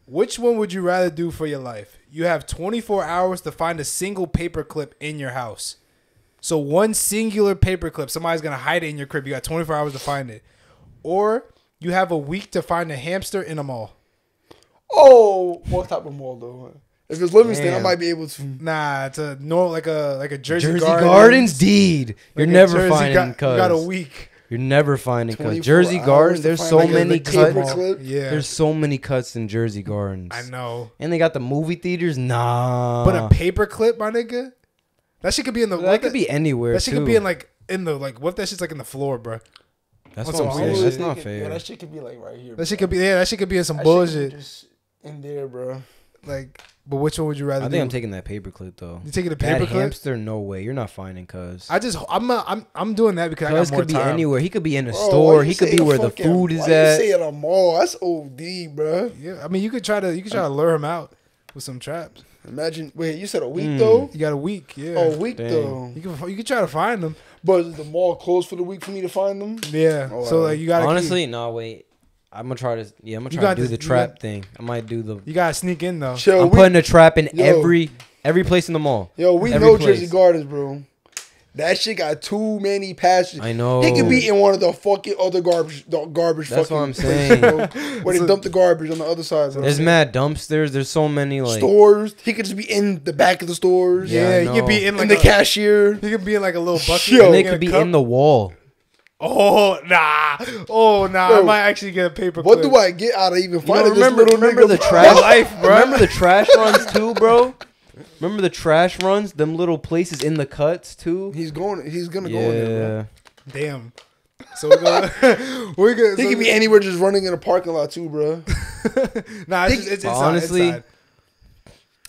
Which one would you rather do for your life? You have 24 hours to find a single paperclip in your house. So one singular paperclip, somebody's going to hide it in your crib. You got 24 hours to find it. Or you have a week to find a hamster in a mall. Oh, what type of mall though? If it's Livingston, I might be able to. Nah, it's a normal, like a Jersey Gardens deed. You're never finding cuz. You got a week. You're never finding cuts. Jersey Gardens, there's so many cuts. Yeah. There's so many cuts in Jersey Gardens. I know. And they got the movie theaters. Nah. But a paper clip, my nigga? That shit could be in the... That could be anywhere, too. That shit could be in, like, in the... Like, what if that shit's, like, in the floor, bro? That's what I'm saying. That's not fair. That shit could be like right here. That shit could be, yeah, that shit could be in some bullshit. Just in there, bro. Like, but which one would you rather do? I think I'm taking that paperclip though. You taking the paperclip? That hamster, no way. You're not finding Cuz. I'm doing that because Cuz could be anywhere. He could be in a store. He could be where the food is at. You say it a mall? That's OD, bro. Yeah, I mean, you could try to lure him out with some traps. Imagine, wait, you said a week though? You got a week, yeah. Oh, a week though. You can try to find them. But is the mall closed for the week for me to find them? Yeah. Oh, so like you got to wait. I'm gonna try to do the trap thing. I might do the. You gotta sneak in though. Chill, I'm putting a trap in every place in the mall. Yo, we know Jersey Gardens, bro. That shit got too many passages. I know. He could be in one of the fucking other garbage. That's fucking what I'm saying. Places, where they dump the garbage on the other side. There's mad dumpsters. There's so many like stores. He could just be in the back of the stores. Yeah, he could be in like in the cashier. He could be in like a little bucket. Yo, and they could be in the wall. Oh nah! Oh nah! Bro, I might actually get a paperclip. What do I get out of even finding this little nigga? The trash life, bro. Remember the trash runs too, bro. Remember the trash runs. Them little places in the cuts too. He's gonna go in there. Bro. Damn. So we're gonna. He could be anywhere, just running in a parking lot too, bro. Nah, it's honestly. Inside.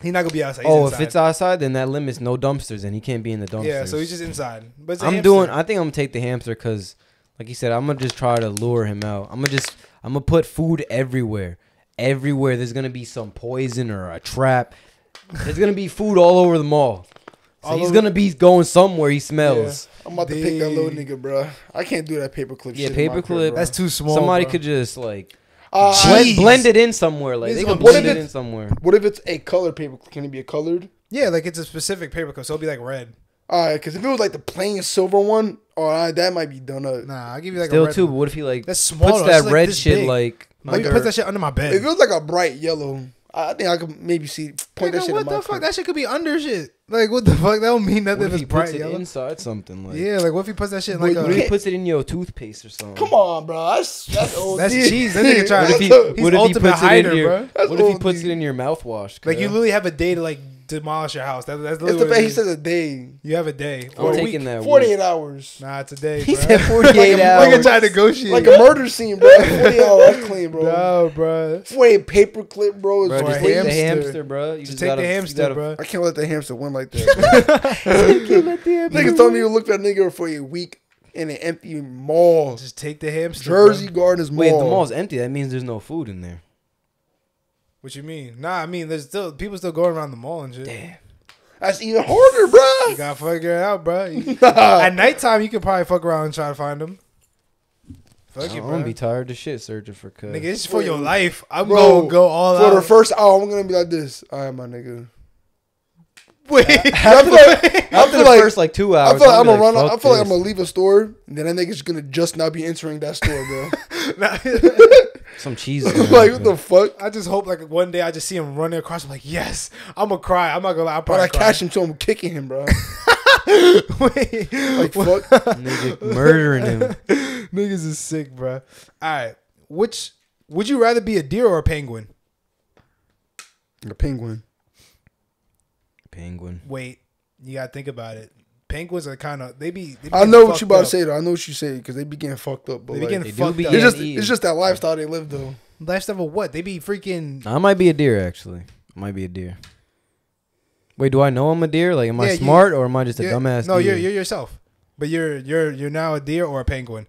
He's not gonna be outside. If it's outside, then that limits no dumpsters, and he can't be in the dumpsters. Yeah, so he's just inside. But I think I'm gonna take the hamster because, like you said, I'm gonna just try to lure him out. I'm gonna put food everywhere. Everywhere there's gonna be some poison or a trap. There's gonna be food all over the mall. So he's gonna be going somewhere he smells. Yeah. I'm about to pick that little nigga, bro. I can't do that paperclip. Yeah, paperclip. That's too small. Somebody could just like. Blend it in somewhere. Like they can blend it in somewhere. What if it's a colored paperclip? Can it be a colored? Yeah, like it's a specific paperclip, so it'll be like red. Alright, because if it was like the plain silver one, that might be done up. Nah, I'll give you like a red. Still too, but what if he like puts that red shit like? Like put that shit under my bed. If it was like a bright yellow, I think I could maybe see point that shit. What the fuck? That shit could be under shit. Like what the fuck? That don't mean nothing if it's bright yellow. Inside something like what if he puts that shit in like what if he puts it in your toothpaste or something? Come on, bro. That's old. That's cheese. That nigga trying. What if he puts it in your? What if he puts it in your mouthwash? Like you literally have a day to like demolish your house. That's literally. It's the fact he says a day. You have a day. I'm taking that. 48 hours. Nah, it's a day. He said 48 hours. Like a trying to negotiate. Like a murder scene, bro. 48 hours. That's clean, bro. No, bro. 48 paperclip, bro. Just take the hamster, bro. Just take the hamster, bro. I can't let the hamster win. Like that. Niggas told me you looked at a nigga for a week in an empty mall. Just take the hamster. Jersey Gardens mall. Wait, if the mall's empty, that means there's no food in there. What you mean? Nah, I mean there's still people still going around the mall and shit. Damn. That's even harder, bro. You gotta figure it out, bro. At nighttime you could probably fuck around and try to find them. I'm gonna be tired of shit searching for Cuz. Nigga, it's for your life. I'm gonna go all out. For the first hour, I'm gonna be like this. Alright, my nigga. Wait, after the first like 2 hours, I feel like I'm gonna leave a store, and then I think it's gonna just not be entering that store, bro. Some cheese, like what the fuck? I just hope like one day I just see him running across. I'm like, yes, I'm gonna cry. I'm not gonna lie. I'll probably catch him till I'm kicking him, bro. Wait, like fuck, nigga, murdering him. Niggas is sick, bro. All right, which would you rather be, a deer or a penguin? A penguin. Penguin. Wait, you gotta think about it. Penguins are kind of they be I know what you about to say though. I know what you say because they be getting fucked up. But they like, be getting fucked up. It's just that lifestyle they live though. Lifestyle of what? They be freaking. I might be a deer actually. I might be a deer. Wait, do I know I'm a deer? Like, am I smart or am I just a dumbass? No, deer? you're yourself. But you're now a deer or a penguin.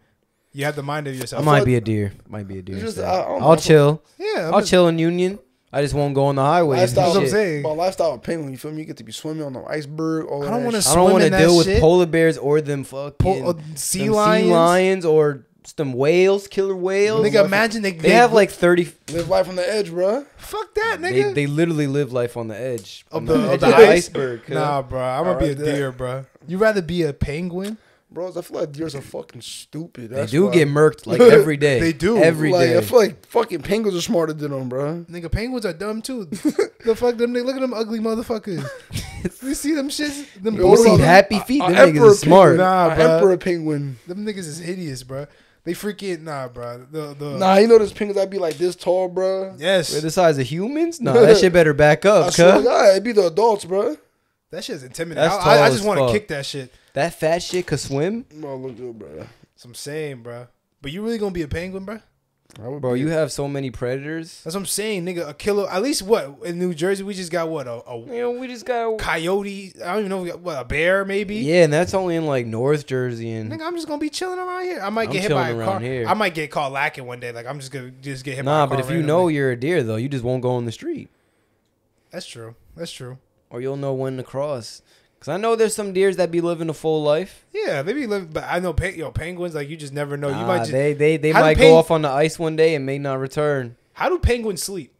You have the mind of yourself. I might be a deer. Might be a deer. Just, I'll chill. Yeah, I'll chill in Union. I just won't go on the highway. That's what I'm saying. My lifestyle of penguin, you feel me? You get to be swimming on the iceberg. I don't want to swim. I don't want to deal with polar bears or them fucking sea lions or them whales, killer whales. Nigga, imagine they have like 30. Live life on the edge, bro. Fuck that, nigga. They literally live life on the edge of the iceberg. Nah, bro. I'm gonna be a deer, bro. You rather be a penguin? Bros, I feel like deers are fucking stupid. They do get murked like every day. They do. Every day. I feel like fucking penguins are smarter than them, bro. Nigga, penguins are dumb too. The fuck them niggas. Look at them ugly motherfuckers. You see them shits? Them happy feet. Them niggas are smart. Nah, bro. Emperor penguin. Them niggas is hideous, bro. They freaking, nah, bro. Nah, you know those penguins that be like this tall, bro? Yes. They're the size of humans? Nah, that shit better back up, cuz. It'd be the adults, bro. That shit's intimidating. I just want to kick that shit. That fat shit could swim? Bro, look good, bro. That's what I'm saying, bro. But you really gonna be a penguin, bro? Bro, you have so many predators. That's what I'm saying, nigga. A killer. At least what? In New Jersey, we just got what? We just got a coyote. I don't even know. We got, what? A bear, maybe? Yeah, and that's only in like North Jersey. And nigga, I'm just going to be chilling around here. I might get hit by a car. I might get caught lacking one day. Like, I'm just going to just get hit by a car. Nah, but if you know you're a deer, though, you just won't go on the street. That's true. That's true. Or you'll know when to cross. Because I know there's some deers that be living a full life. Yeah, they be living. But I know penguins, like, you just never know. Nah, you might just, they might go off on the ice one day and may not return. How do penguins sleep?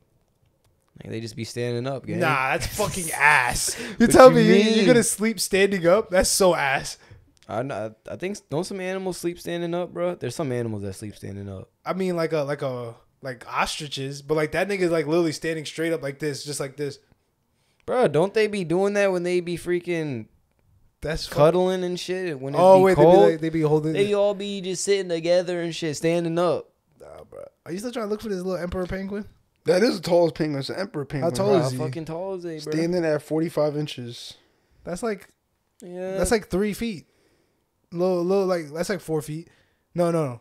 Like, they just be standing up, gang. Nah, that's fucking ass. You're telling me you're going to sleep standing up? That's so ass. I think, don't some animals sleep standing up, bro? There's some animals that sleep standing up. I mean, like ostriches. But, like, that nigga's, like, literally standing straight up like this, just like this. Bro, don't they be doing that when they be freaking cuddling and shit? When they be all be just sitting together and shit, standing up. Nah, bro. Are you still trying to look for this little emperor penguin? That is the tallest penguin. It's an emperor penguin. How tall is he? How fucking tall is he, bro? Standing at 45 inches. That's like, yeah, that's like 3 feet. Little like that's like 4 feet. No.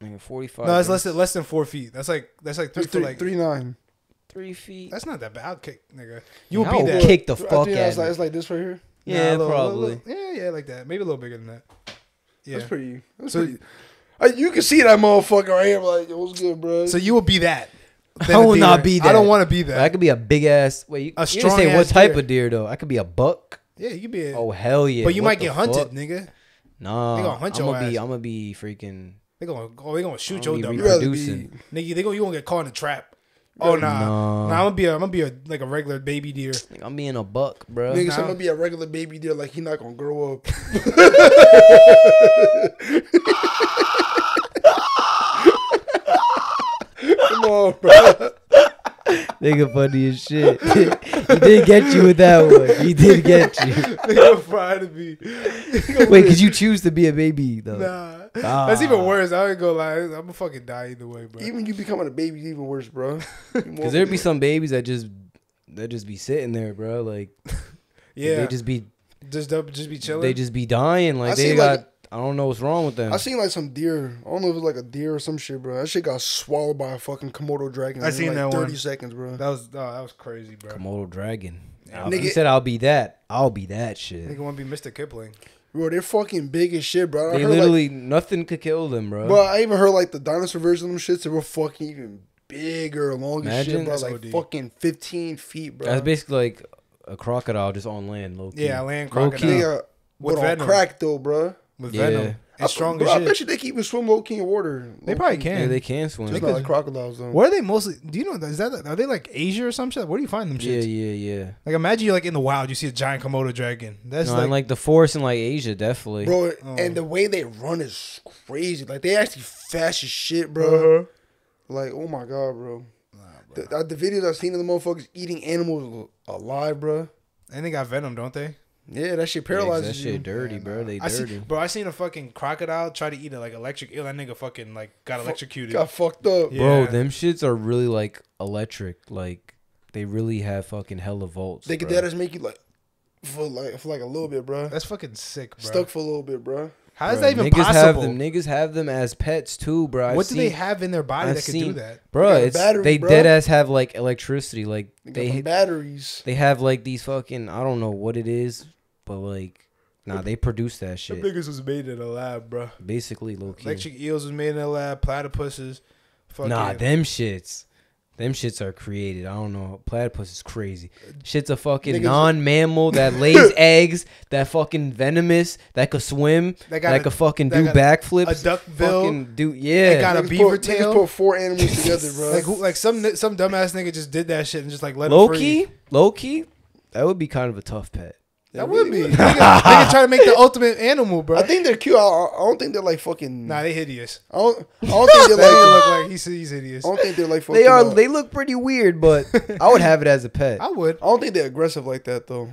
Like 45. No, it's less than 4 feet. That's like 3 foot, like 3'9". 3 feet. That's not that bad. I'll kick, nigga. You'll be that. Kick the fuck out. It's like this right here. Yeah, nah, probably. Yeah, like that. Maybe a little bigger than that. Yeah, that's pretty. You can see that motherfucker right here. Like, yo, what's good, bro? So you will be that. I will not be that. I don't want to be that. I could be a big ass. Wait, you didn't say what type of deer though? I could be a buck. Yeah, you could be. Oh hell yeah! But you might get hunted, nigga. Nah, they gonna hunt your ass. I'm gonna be freaking. They gonna shoot your dumb ass. Nigga, you gonna get caught in a trap. Oh nah, I'm gonna be like a regular baby deer. I'm being a buck, bro. Nigga, I'm gonna be a regular baby deer. Like, he not gonna grow up. Come on, bro. Nigga, funny as shit. He did get you with that one. He did get you. Nigga, fried to be. Wait, could you choose to be a baby though? Nah. That's even worse. I ain't gonna lie. I'm gonna fucking die either way, bro. Even you becoming a baby is even worse, bro. Because there'd be some babies that just be sitting there, bro. Like, yeah, they just be chilling. They just be dying. Like, I don't know what's wrong with them. I seen like some deer. I don't know if it was like a deer or some shit, bro. That shit got swallowed by a fucking Komodo dragon. I seen like that 30 one. 30 seconds, bro. That was crazy, bro. Komodo dragon. Yeah. He said, "I'll be that. I'll be that shit." Nigga want to be Mr. Kipling. Bro, they're fucking big as shit, bro. They literally like, nothing could kill them, bro. Bro, I even heard like the dinosaur version of them shits. They were fucking even bigger, long as shit, bro. Like OD. Fucking 15 feet, bro. That's basically like a crocodile just on land, low key. Yeah, land crocodile. Low key, with on venom. Crack though, bro. With venom. It's strong as shit. I bet you they can even swim low key in water. They probably can. Yeah, they can swim. Just not like crocodiles though. Where are they mostly? Do you know? Are they like Asia or some shit? Where do you find them shit? Yeah. Like, imagine you're like in the wild, you see a giant Komodo dragon. That's no, like the forest in like Asia, definitely. Bro, and the way they run is crazy. Like, they actually fast as shit, bro. Like, oh my god, bro. Nah, bro. The videos I've seen of the motherfuckers eating animals alive, bro. And they got venom, don't they? Yeah, that shit paralyzes you. That shit dirty, bro. They dirty. I seen a fucking crocodile try to eat an electric eel. That nigga fucking like got electrocuted. Got fucked up. Yeah. Bro, them shits are really like electric. Like, they really have fucking hella volts. They could just make you like for like a little bit, bro. That's fucking sick, bro. Stuck for a little bit, bro. How is that even possible? Niggas have them as pets too, bro. What do they have in their body that can do that? Bro, they dead ass have like electricity. Like, they batteries. They have like these fucking, I don't know what it is. But like, nah, they produce that shit. The biggest was made in a lab, bro. Basically, low key. Electric eels was made in a lab. Platypuses. Nah, them shits are created. I don't know. Platypus is crazy. Shit's a fucking non-mammal that lays eggs. That fucking venomous. That could swim. That could fucking do backflips. A duckbill. Fucking do, yeah. That got a beaver tail. Put four animals together, bro. Like some dumbass nigga just did that shit and just like let him free. Low key, that would be kind of a tough pet. That would be. They can try to make the ultimate animal, bro. I think they're cute. I don't think they're like fucking. Nah, they hideous. I don't think they're like. They look like he's hideous. I don't think they're like fucking. They are. They look pretty weird, but I would have it as a pet. I would. I don't think they're aggressive like that though.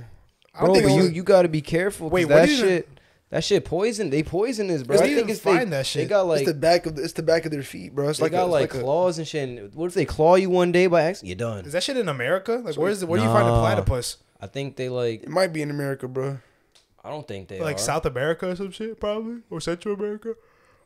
Bro, you got to be careful. Wait, that shit. That shit poison. They poisonous, bro. I think it's that shit. They got like it's the back of their feet, bro. It's they like got like claws and shit. And what if they claw you one day by accident? You're done. Is that shit in America? Like, where do you find a platypus? I think they like. It might be in America, bro. I don't think they like South America or some shit, probably, or Central America.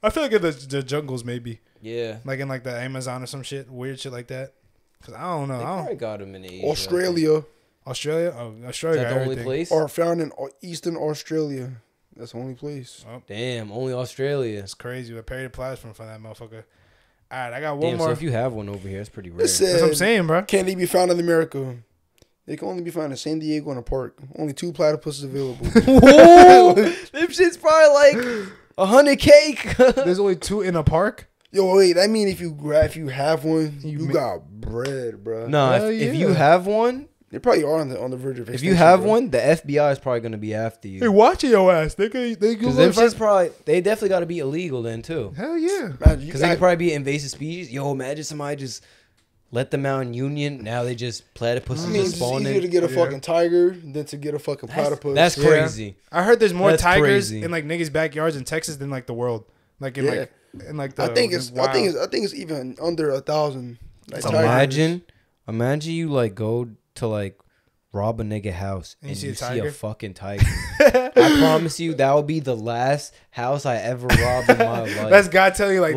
I feel like in the jungles, maybe. Yeah. Like in like the Amazon or some shit. Weird shit like that. Because I don't know. They probably got them in the Asia. Australia. Australia? Oh, Australia. Is that the only place? Or found in Eastern Australia. That's the only place. Oh. Damn, only Australia. It's crazy. I parried a plasma for that motherfucker. All right, I got one more. So if you have one over here, it's pretty rare. That's what I'm saying, bro. Can they be found in America? They can only be found in San Diego in a park. Only 2 platypuses available. Whoa! Them shit's probably like 100K. There's only 2 in a park? Yo, wait. I mean, if you have one, you got bread, bro. Nah, if you have one, they probably are on the verge of extinction. If you have one, the FBI is probably gonna be after you. Hey, watch your ass. They definitely got to be illegal then too. Hell yeah, because they could probably be invasive species. Yo, imagine somebody just let them out in union. Now they just platypuses. I mean, it's easier to get a fucking tiger than to get a fucking platypus. That's crazy. Yeah. I heard there's more tigers in like niggas' backyards in Texas than like the world. Like in I think it's even under 1,000. Like, imagine you like go to like rob a nigga house and you see a fucking tiger. I promise you that will be the last house I ever robbed in my life. That's God telling you like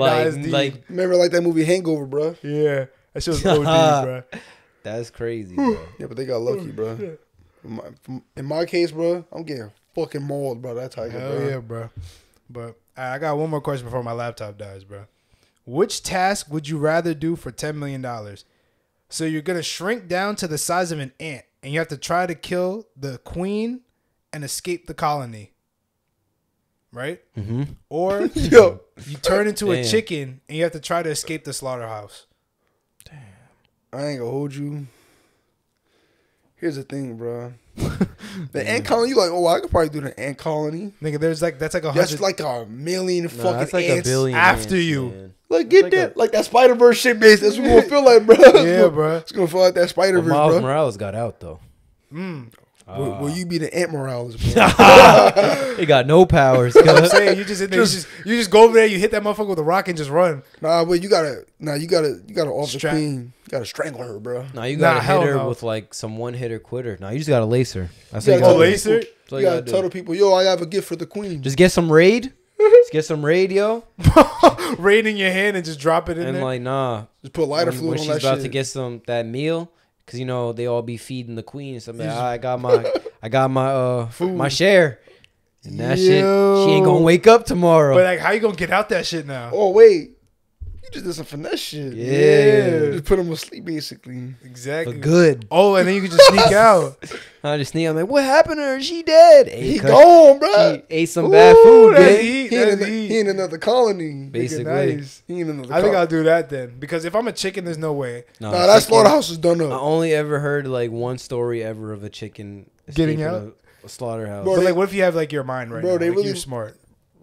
remember like that movie Hangover, bro? Yeah, that shit was OD, bro. That's crazy, bro. Yeah, but they got lucky, bro. In my case, bro, I'm getting fucking mauled, bro. That tiger, hell bro. Yeah, bro. But I got one more question before my laptop dies, bro. Which task would you rather do for $10 million? So you're going to shrink down to the size of an ant, and you have to try to kill the queen and escape the colony. Right? Mm-hmm. Or you turn into a chicken, and you have to try to escape the slaughterhouse. Damn. I ain't going to hold you. Here's the thing, bro. The ant colony, you like, oh, I could probably do the ant colony. Nigga, there's like, that's like 100. That's like a million fucking that's like ants after ants, you. Man. Like, get that. Like that Spiderverse shit, bitch. That's what we're going to feel like, bro. Yeah, bro. It's going to feel like that Spiderverse, bro. Miles Morales got out, though. Mm. Will you be the ant Morales, bro? He got no powers. You know what I'm saying? You just in there, you just go over there, you hit that motherfucker with a rock and just run. Nah, but you gotta off the queen. You gotta strangle her, bro. Nah, you gotta hit her with like some one-hitter quitter. Nah, you just gotta lace her. That's what you gotta laser. You gotta tell the people, yo, I have a gift for the queen. Just get some raid. Just get some raid, yo. Raid in your hand and just drop it in there. And like, nah. Just put lighter fluid on that shit. When she's about to get that meal. Cause you know they all be feeding the queen. So I'm like, I got my share. And that shit, she ain't gonna wake up tomorrow. But like, how you gonna get out that shit now? Oh wait, you just did some finesse shit. Yeah, just put them to sleep basically. Exactly. But good. Oh, and then you can just sneak out. I just sneak. I'm like, what happened to her? She dead. He gone, bro. She ate some bad food. He in another colony. Basically, nice. He in another. I think I'll do that then, because if I'm a chicken, there's no way. Nah, that slaughterhouse is done up. I only ever heard like one story ever of a chicken getting out a slaughterhouse. Bro, but like, what if you have like your mind right now? Bro, like, really, you're smart.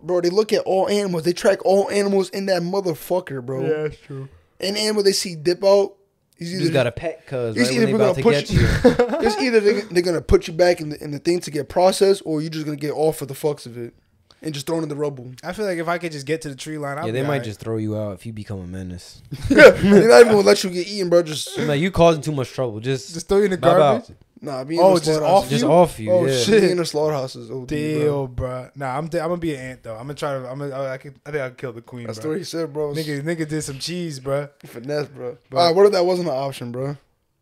Bro, they look at all animals. They track all animals in that motherfucker, bro. Yeah, that's true. An animal they see dip out. You just got a pet, cuz right when they about to get you. It's either they're going to put you back in the thing to get processed, or you're just going to get off for the fucks of it and just thrown in the rubble. I feel like if I could just get to the tree line, I'll they might just throw you out if you become a menace. They're not even going to let you get eaten, bro. Just like, you causing too much trouble. Just throw you in the garbage. Nah, be in the slaughterhouse. Just off you. Oh yeah. Shit, in the slaughterhouse is OD, deal, bro. Nah, I'm gonna be an ant though. I'm gonna try to. I think I can kill the queen. That's what he said, bro. Nigga did some cheese, bro. Finesse, bro. Alright, what if that wasn't an option, bro?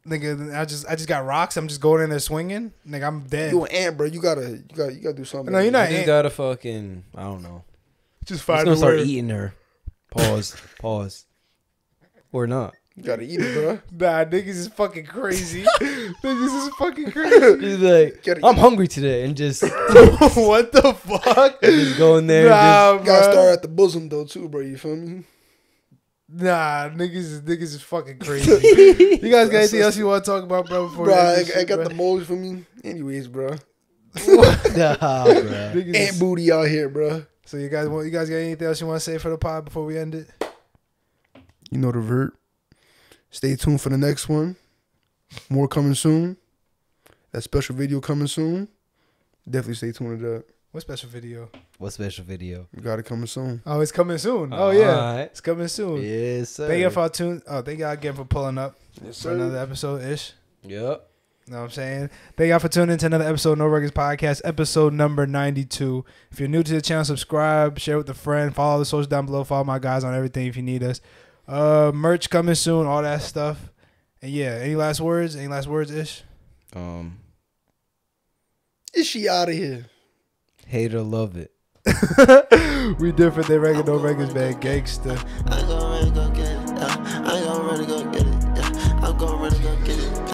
Nigga, I just got rocks. I'm just going in there swinging. Nigga, I'm dead. You an ant, bro? You gotta do something. No, you're not. You just gotta fucking. I don't know. Just find the word. Start eating her. Pause. Or not. You gotta eat it, bro. Nah, niggas is fucking crazy. Niggas is fucking crazy. He's like, I'm hungry today, and just what the fuck? Just go in there. Nah, and just, gotta start at the bosom though, too, bro. You feel me? Nah, niggas is fucking crazy. You guys got anything else you want to talk about, bro? Bro, I got the mold for me. Anyways, bro. What? Nah, bro. Ant booty out here, bro. So you guys got anything else you want to say for the pod before we end it? You know the vert. Stay tuned for the next one. More coming soon. That special video coming soon. Definitely stay tuned to that. What special video? What special video? You got it coming soon. Oh, it's coming soon. Oh, yeah. Right. It's coming soon. Yes, sir. Thank y'all again for pulling up for another episode-ish. Yep. You know what I'm saying? Thank y'all for tuning in to another episode of No Regulars Podcast, episode number 92. If you're new to the channel, subscribe, share with a friend, follow the socials down below, follow my guys on everything if you need us. Merch coming soon, all that stuff. And yeah, any last words? Any last words, Ish? Is she out of here? Hate or love it. We different than regular No Regulars, man. Gangsta. I'm gonna really go get it.